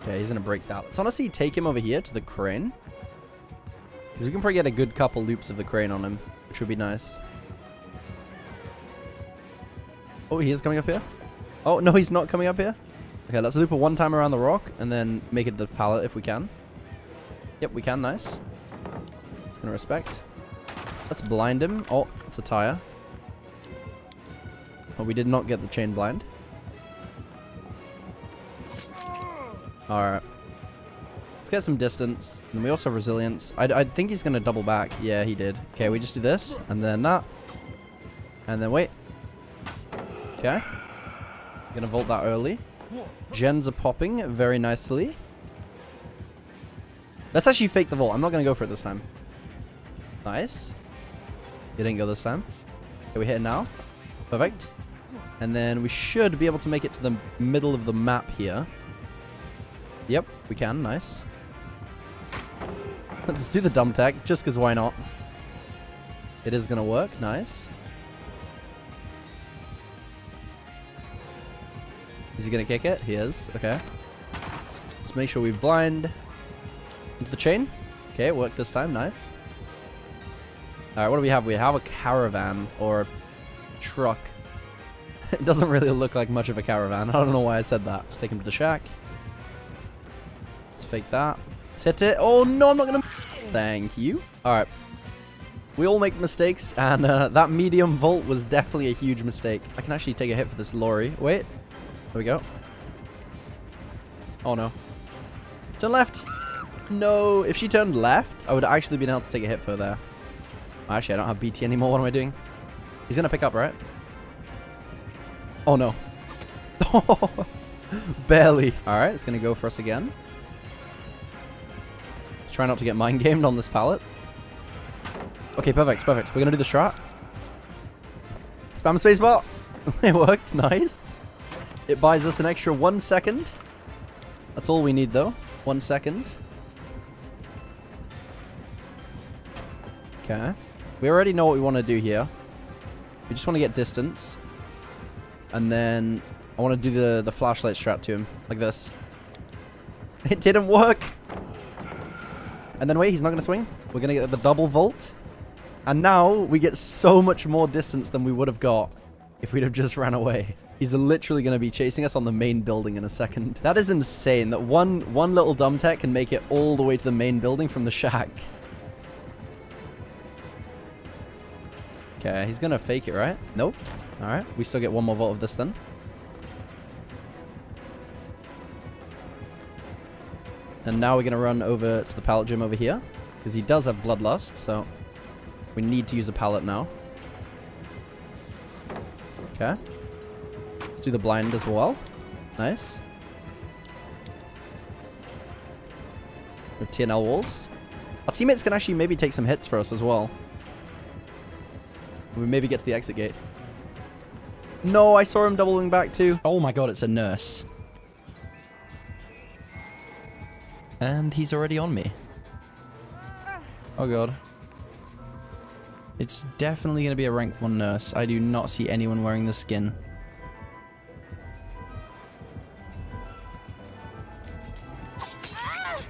Okay, he's going to break that. Let's honestly take him over here to the crane. Because we can probably get a good couple loops of the crane on him, which would be nice. Oh, he is coming up here. Oh, no, he's not coming up here. Okay, let's loop it one time around the rock and then make it to the pallet if we can. Yep, we can. Nice. It's going to respect. Let's blind him. Oh, it's a tire. Oh, we did not get the chain blind. Alright. Let's get some distance. And we also have resilience. I think he's going to double back. Yeah, he did. Okay, we just do this. And then that. And then wait. Okay. Going to vault that early. Gens are popping very nicely. Let's actually fake the vault. I'm not going to go for it this time. Nice. He didn't go this time. Okay, we hit it now. Perfect. And then we should be able to make it to the middle of the map here. Yep, we can. Nice. Let's do the dumb tech, just because why not? It is going to work. Nice. Is he going to kick it? He is. Okay. Let's make sure we blind into the chain. Okay, it worked this time. Nice. All right, what do we have? We have a caravan or a truck. It doesn't really look like much of a caravan. I don't know why I said that. Let's take him to the shack. Let's fake that. Let's hit it. Oh, no, I'm not going to... Thank you. All right. We all make mistakes, and that medium vault was definitely a huge mistake. I can actually take a hit for this lorry. Wait. There we go. Oh, no. Turn left. No. If she turned left, I would have actually been able to take a hit for her there. Actually, I don't have BT anymore. What am I doing? He's going to pick up, right? Oh, no. Barely. All right. It's going to go for us again. Try not to get mind gamed on this pallet. Okay, perfect, perfect. We're gonna do the strat. Spam spacebar. It worked, nice. It buys us an extra 1 second. That's all we need though. 1 second. Okay. We already know what we want to do here. We just want to get distance. And then I want to do the flashlight strat to him. Like this. It didn't work. And then wait, he's not going to swing. We're going to get the double vault. And now we get so much more distance than we would have got if we'd have just ran away. He's literally going to be chasing us on the main building in a second. That is insane that one little dumb tech can make it all the way to the main building from the shack. Okay, he's going to fake it, right? Nope. All right, we still get one more vault of this then. And now we're going to run over to the pallet gym over here, because he does have Bloodlust, so we need to use a pallet now. Okay. Let's do the blind as well. Nice. We have TNL walls. Our teammates can actually maybe take some hits for us as well. We maybe get to the exit gate. No, I saw him doubling back too. Oh my god, it's a nurse. And he's already on me. Oh god. It's definitely going to be a rank 1 nurse. I do not see anyone wearing this skin.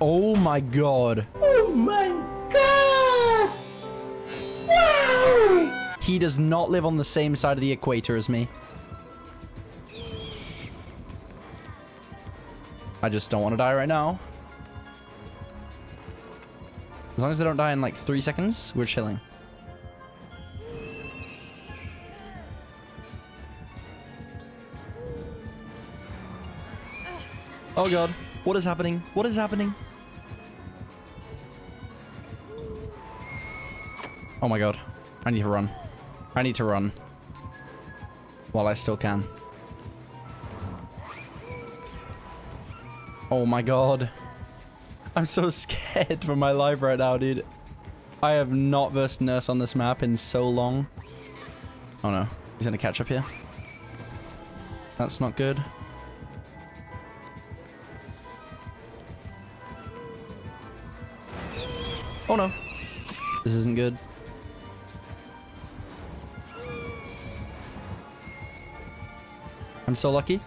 Oh my god. Oh my god! Wow! He does not live on the same side of the equator as me. I just don't want to die right now. As long as they don't die in like 3 seconds, we're chilling. Oh god, what is happening? What is happening? Oh my god, I need to run. I need to run. While I still can. Oh my god. I'm so scared for my life right now, dude. I have not versed Nurse on this map in so long. Oh no, he's gonna catch up here. That's not good. Oh no. This isn't good. I'm so lucky.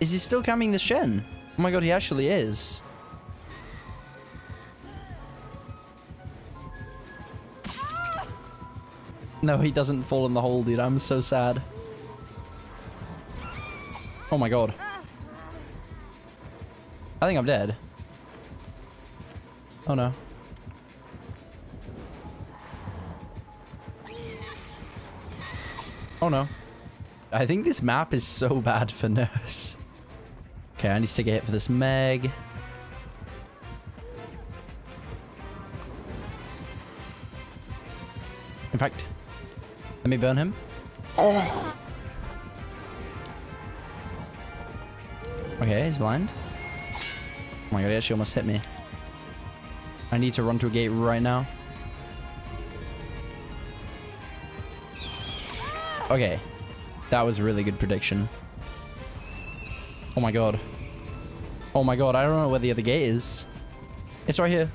Is he still camming the Shen? Oh my god, he actually is. No, he doesn't fall in the hole, dude. I'm so sad. Oh my god. I think I'm dead. Oh no. Oh no. I think this map is so bad for Nurse. Okay, I need to take a hit for this Meg. In fact, let me burn him. Oh. Okay, he's blind. Oh my god, he actually almost hit me. I need to run to a gate right now. Okay. That was a really good prediction. Oh my god. Oh my god, I don't know where the other gate is. It's right here.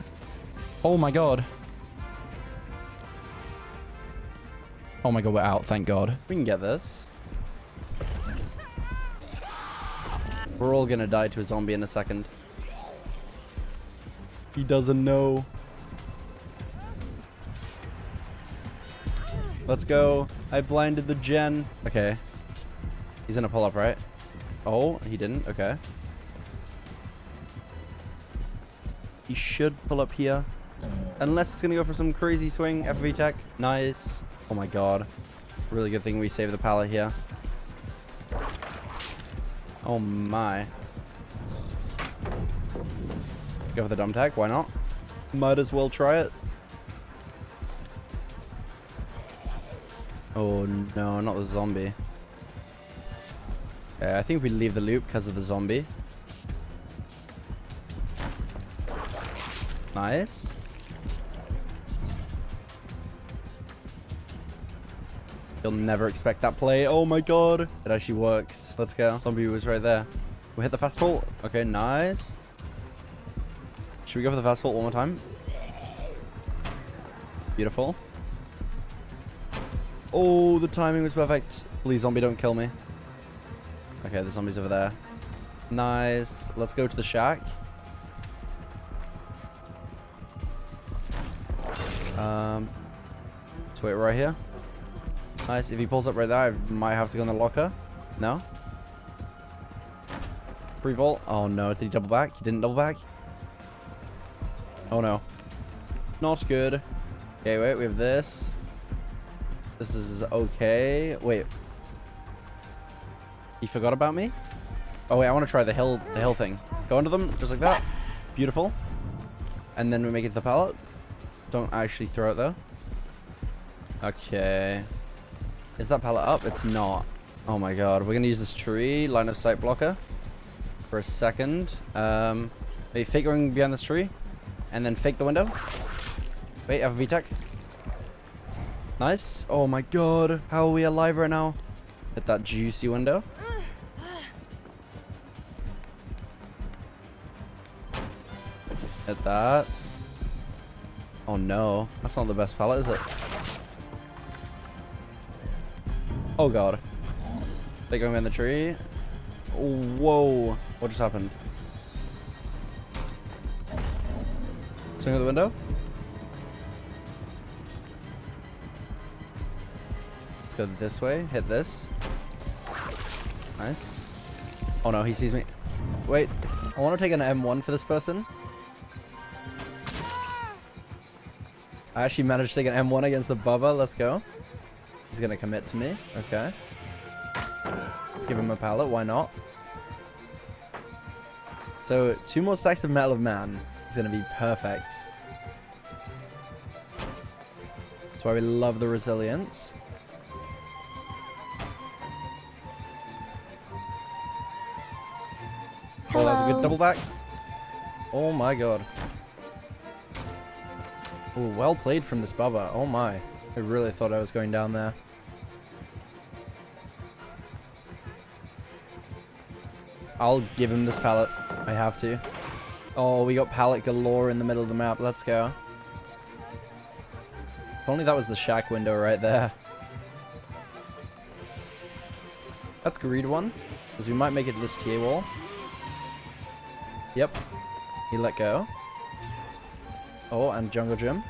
Oh my god. Oh my god, we're out, thank god. We can get this. We're all gonna die to a zombie in a second. He doesn't know. Let's go. I blinded the gen. Okay. He's gonna pull up, right? Oh, he didn't. Okay. He should pull up here. Unless it's gonna go for some crazy swing. FV tech. Nice. Oh my god. Really good thing we saved the pallet here. Oh my. Go for the dumb tech, why not? Might as well try it. Oh no, not the zombie. Okay, I think we leave the loop because of the zombie. Nice. You'll never expect that play. Oh my god. It actually works. Let's go. Zombie was right there. We hit the fast fault. Okay, nice. Should we go for the fast fault one more time? Beautiful. Oh, the timing was perfect. Please, zombie, don't kill me. Okay, the zombie's over there. Nice. Let's go to the shack. Let's wait right here. Nice. If he pulls up right there, I might have to go in the locker. No? Pre-vault. Oh, no. Did he double back? He didn't double back. Oh, no. Not good. Okay, wait. We have this. This is okay. Wait. He forgot about me? Oh wait, I want to try the hill thing. Go into them, just like that. Beautiful. And then we make it to the pallet. Don't actually throw it though. Okay. Is that pallet up? It's not. Oh my god. We're gonna use this tree, line of sight blocker, for a second. Maybe fake going behind this tree. And then fake the window. Wait, I have a VTech. Nice. Oh my god. How are we alive right now? Hit that juicy window. Hit that. Oh no. That's not the best pallet, is it? Oh god. They're going in the tree. Whoa. What just happened? Swing at the window. Let's go this way. Hit this. Nice. Oh no, he sees me. Wait. I want to take an M1 for this person. I actually managed to take an M1 against the Bubba. Let's go. He's going to commit to me. Okay. Let's give him a pallet. Why not? So, 2 more stacks of Metal of Man is going to be perfect. That's why we love the Resilience. Hello. Oh, that's a good double back. Oh my god. Oh, well played from this Bubba. Oh my. I really thought I was going down there. I'll give him this pallet. I have to. Oh, we got pallet galore in the middle of the map. Let's go. If only that was the shack window right there. That's greed one, because we might make it to this TA wall. Yep. He let go. Oh, and jungle gym.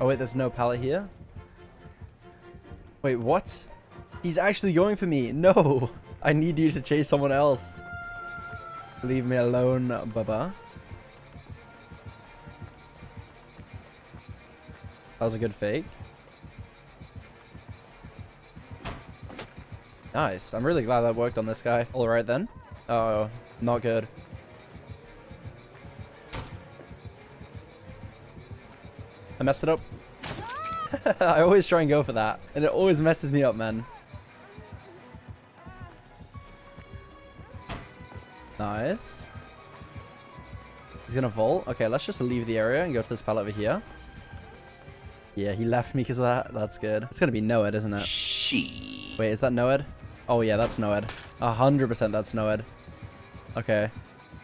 Oh wait, there's no pallet here. Wait, what? He's actually going for me. No, I need you to chase someone else. Leave me alone, Bubba. That was a good fake. Nice. I'm really glad that worked on this guy. All right then. Oh, not good. I messed it up. I always try and go for that, and it always messes me up, man. Nice. He's gonna vault. Okay, let's just leave the area and go to this pallet over here. Yeah, he left me because of that. That's good. It's gonna be NOED, isn't it? She. Wait, is that NOED? Oh yeah, that's NOED. 100% that's NOED. Okay.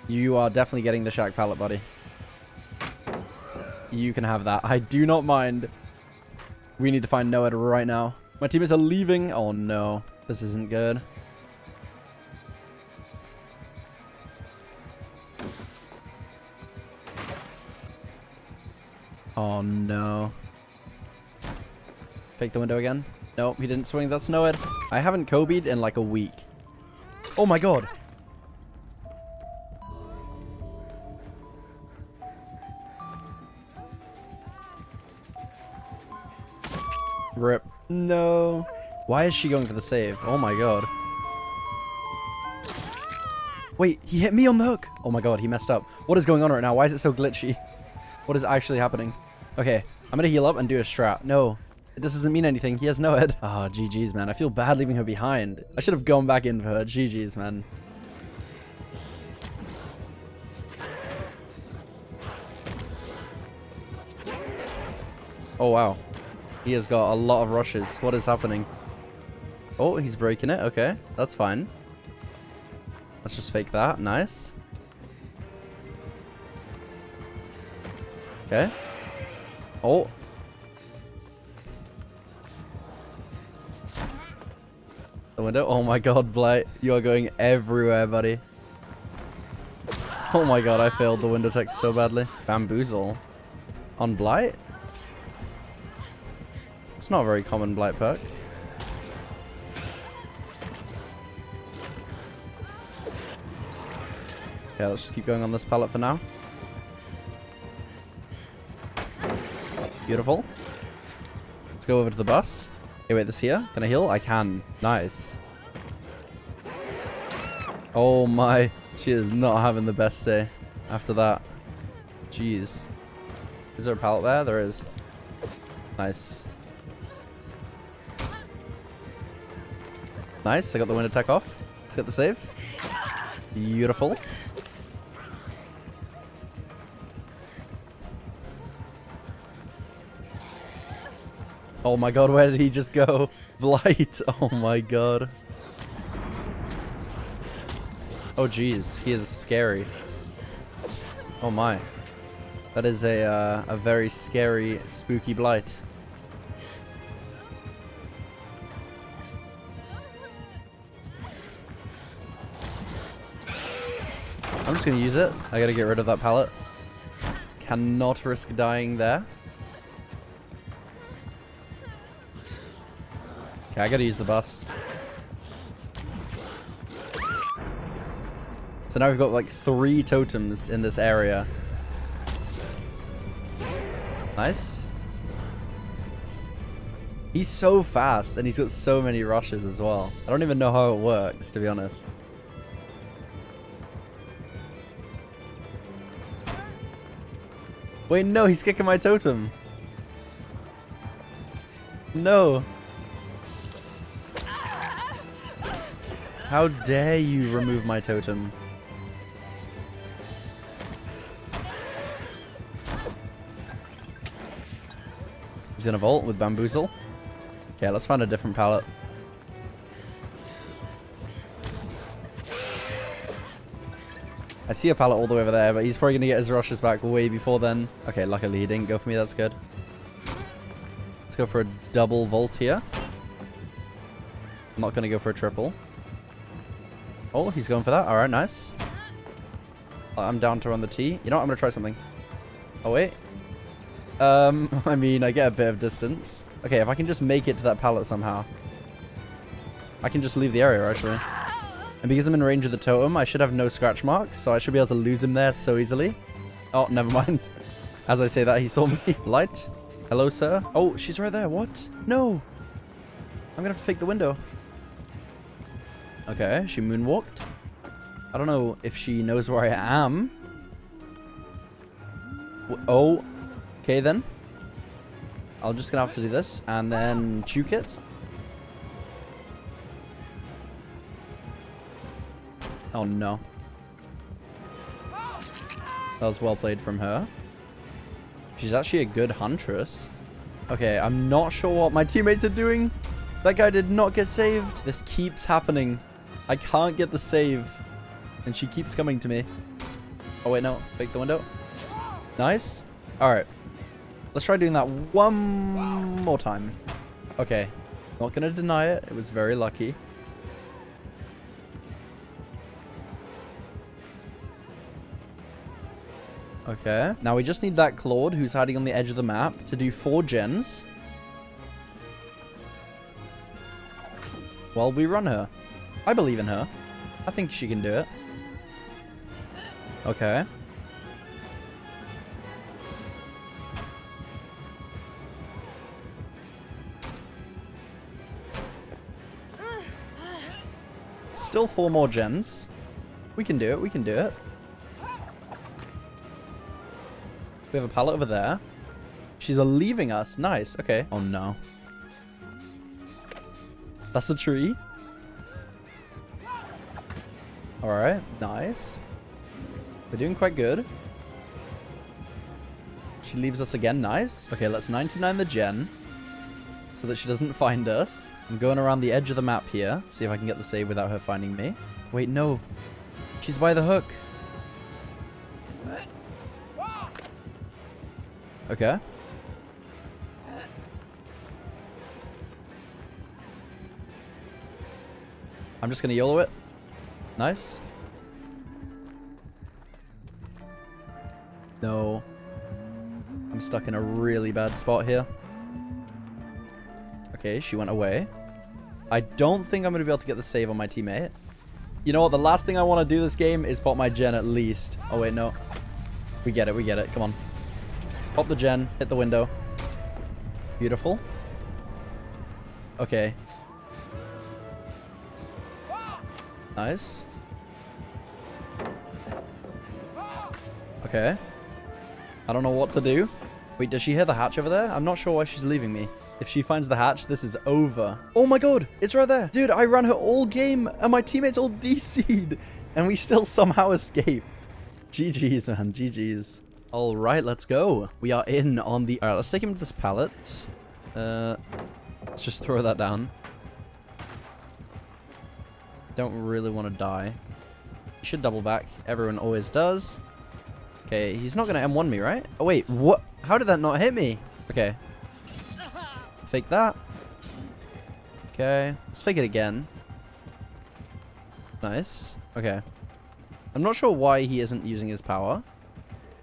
You are definitely getting the shack pallet, buddy. You can have that. I do not mind. We need to find NOED right now. My teammates are leaving. Oh no. This isn't good. Oh no. Fake the window again. Nope, he didn't swing. That's NOED. I haven't Kobe'd in like a week. Oh my god. Rip. No. Why is she going for the save? Oh my god. Wait, he hit me on the hook. Oh my god, he messed up. What is going on right now? Why is it so glitchy? What is actually happening? Okay, I'm gonna heal up and do a strat. No, this doesn't mean anything. He has NOED. Ah, oh, GG's, man. I feel bad leaving her behind. I should have gone back in for her. GG's, man. Oh wow. He has got a lot of rushes. What is happening? Oh, he's breaking it. Okay, that's fine. Let's just fake that. Nice. Okay. Oh. The window. Oh my god, Blight. You are going everywhere, buddy. Oh my god, I failed the window tech so badly. Bamboozle. On Blight? It's not a very common Blight perk. Yeah, let's just keep going on this pallet for now. Beautiful. Let's go over to the bus. Hey, wait, this here? Can I heal? I can. Nice. Oh my. She is not having the best day after that. Jeez. Is there a pallet there? There is. Nice. Nice. I got the wind attack off. Let's get the save. Beautiful. Oh my god, where did he just go? Blight. Oh my god. Oh jeez, he is scary. Oh my. That is a very scary, spooky Blight. I'm just gonna use it. I gotta get rid of that pallet. Cannot risk dying there. Okay, I gotta use the bus. So now we've got like 3 totems in this area. Nice. He's so fast and he's got so many rushes as well. I don't even know how it works, to be honest. Wait, no, he's kicking my totem. No. How dare you remove my totem? He's in a vault with Bamboozle. Okay, let's find a different pallet. I see a pallet all the way over there, but he's probably gonna get his rushes back way before then. Okay, luckily he didn't go for me, that's good. Let's go for a double vault here. I'm not gonna go for a triple. Oh, he's going for that. All right, nice. I'm down to run the T. You know what? I'm going to try something. Oh, wait. I mean, I get a bit of distance. Okay, if I can just make it to that pallet somehow. I can just leave the area, actually. And because I'm in range of the totem, I should have no scratch marks, so I should be able to lose him there so easily. Oh, never mind. As I say that, he saw me. Light. Hello, sir. Oh, she's right there. What? No. I'm going to have to fake the window. Okay, she moonwalked. I don't know if she knows where I am. Oh, okay then. I'm just gonna have to do this and then juke it. Oh no. That was well played from her. She's actually a good huntress. Okay, I'm not sure what my teammates are doing. That guy did not get saved. This keeps happening. I can't get the save. And she keeps coming to me. Oh, wait, no. Fake the window. Nice. All right. Let's try doing that one more time. Okay. Not going to deny it. It was very lucky. Okay. Now we just need that Claude, who's hiding on the edge of the map, to do 4 gens. Well, we run her. I believe in her. I think she can do it. Okay. Still 4 more gens. We can do it. We can do it. We have a pallet over there. She's leaving us. Nice. Okay. Oh, no. That's a tree. All right, nice. We're doing quite good. She leaves us again, nice. Okay, let's 99 the gen so that she doesn't find us. I'm going around the edge of the map here. See if I can get the save without her finding me. Wait, no. She's by the hook. Okay. I'm just going to YOLO it. Nice. No. I'm stuck in a really bad spot here. Okay, she went away. I don't think I'm going to be able to get the save on my teammate. You know what? The last thing I want to do this game is pop my gen at least. Oh, wait, no. We get it. We get it. Come on. Pop the gen. Hit the window. Beautiful. Okay. Nice. Okay. I don't know what to do. Wait, does she hear the hatch over there? I'm not sure why she's leaving me. If she finds the hatch, this is over. Oh my god, it's right there. Dude, I ran her all game and my teammates all DC'd. And we still somehow escaped. GG's, man. GG's. All right, let's go. We are in on the... All right, let's take him to this pallet. Let's just throw that down. Don't really want to die. You should double back. Everyone always does. Okay, he's not going to M1 me, right? Oh, wait. What? How did that not hit me? Okay. Fake that. Okay. Let's fake it again. Nice. Okay. I'm not sure why he isn't using his power.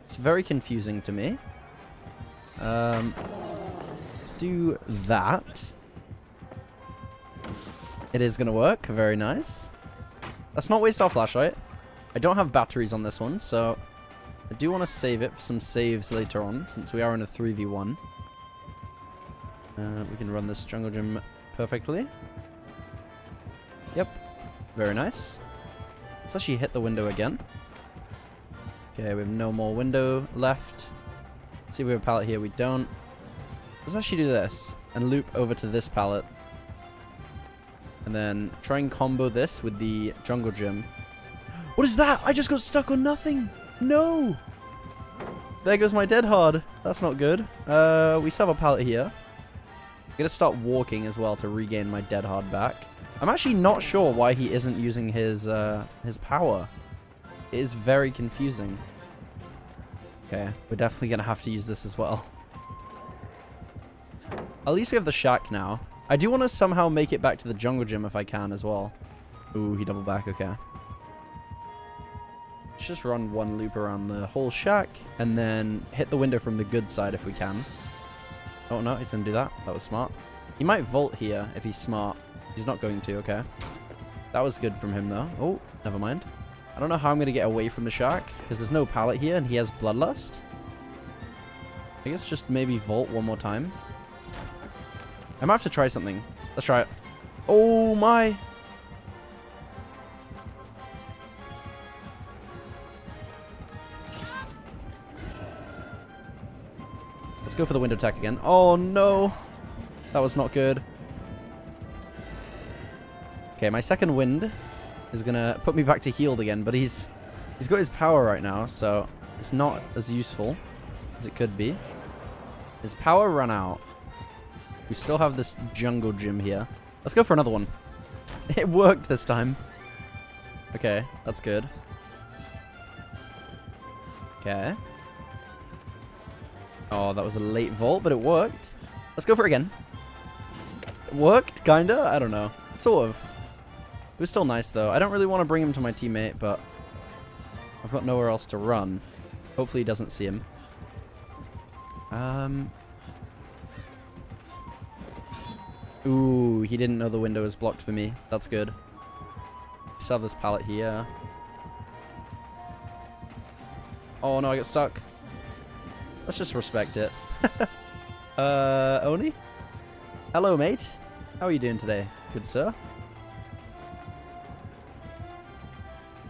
It's very confusing to me. Let's do that. It is going to work. Very nice. Let's not waste our flashlight. I don't have batteries on this one, so I do want to save it for some saves later on, since we are in a 3v1. We can run this jungle gym perfectly. Yep. Very nice. Let's actually hit the window again. Okay, we have no more window left. Let's see if we have a pallet here. We don't. Let's actually do this and loop over to this pallet. And then try and combo this with the jungle gym. What is that? I just got stuck on nothing. No! There goes my Dead Hard. That's not good. We still have a pallet here. I'm going to start walking as well to regain my Dead Hard back. I'm actually not sure why he isn't using his power. It is very confusing. Okay, we're definitely going to have to use this as well. At least we have the shack now. I do want to somehow make it back to the jungle gym if I can as well. Ooh, he doubled back. Okay. Let's just run one loop around the whole shack and then hit the window from the good side if we can. Oh, no, he's going to do that. That was smart. He might vault here if he's smart. He's not going to. Okay. That was good from him, though. Oh, never mind. I don't know how I'm going to get away from the shack because there's no pallet here and he has bloodlust. I guess just maybe vault one more time. I might have to try something. Let's try it. Oh, my... Let's go for the window attack again. Oh, no. That was not good. Okay, my second wind is going to put me back to healed again, but he's got his power right now, so it's not as useful as it could be. His power ran out. We still have this jungle gym here. Let's go for another one. It worked this time. Okay, that's good. Okay. Oh, that was a late vault, but it worked. Let's go for it again. It worked, kinda? I don't know. Sort of. It was still nice, though. I don't really want to bring him to my teammate, but I've got nowhere else to run. Hopefully he doesn't see him. Ooh, he didn't know the window was blocked for me. That's good. We still have this pallet here. Oh, no, I got stuck. Let's just respect it. Oni? Hello, mate. How are you doing today, good sir?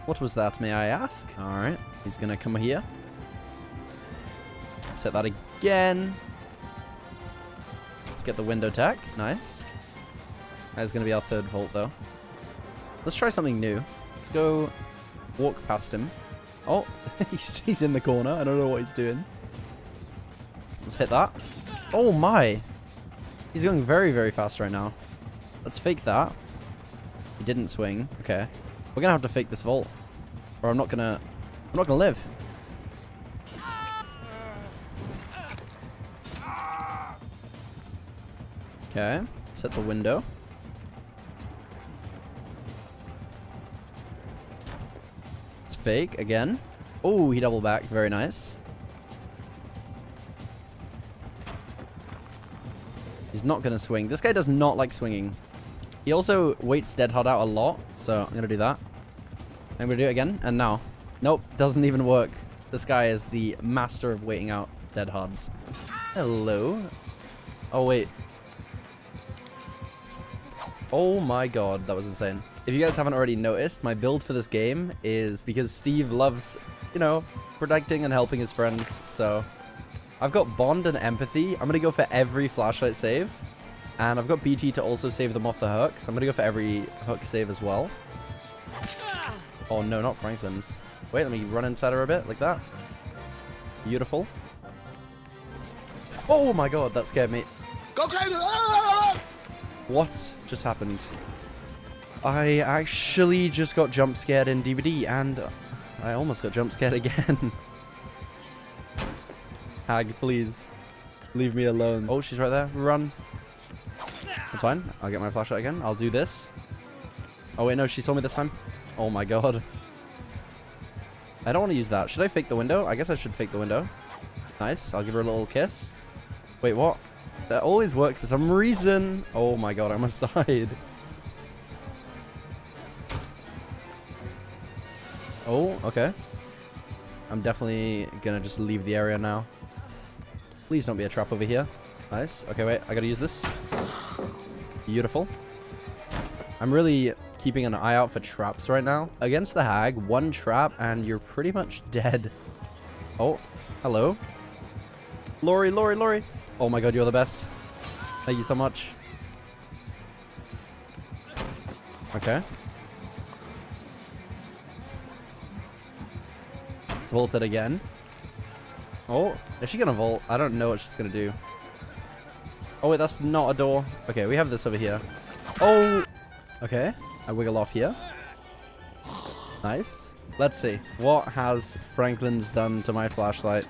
What was that, may I ask? All right, he's going to come here. Set that again. Let's get the window attack. Nice. That is going to be our third vault, though. Let's try something new. Let's go walk past him. Oh, he's in the corner. I don't know what he's doing. Let's hit that. Oh, my. He's going very, very fast right now. Let's fake that. He didn't swing. Okay. We're going to have to fake this vault. Or I'm not going to live. Okay. Let's hit the window. Let's fake again. Oh, he doubled back. Very nice. He's not going to swing. This guy does not like swinging. He also waits Dead Hard out a lot, so I'm going to do that. I'm going to do it again, and now. Nope, doesn't even work. This guy is the master of waiting out Dead Hards. Hello. Oh, wait. Oh my god, that was insane. If you guys haven't already noticed, my build for this game is because Steve loves, you know, protecting and helping his friends, so... I've got Bond and Empathy. I'm going to go for every flashlight save. And I've got BT to also save them off the hook, so I'm going to go for every hook save as well. Oh no, not Franklin's. Wait, let me run inside her a bit, like that. Beautiful. Oh my god, that scared me. Go crazy! What just happened? I actually just got jump scared in DBD, and I almost got jump scared again. Hag, please. Leave me alone. Oh, she's right there. Run. That's fine. I'll get my flashlight again. I'll do this. Oh, wait, no. She saw me this time. Oh, my God. I don't want to use that. Should I fake the window? I guess I should fake the window. Nice. I'll give her a little kiss. Wait, what? That always works for some reason. Oh, my God. I almost died. Oh, okay. I'm definitely going to just leave the area now. Please don't be a trap over here. Nice. Okay, wait. I gotta use this. Beautiful. I'm really keeping an eye out for traps right now. Against the Hag, one trap, and you're pretty much dead. Oh, hello. Lori, Lori, Lori. Oh my god, you're the best. Thank you so much. Okay. It's vaulted again. Oh, is she gonna vault? I don't know what she's gonna do. Oh, wait, that's not a door. Okay, we have this over here. Oh! Okay, I wiggle off here. Nice. Let's see. What has Franklin's done to my flashlight?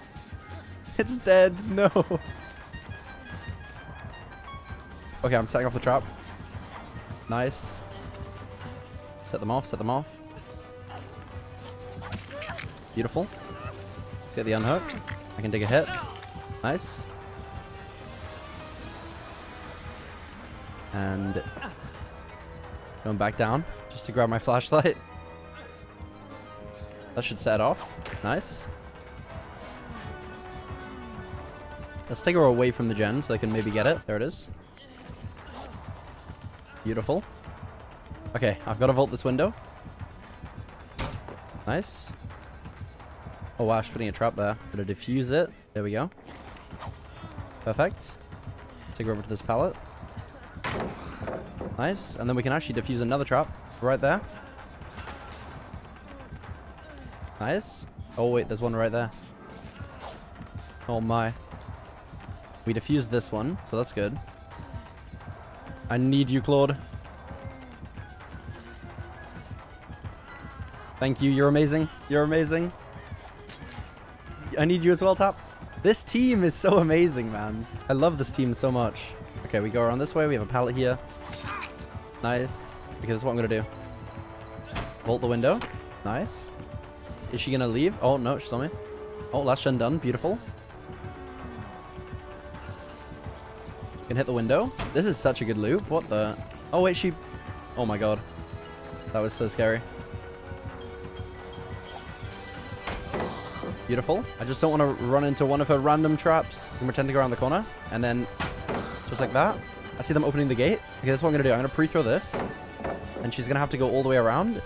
It's dead. No. Okay, I'm setting off the trap. Nice. Set them off, set them off. Beautiful. Let's get the unhook. I can take a hit. Nice. And going back down just to grab my flashlight. That should set it off. Nice. Let's take her away from the gen so they can maybe get it. There it is. Beautiful. Okay, I've got to vault this window. Nice. Oh, wow, she's putting a trap there. Gonna defuse it. There we go. Perfect. Take her over to this pallet. Nice, and then we can actually defuse another trap right there. Nice. Oh wait, there's one right there. Oh my. We defused this one, so that's good. I need you, Claude. Thank you, you're amazing. You're amazing. I need you as well, Tap. This team is so amazing, man. I love this team so much. Okay, we go around this way. We have a pallet here. Nice. Okay, that's what I'm going to do. Vault the window. Nice. Is she going to leave? Oh, no, she saw me. Oh, last gen done. Beautiful. Can hit the window. This is such a good loop. What the? Oh, wait, she... Oh, my God. That was so scary. Beautiful. I just don't want to run into one of her random traps. I'm pretending to go around the corner. And then... just like that. I see them opening the gate. Okay, that's what I'm going to do. I'm going to pre-throw this. And she's going to have to go all the way around.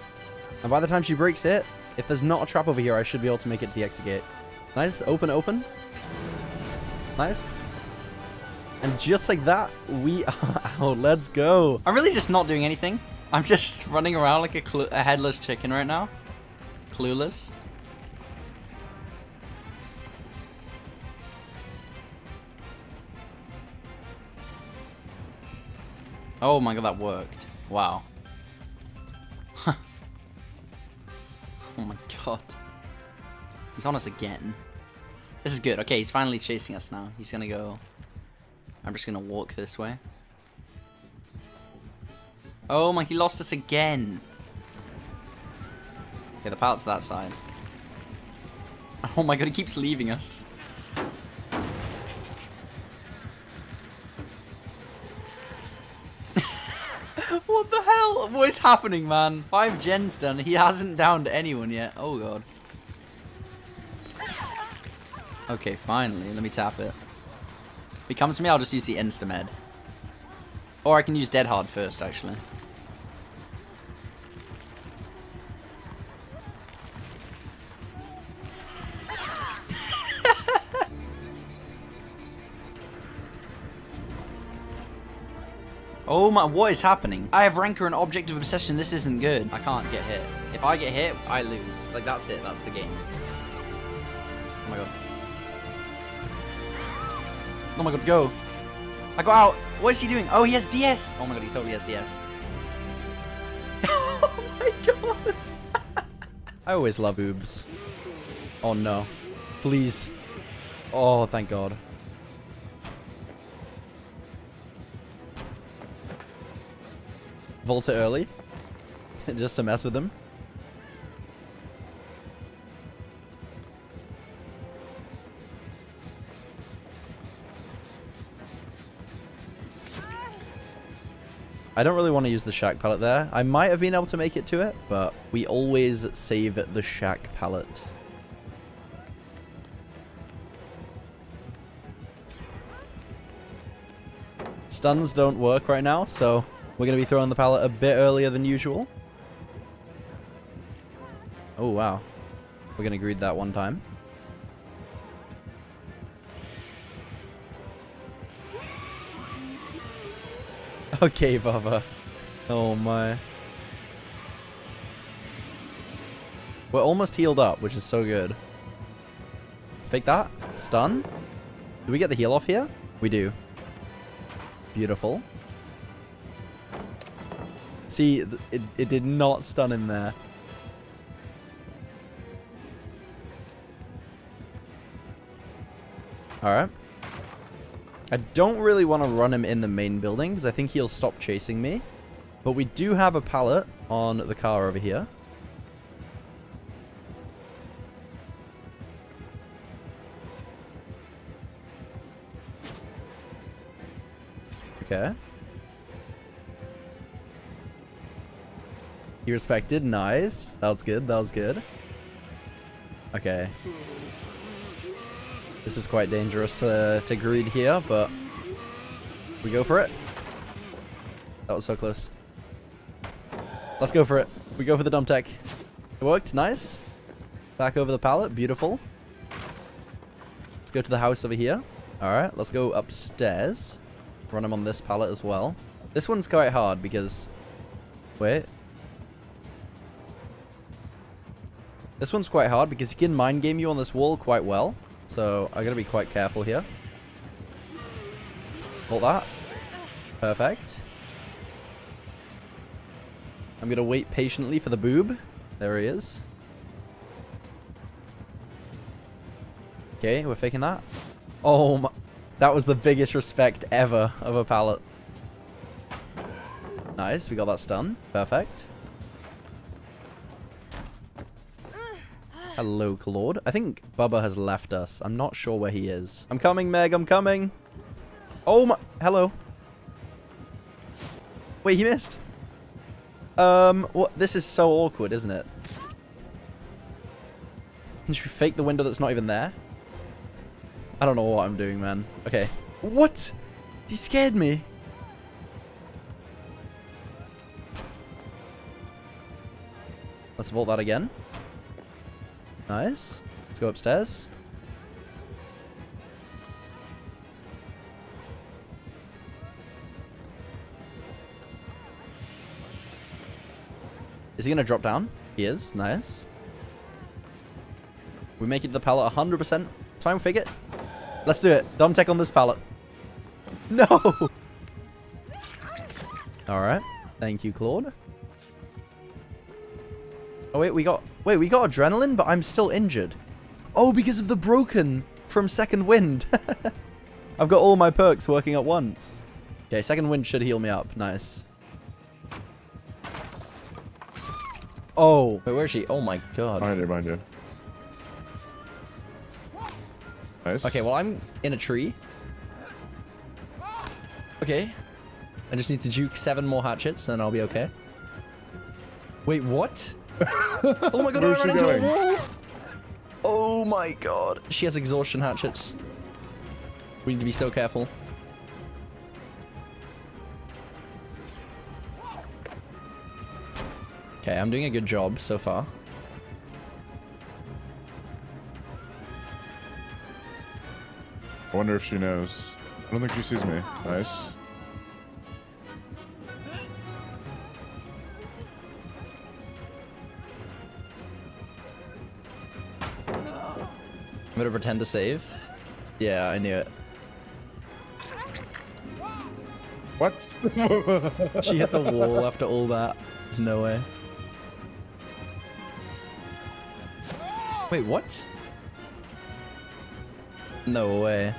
And by the time she breaks it, if there's not a trap over here, I should be able to make it the exit gate. Nice. Open, open. Nice. And just like that, we are out. Let's go. I'm really just not doing anything. I'm just running around like a headless chicken right now. Clueless. Oh my god, that worked. Wow. Oh my god. He's on us again. This is good. Okay, he's finally chasing us now. He's gonna go... I'm just gonna walk this way. Oh my, he lost us again. Okay, the pallet's that side. Oh my god, he keeps leaving us. What the hell? What is happening, man? 5 gens done. He hasn't downed anyone yet. Oh, God. Okay, finally. Let me tap it. If he comes to me, I'll just use the Instamed. Or I can use Dead Hard first, actually. Oh my, what is happening? I have Rancor and Object of Obsession, this isn't good. I can't get hit. If I get hit, I lose. Like, that's it, that's the game. Oh my god. Oh my god, go. I got out. What is he doing? Oh, he has DS. Oh my god, he totally has DS. Oh my god. I always love oobs. Oh no. Please. Oh, thank god. Volta early, just to mess with them. I don't really want to use the shack pallet there. I might have been able to make it to it, but we always save the shack pallet. Stuns don't work right now, so we're going to be throwing the pallet a bit earlier than usual. Oh, wow. We're going to greed that one time. Okay, Baba. Oh, my. We're almost healed up, which is so good. Fake that. Stun. Do we get the heal off here? We do. Beautiful. See, it did not stun him there. Alright. I don't really want to run him in the main building, because I think he'll stop chasing me. But we do have a pallet on the car over here. Okay. You respected, nice. That was good, that was good. Okay. This is quite dangerous to greed here, but we go for it. That was so close. Let's go for it. We go for the dump tech. It worked, nice. Back over the pallet, beautiful. Let's go to the house over here. Alright, let's go upstairs. Run him on this pallet as well. This one's quite hard because... Wait. This one's quite hard because he can mind game you on this wall quite well. So I gotta be quite careful here. Hold that. Perfect. I'm gonna wait patiently for the boob. There he is. Okay, we're faking that. Oh my, that was the biggest respect ever of a pallet. Nice, we got that stun. Perfect. Hello, Claude. I think Bubba has left us. I'm not sure where he is. I'm coming, Meg. I'm coming. Oh, my. Hello. Wait, he missed. What? This is so awkward, isn't it? Should we fake the window that's not even there? I don't know what I'm doing, man. Okay. What? He scared me. Let's vault that again. Nice. Let's go upstairs. Is he going to drop down? He is. Nice. We make it to the pallet 100%. It's fine, we fake it. Let's do it. Dumb tech on this pallet. No! Alright. Thank you, Claude. Oh, wait, we got adrenaline, but I'm still injured. Oh, because of the broken from second wind. I've got all my perks working at once. Okay, second wind should heal me up. Nice. Oh, wait, where is she? Oh my god. Behind you, behind you. Nice. Okay, well, I'm in a tree. Okay. I just need to juke 7 more hatchets, and I'll be okay. Wait, what? Oh my god, I ran into a wall! Oh my god. She has exhaustion hatchets. We need to be so careful. Okay, I'm doing a good job so far. I wonder if she knows. I don't think she sees me. Nice. I'm gonna pretend to save. Yeah, I knew it. What? She hit the wall after all that. There's no way. Wait, what? No way.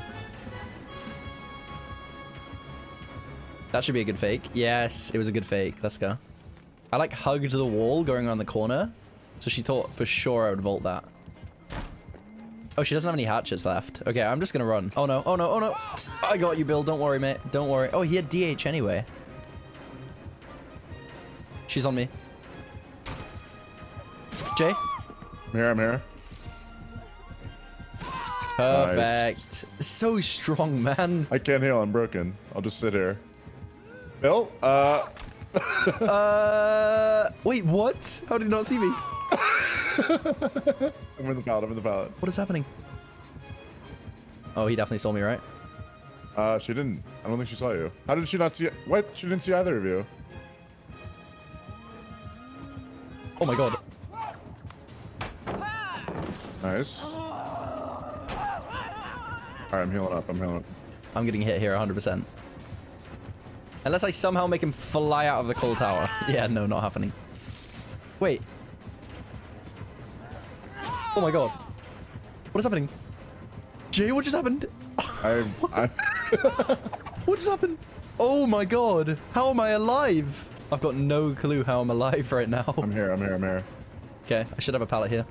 That should be a good fake. Yes, it was a good fake. Let's go. I like hugged the wall going around the corner. So she thought for sure I would vault that. Oh, she doesn't have any hatchets left. Okay, I'm just gonna run. Oh no, oh no, oh no. I got you, Bill. Don't worry, mate. Don't worry. Oh, he had DH anyway. She's on me. Jay? I'm here, I'm here. Perfect. Nice. So strong, man. I can't heal. I'm broken. I'll just sit here. Bill? Wait, what? How did you not see me? I'm in the pallet, I'm in the pallet. What is happening? Oh, he definitely saw me, right? She didn't. I don't think she saw you. How did she not see it? What? She didn't see either of you. Oh my god. Nice. Alright, I'm healing up, I'm healing up. I'm getting hit here 100%. Unless I somehow make him fly out of the coal tower. Yeah, no, not happening. Wait. Oh my god. What is happening? Jay, what just happened? What just happened? Oh my god. How am I alive? I've got no clue how I'm alive right now. I'm here, I'm here, I'm here. Okay, I should have a pallet here.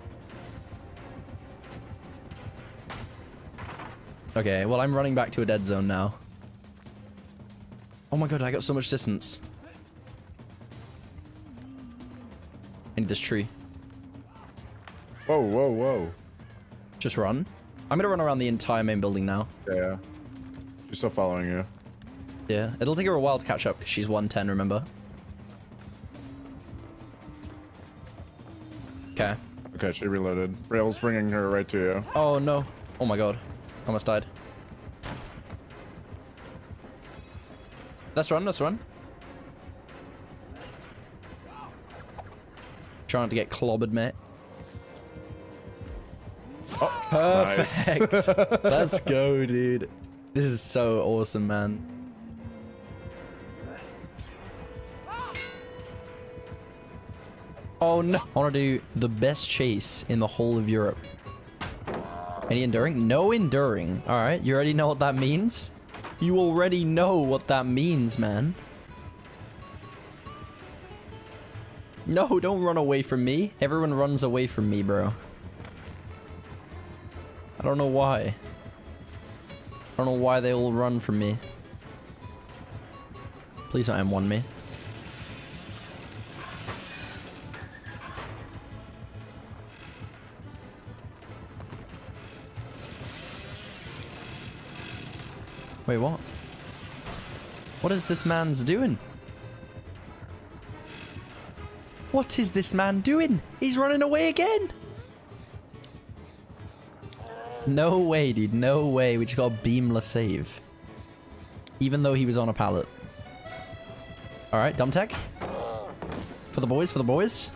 Okay, well, I'm running back to a dead zone now. Oh my god, I got so much distance. I need this tree. Whoa, whoa, whoa. Just run. I'm gonna run around the entire main building now. Yeah. She's still following you. Yeah. It'll take her a while to catch up because she's 110, remember? Okay. Okay, she reloaded. Rail's bringing her right to you. Oh no. Oh my god. Almost died. Let's run, let's run. Trying to get clobbered, mate. Oh, perfect. Nice. Let's go, dude. This is so awesome, man. Oh no. I want to do the best chase in the whole of Europe. Any enduring? No enduring. All right. You already know what that means? You already know what that means, man. No, don't run away from me. Everyone runs away from me, bro. I don't know why. I don't know why they all run from me. Please don't M1 me. Wait, what? What is this man's doing? What is this man doing? He's running away again! No way, dude. No way. We just got a beamless save. Even though he was on a pallet. Alright, dumb tech. For the boys, for the boys.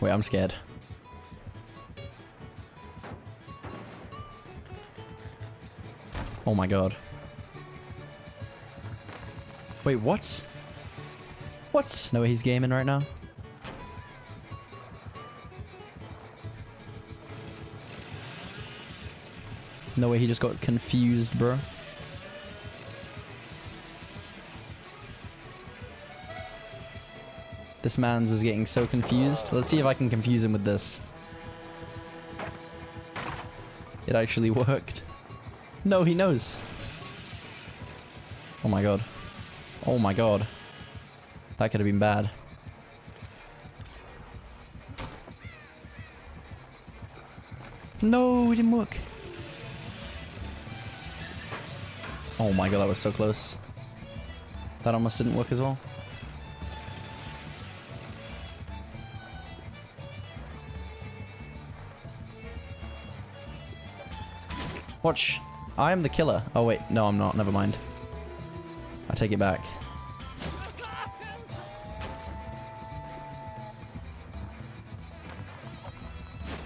Wait, I'm scared. Oh my god. Wait, what? What? No way he's gaming right now. No way he just got confused, bro. This man's is getting so confused. Let's see if I can confuse him with this. It actually worked. No, he knows. Oh my god. Oh my god. That could have been bad. No, it didn't work. Oh my god, that was so close. That almost didn't work as well. Watch. I am the killer. Oh wait, no I'm not. Never mind. I take it back.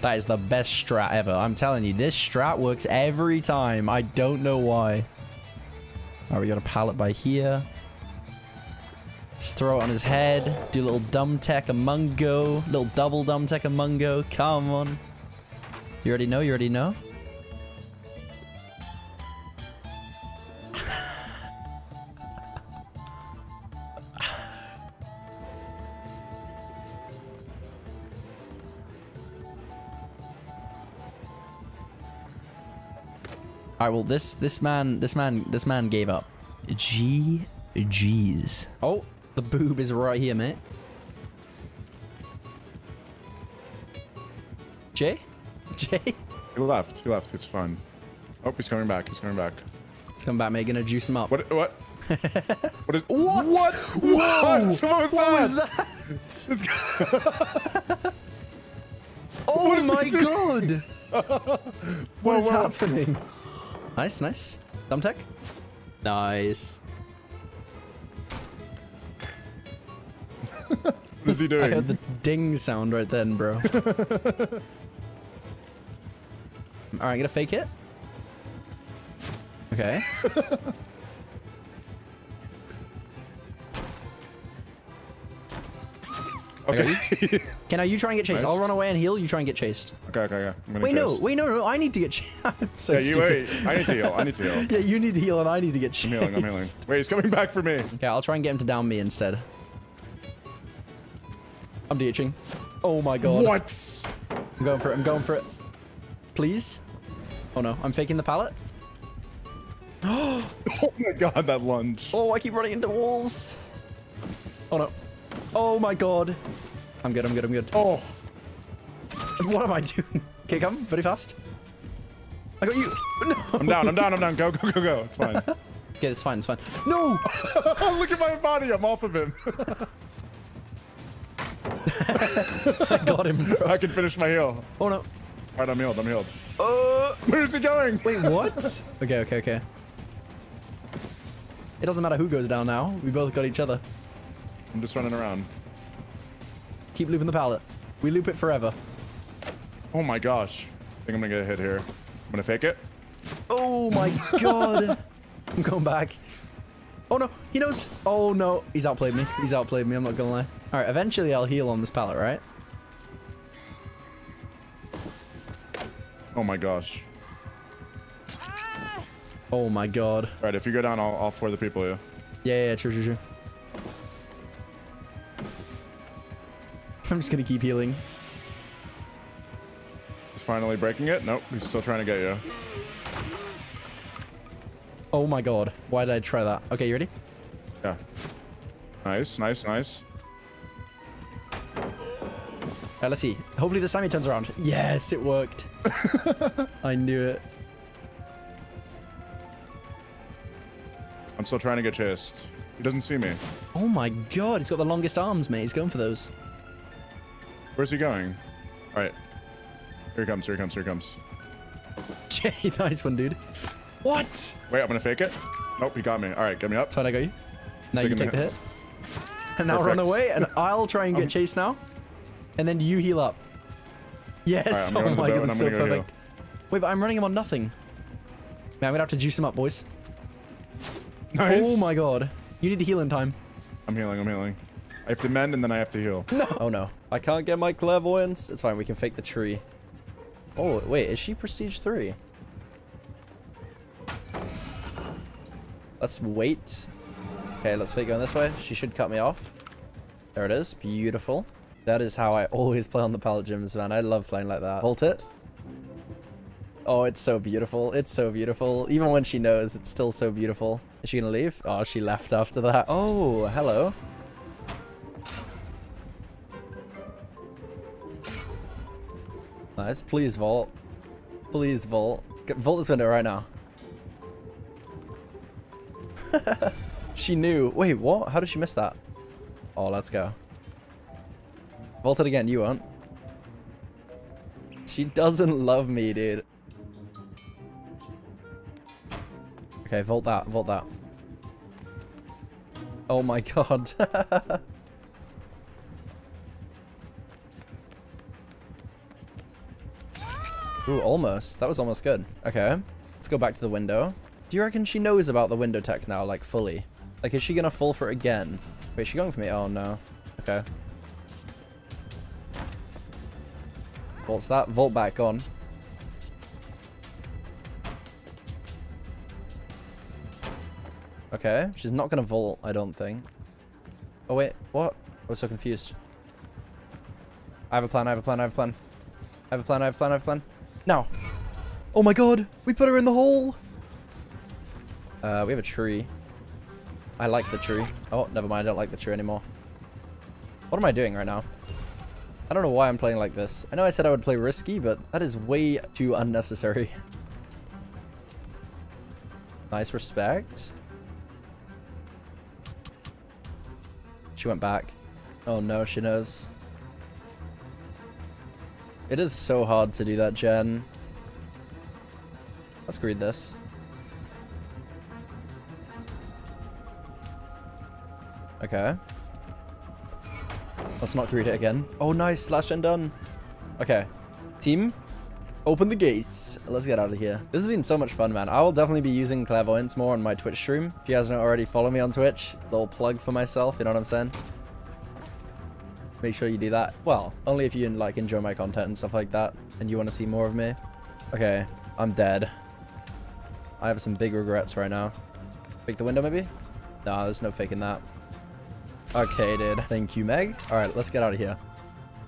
That is the best strat ever. I'm telling you, this strat works every time. I don't know why. Alright, we got a pallet by here. Just throw it on his head. Do a little dumb tech amungo. Little double dumb tech amungo. Come on. You already know? You already know? Alright, well this man gave up. Jeez. Oh, the boob is right here, mate. Jay? He left, it's fine. Oh, he's coming back. He's coming back, mate, gonna juice him up. What? What? Whoa! What was that? Oh my god! What is happening? Nice. Thumbtack? Nice. What is he doing? I heard the ding sound right then, bro. Alright, I'm gonna fake it. Okay. Okay. Can you try and get chased? Nice. I'll run away and heal. You try and get chased. Okay. Wait, no. I need to get chased. I'm so stupid. Wait. I need to heal. Yeah, you need to heal and I need to get chased. I'm healing. Wait, he's coming back for me. Okay, I'll try and get him to down me instead. I'm DHing. Oh my god. What? I'm going for it. Please? Oh no, I'm faking the pallet. Oh my god, that lunge. Oh, I keep running into walls. Oh no. Oh my god. I'm good. Oh. What am I doing? Okay, come. Very fast. I got you. No. I'm down. Go. It's fine. Okay, it's fine. No! Look at my body. I'm off of him. I got him, bro. I can finish my heal. Oh, no. All right, I'm healed. Where's he going? Wait, what? Okay. It doesn't matter who goes down now. We both got each other. I'm just running around. Keep looping the pallet. We loop it forever. Oh my gosh. I think I'm gonna get a hit here. I'm gonna fake it. Oh my god. I'm going back. Oh no. He knows. Oh no. He's outplayed me. I'm not gonna lie. Alright, eventually I'll heal on this pallet, right? Oh my gosh. Oh my god. Alright, if you go down, I'll for the people, yeah. Yeah, true. I'm just gonna keep healing. He's finally breaking it. Nope, he's still trying to get you. Oh my god. Why did I try that? Okay, you ready? Yeah. Nice. Alright, let's see. Hopefully this time he turns around. Yes, it worked. I knew it. I'm still trying to get chased. He doesn't see me. Oh my god, he's got the longest arms, mate. He's going for those. Where's he going? All right. Here he comes. Jay, nice one, dude. What? Wait, I'm going to fake it. Nope, he got me. All right, get me up. So I got you. Now you take the hit. And now run away, and I'll try and get chased now. And then you heal up. Yes. Right, oh my god, that's so perfect. Wait, but I'm running him on nothing. Man, I'm going to have to juice him up, boys. Nice. Oh my god. You need to heal in time. I'm healing. I have to mend and then I have to heal. No. Oh no. I can't get my clairvoyance. It's fine. We can fake the tree. Oh, wait. Is she prestige 3? Let's wait. Okay, let's fake going this way. She should cut me off. There it is. Beautiful. That is how I always play on the pallet gyms, man. I love playing like that. Hold it. Oh, it's so beautiful. Even when she knows, it's still so beautiful. Is she going to leave? Oh, she left after that. Oh, hello. Nice. Please vault. Please, Volt. Volt this window right now. She knew. Wait, what? How did she miss that? Oh, let's go. Volt it again. You won't. She doesn't love me, dude. Okay, Volt that. Volt that. Oh my god. Ooh, almost. That was almost good. Okay. Let's go back to the window. Do you reckon she knows about the window tech now, like, fully? Like, is she gonna fall for it again? Wait, is she going for me? Oh, no. Okay. Volt's that. Volt back on. Okay, she's not gonna Volt, I don't think. Oh wait, what? I was so confused. I have a plan, I have a plan, I have a plan. I have a plan, I have a plan, I have a plan. Now! Oh my god! We put her in the hole! We have a tree. I like the tree. Oh, never mind, I don't like the tree anymore. What am I doing right now? I don't know why I'm playing like this. I know I said I would play risky, but that is way too unnecessary. Nice respect. She went back. Oh no, she knows. It is so hard to do that, Jen. Let's greed this. Okay. Let's not greed it again. Oh, nice. Slash and done. Okay. Team, open the gates. Let's get out of here. This has been so much fun, man. I will definitely be using Clairvoyance more on my Twitch stream. If you guys don't already follow me on Twitch, little plug for myself, you know what I'm saying? Make sure you do that. Well, only if you like enjoy my content and stuff like that, and you want to see more of me. Okay, I'm dead. I have some big regrets right now. Fake the window, maybe? Nah, there's no faking that. Okay, dude. Thank you, Meg. All right, let's get out of here.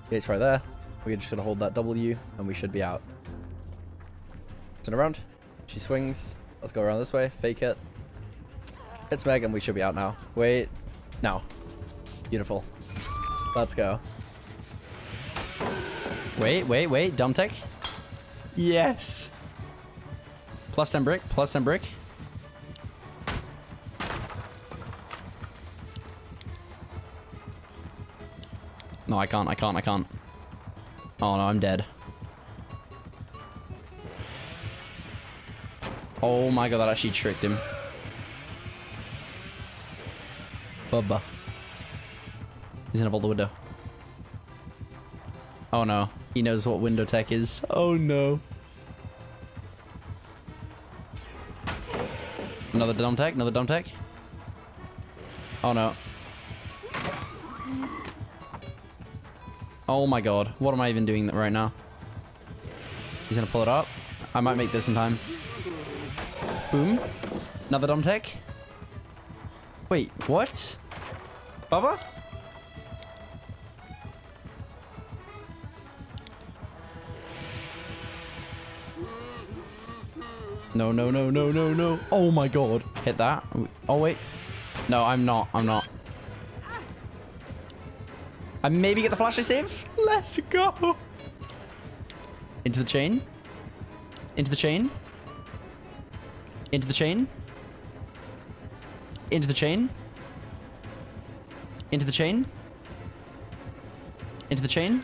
Gate's right there. We're just gonna hold that W, and we should be out. Turn around. She swings. Let's go around this way. Fake it. It's Meg and we should be out now. Wait. Now. Beautiful. Let's go. Wait, wait, wait. Dumb tech. Yes. Plus 10 brick. Plus 10 brick. No, I can't. I can't. I can't. Oh, no. I'm dead. Oh my god, that actually tricked him. Bubba. He's gonna vault the window. Oh no. He knows what window tech is. Oh no. Another dumb tech, another dumb tech. Oh no. Oh my god. What am I even doing right now? He's gonna pull it up. I might make this in time. Boom. Another dumb tech. Wait, what? Bubba? No, no, no, no, no, no. Oh my god. Hit that. Oh, wait. No, I'm not. I'm not. I maybe get the flash to save. Let's go. Into the chain. Into the chain. Into the chain. Into the chain. Into the chain. Into the chain.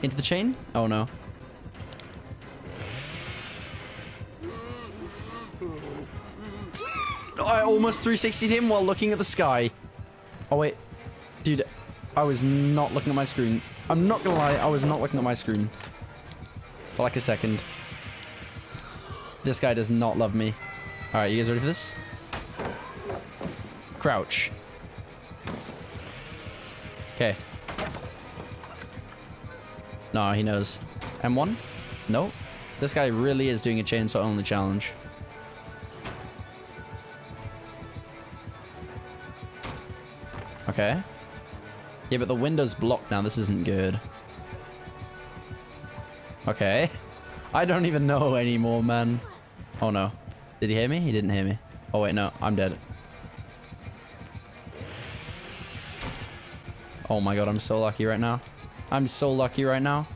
Into the chain. Oh no. I almost 360'd him while looking at the sky. Oh wait. Dude, I was not looking at my screen. I'm not gonna lie, I was not looking at my screen. For like a second. This guy does not love me. All right, you guys ready for this? Crouch. Okay. No, he knows. M1? No. This guy really is doing a chainsaw only challenge. Okay. Yeah, but the window's blocked now. This isn't good. Okay. I don't even know anymore, man. Oh no. Did he hear me? He didn't hear me. Oh wait, no. I'm dead. Oh my god, I'm so lucky right now. I'm so lucky right now.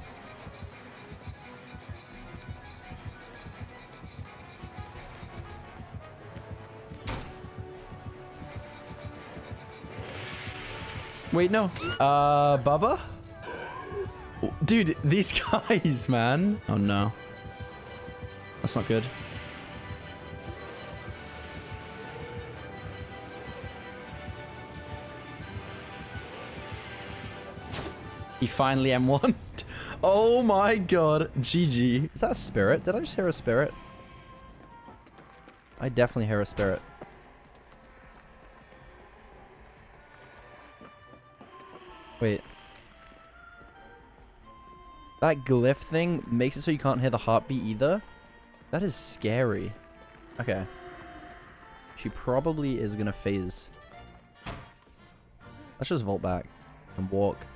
Wait, no. Bubba? Dude, these guys, man. Oh, no. That's not good. He finally M1'd. Oh my god. GG. Is that a spirit? Did I just hear a spirit? I definitely hear a spirit. Wait. That glyph thing makes it so you can't hear the heartbeat either? That is scary. Okay. She probably is gonna phase. Let's just vault back and walk.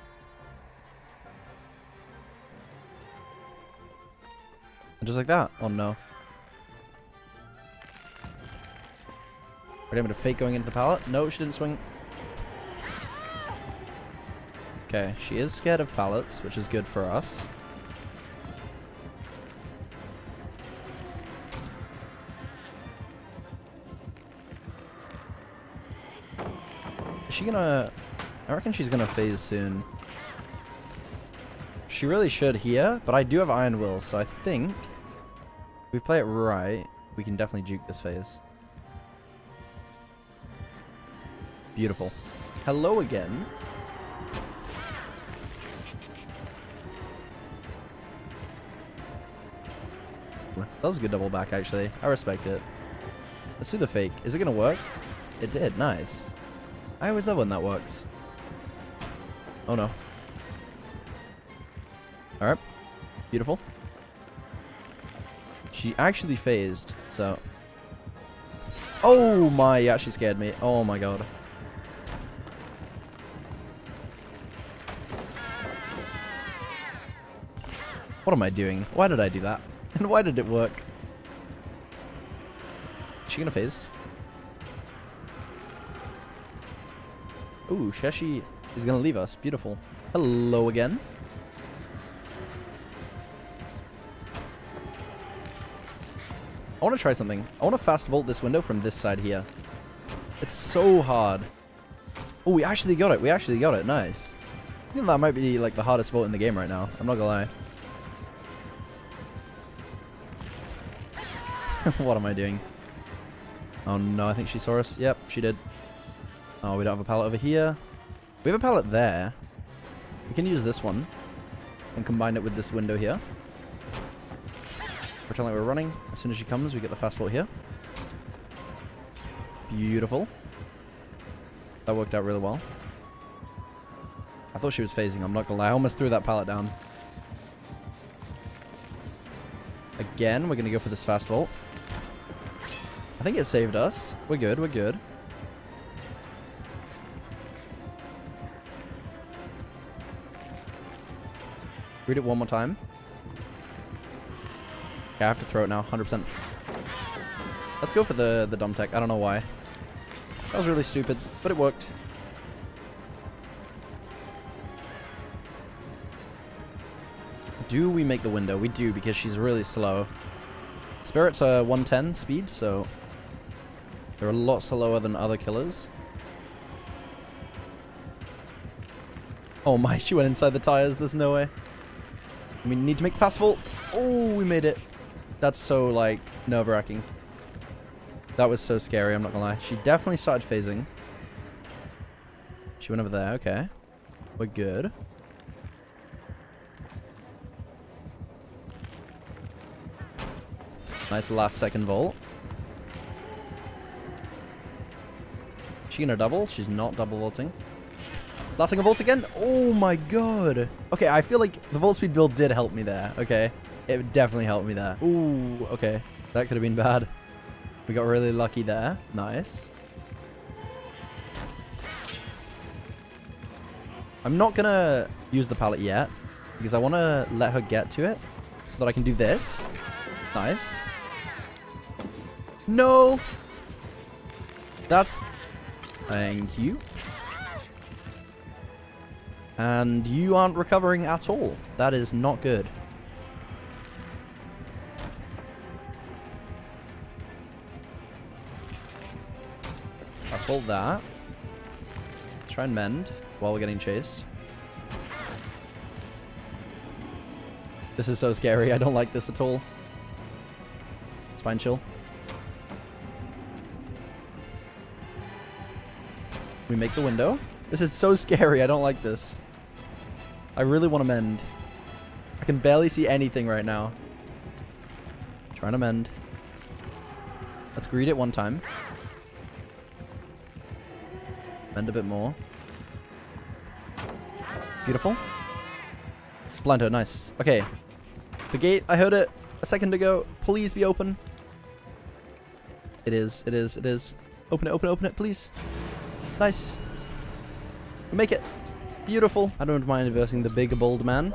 Just like that. Oh no. Ready, I'm gonna fake going into the pallet. No, she didn't swing. Okay, she is scared of pallets, which is good for us. Is she gonna... I reckon she's gonna phase soon. She really should here, but I do have Iron Will, so I think... if we play it right, we can definitely juke this phase. Beautiful. Hello again. That was a good double back, actually. I respect it. Let's do the fake. Is it going to work? It did. Nice. I always love when that works. Oh, no. All right. Beautiful. She actually phased, so... oh, my. Yeah, she scared me. Oh, my God. What am I doing? Why did I do that? And why did it work? Is she gonna phase? Ooh, Sheshi is gonna leave us. Beautiful. Hello again. I wanna try something. I wanna fast vault this window from this side here. It's so hard. Oh, we actually got it. We actually got it. Nice. I think that might be like the hardest vault in the game right now. I'm not gonna lie. What am I doing? Oh no, I think she saw us. Yep, she did. Oh, we don't have a pallet over here. We have a pallet there. We can use this one and combine it with this window here. Pretend like we're running. As soon as she comes, we get the fast vault here. Beautiful. That worked out really well. I thought she was phasing, I'm not gonna lie. I almost threw that pallet down. Again, we're gonna go for this fast vault. I think it saved us. We're good, we're good. Read it one more time. Okay, I have to throw it now, 100%. Let's go for the dumb tech. I don't know why. That was really stupid, but it worked. Do we make the window? We do, because she's really slow. Spirits are 110 speed, so they're a lot slower than other killers. Oh my, she went inside the tires. There's no way. We need to make the fast vault. Oh, we made it. That's so, like, nerve-wracking. That was so scary, I'm not gonna lie. She definitely started phasing. She went over there, okay. We're good. Nice last second vault. Is she gonna double? She's not double vaulting. Last second vault again? Oh my god. Okay, I feel like the vault speed build did help me there. Okay. It definitely helped me there. Ooh, okay. That could have been bad. We got really lucky there. Nice. I'm not gonna use the pallet yet because I wanna let her get to it so that I can do this. Nice. No! That's... thank you. And you aren't recovering at all. That is not good. Let's hold that. Try and mend. while we're getting chased. This is so scary. I don't like this at all. Spine Chill. We make the window. This is so scary. I don't like this. I really want to mend. I can barely see anything right now. I'm trying to mend. Let's greet it one time. Mend a bit more. Beautiful. Blind her. Nice. Okay. The gate. I heard it a second ago. Please be open. It is. It is. It is. Open it. Open it. Open it. Please. Nice. We make it. Beautiful. I don't mind versing the big, bold man.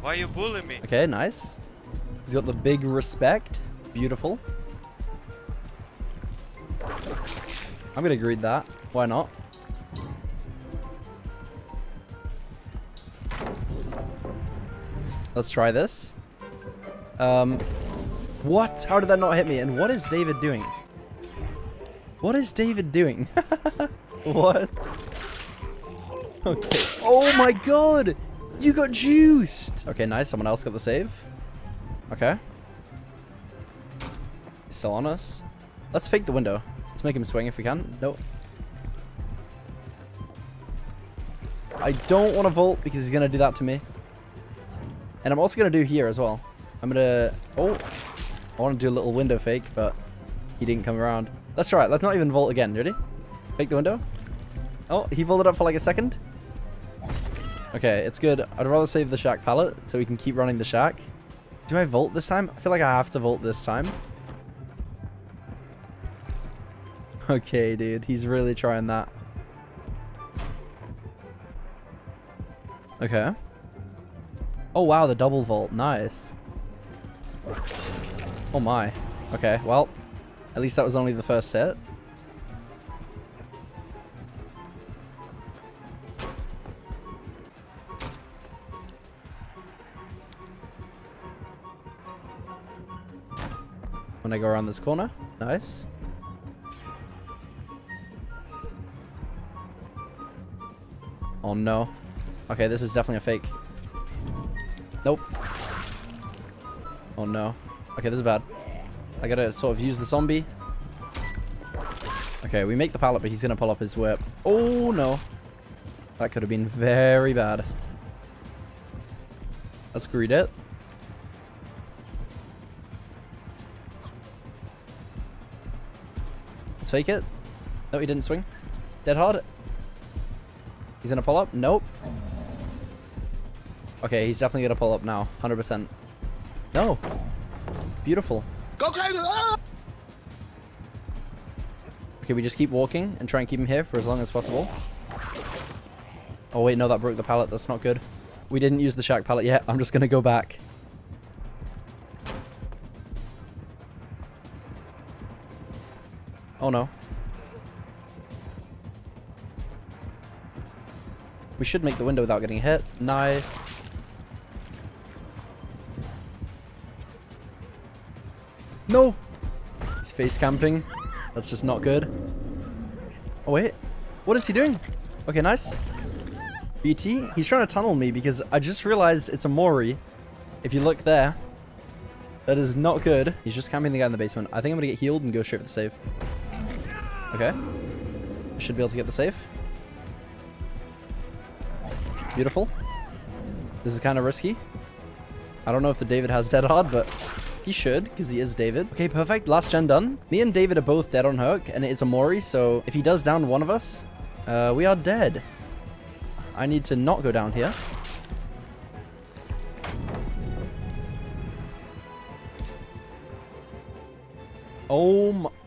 Why are you bullying me? Okay, nice. He's got the big respect. Beautiful. I'm going to greet that. Why not? Let's try this. What? How did that not hit me? And what is David doing? What is David doing? What? Okay. Oh my god! You got juiced! Okay, nice. Someone else got the save. Okay. He's still on us. Let's fake the window. Let's make him swing if we can. Nope. I don't want to vault because he's going to do that to me. And I'm also going to do here as well. I'm going to... Oh! I want to do a little window fake, but he didn't come around. Let's try it. Let's not even vault again. Ready? Fake the window. Oh, he vaulted up for like a second. Okay, it's good. I'd rather save the shack pallet so we can keep running the shack. Do I vault this time? I feel like I have to vault this time. Okay, dude. He's really trying that. Okay. Oh, wow. The double vault. Nice. Oh, my. Okay, well... At least that was only the first hit. When I go around this corner. Nice. Oh no. Okay, this is definitely a fake. Nope. Oh no. Okay, this is bad. I gotta sort of use the zombie. Okay, we make the pallet, but he's gonna pull up his whip. Oh, no. That could have been very bad. Let's greet it. Let's fake it. No, he didn't swing. Dead hard. He's gonna pull up. Nope. Okay, he's definitely gonna pull up now. 100%. No. Beautiful. Okay, we just keep walking and try and keep him here for as long as possible. Oh, wait, no, that broke the pallet. That's not good. We didn't use the shack pallet yet. I'm just going to go back. Oh, no. We should make the window without getting hit. Nice. No! He's face camping. That's just not good. Oh, wait. What is he doing? Okay, nice. BT? He's trying to tunnel me because I just realized it's a Mori. If you look there, that is not good. He's just camping the guy in the basement. I think I'm going to get healed and go straight for the save. Okay. I should be able to get the save. Beautiful. This is kind of risky. I don't know if the David has dead hard, but... He should, because he is David. Okay, perfect. Last gen done. Me and David are both dead on hook, and it is a Mori, so if he does down one of us, we are dead. I need to not go down here. Oh my...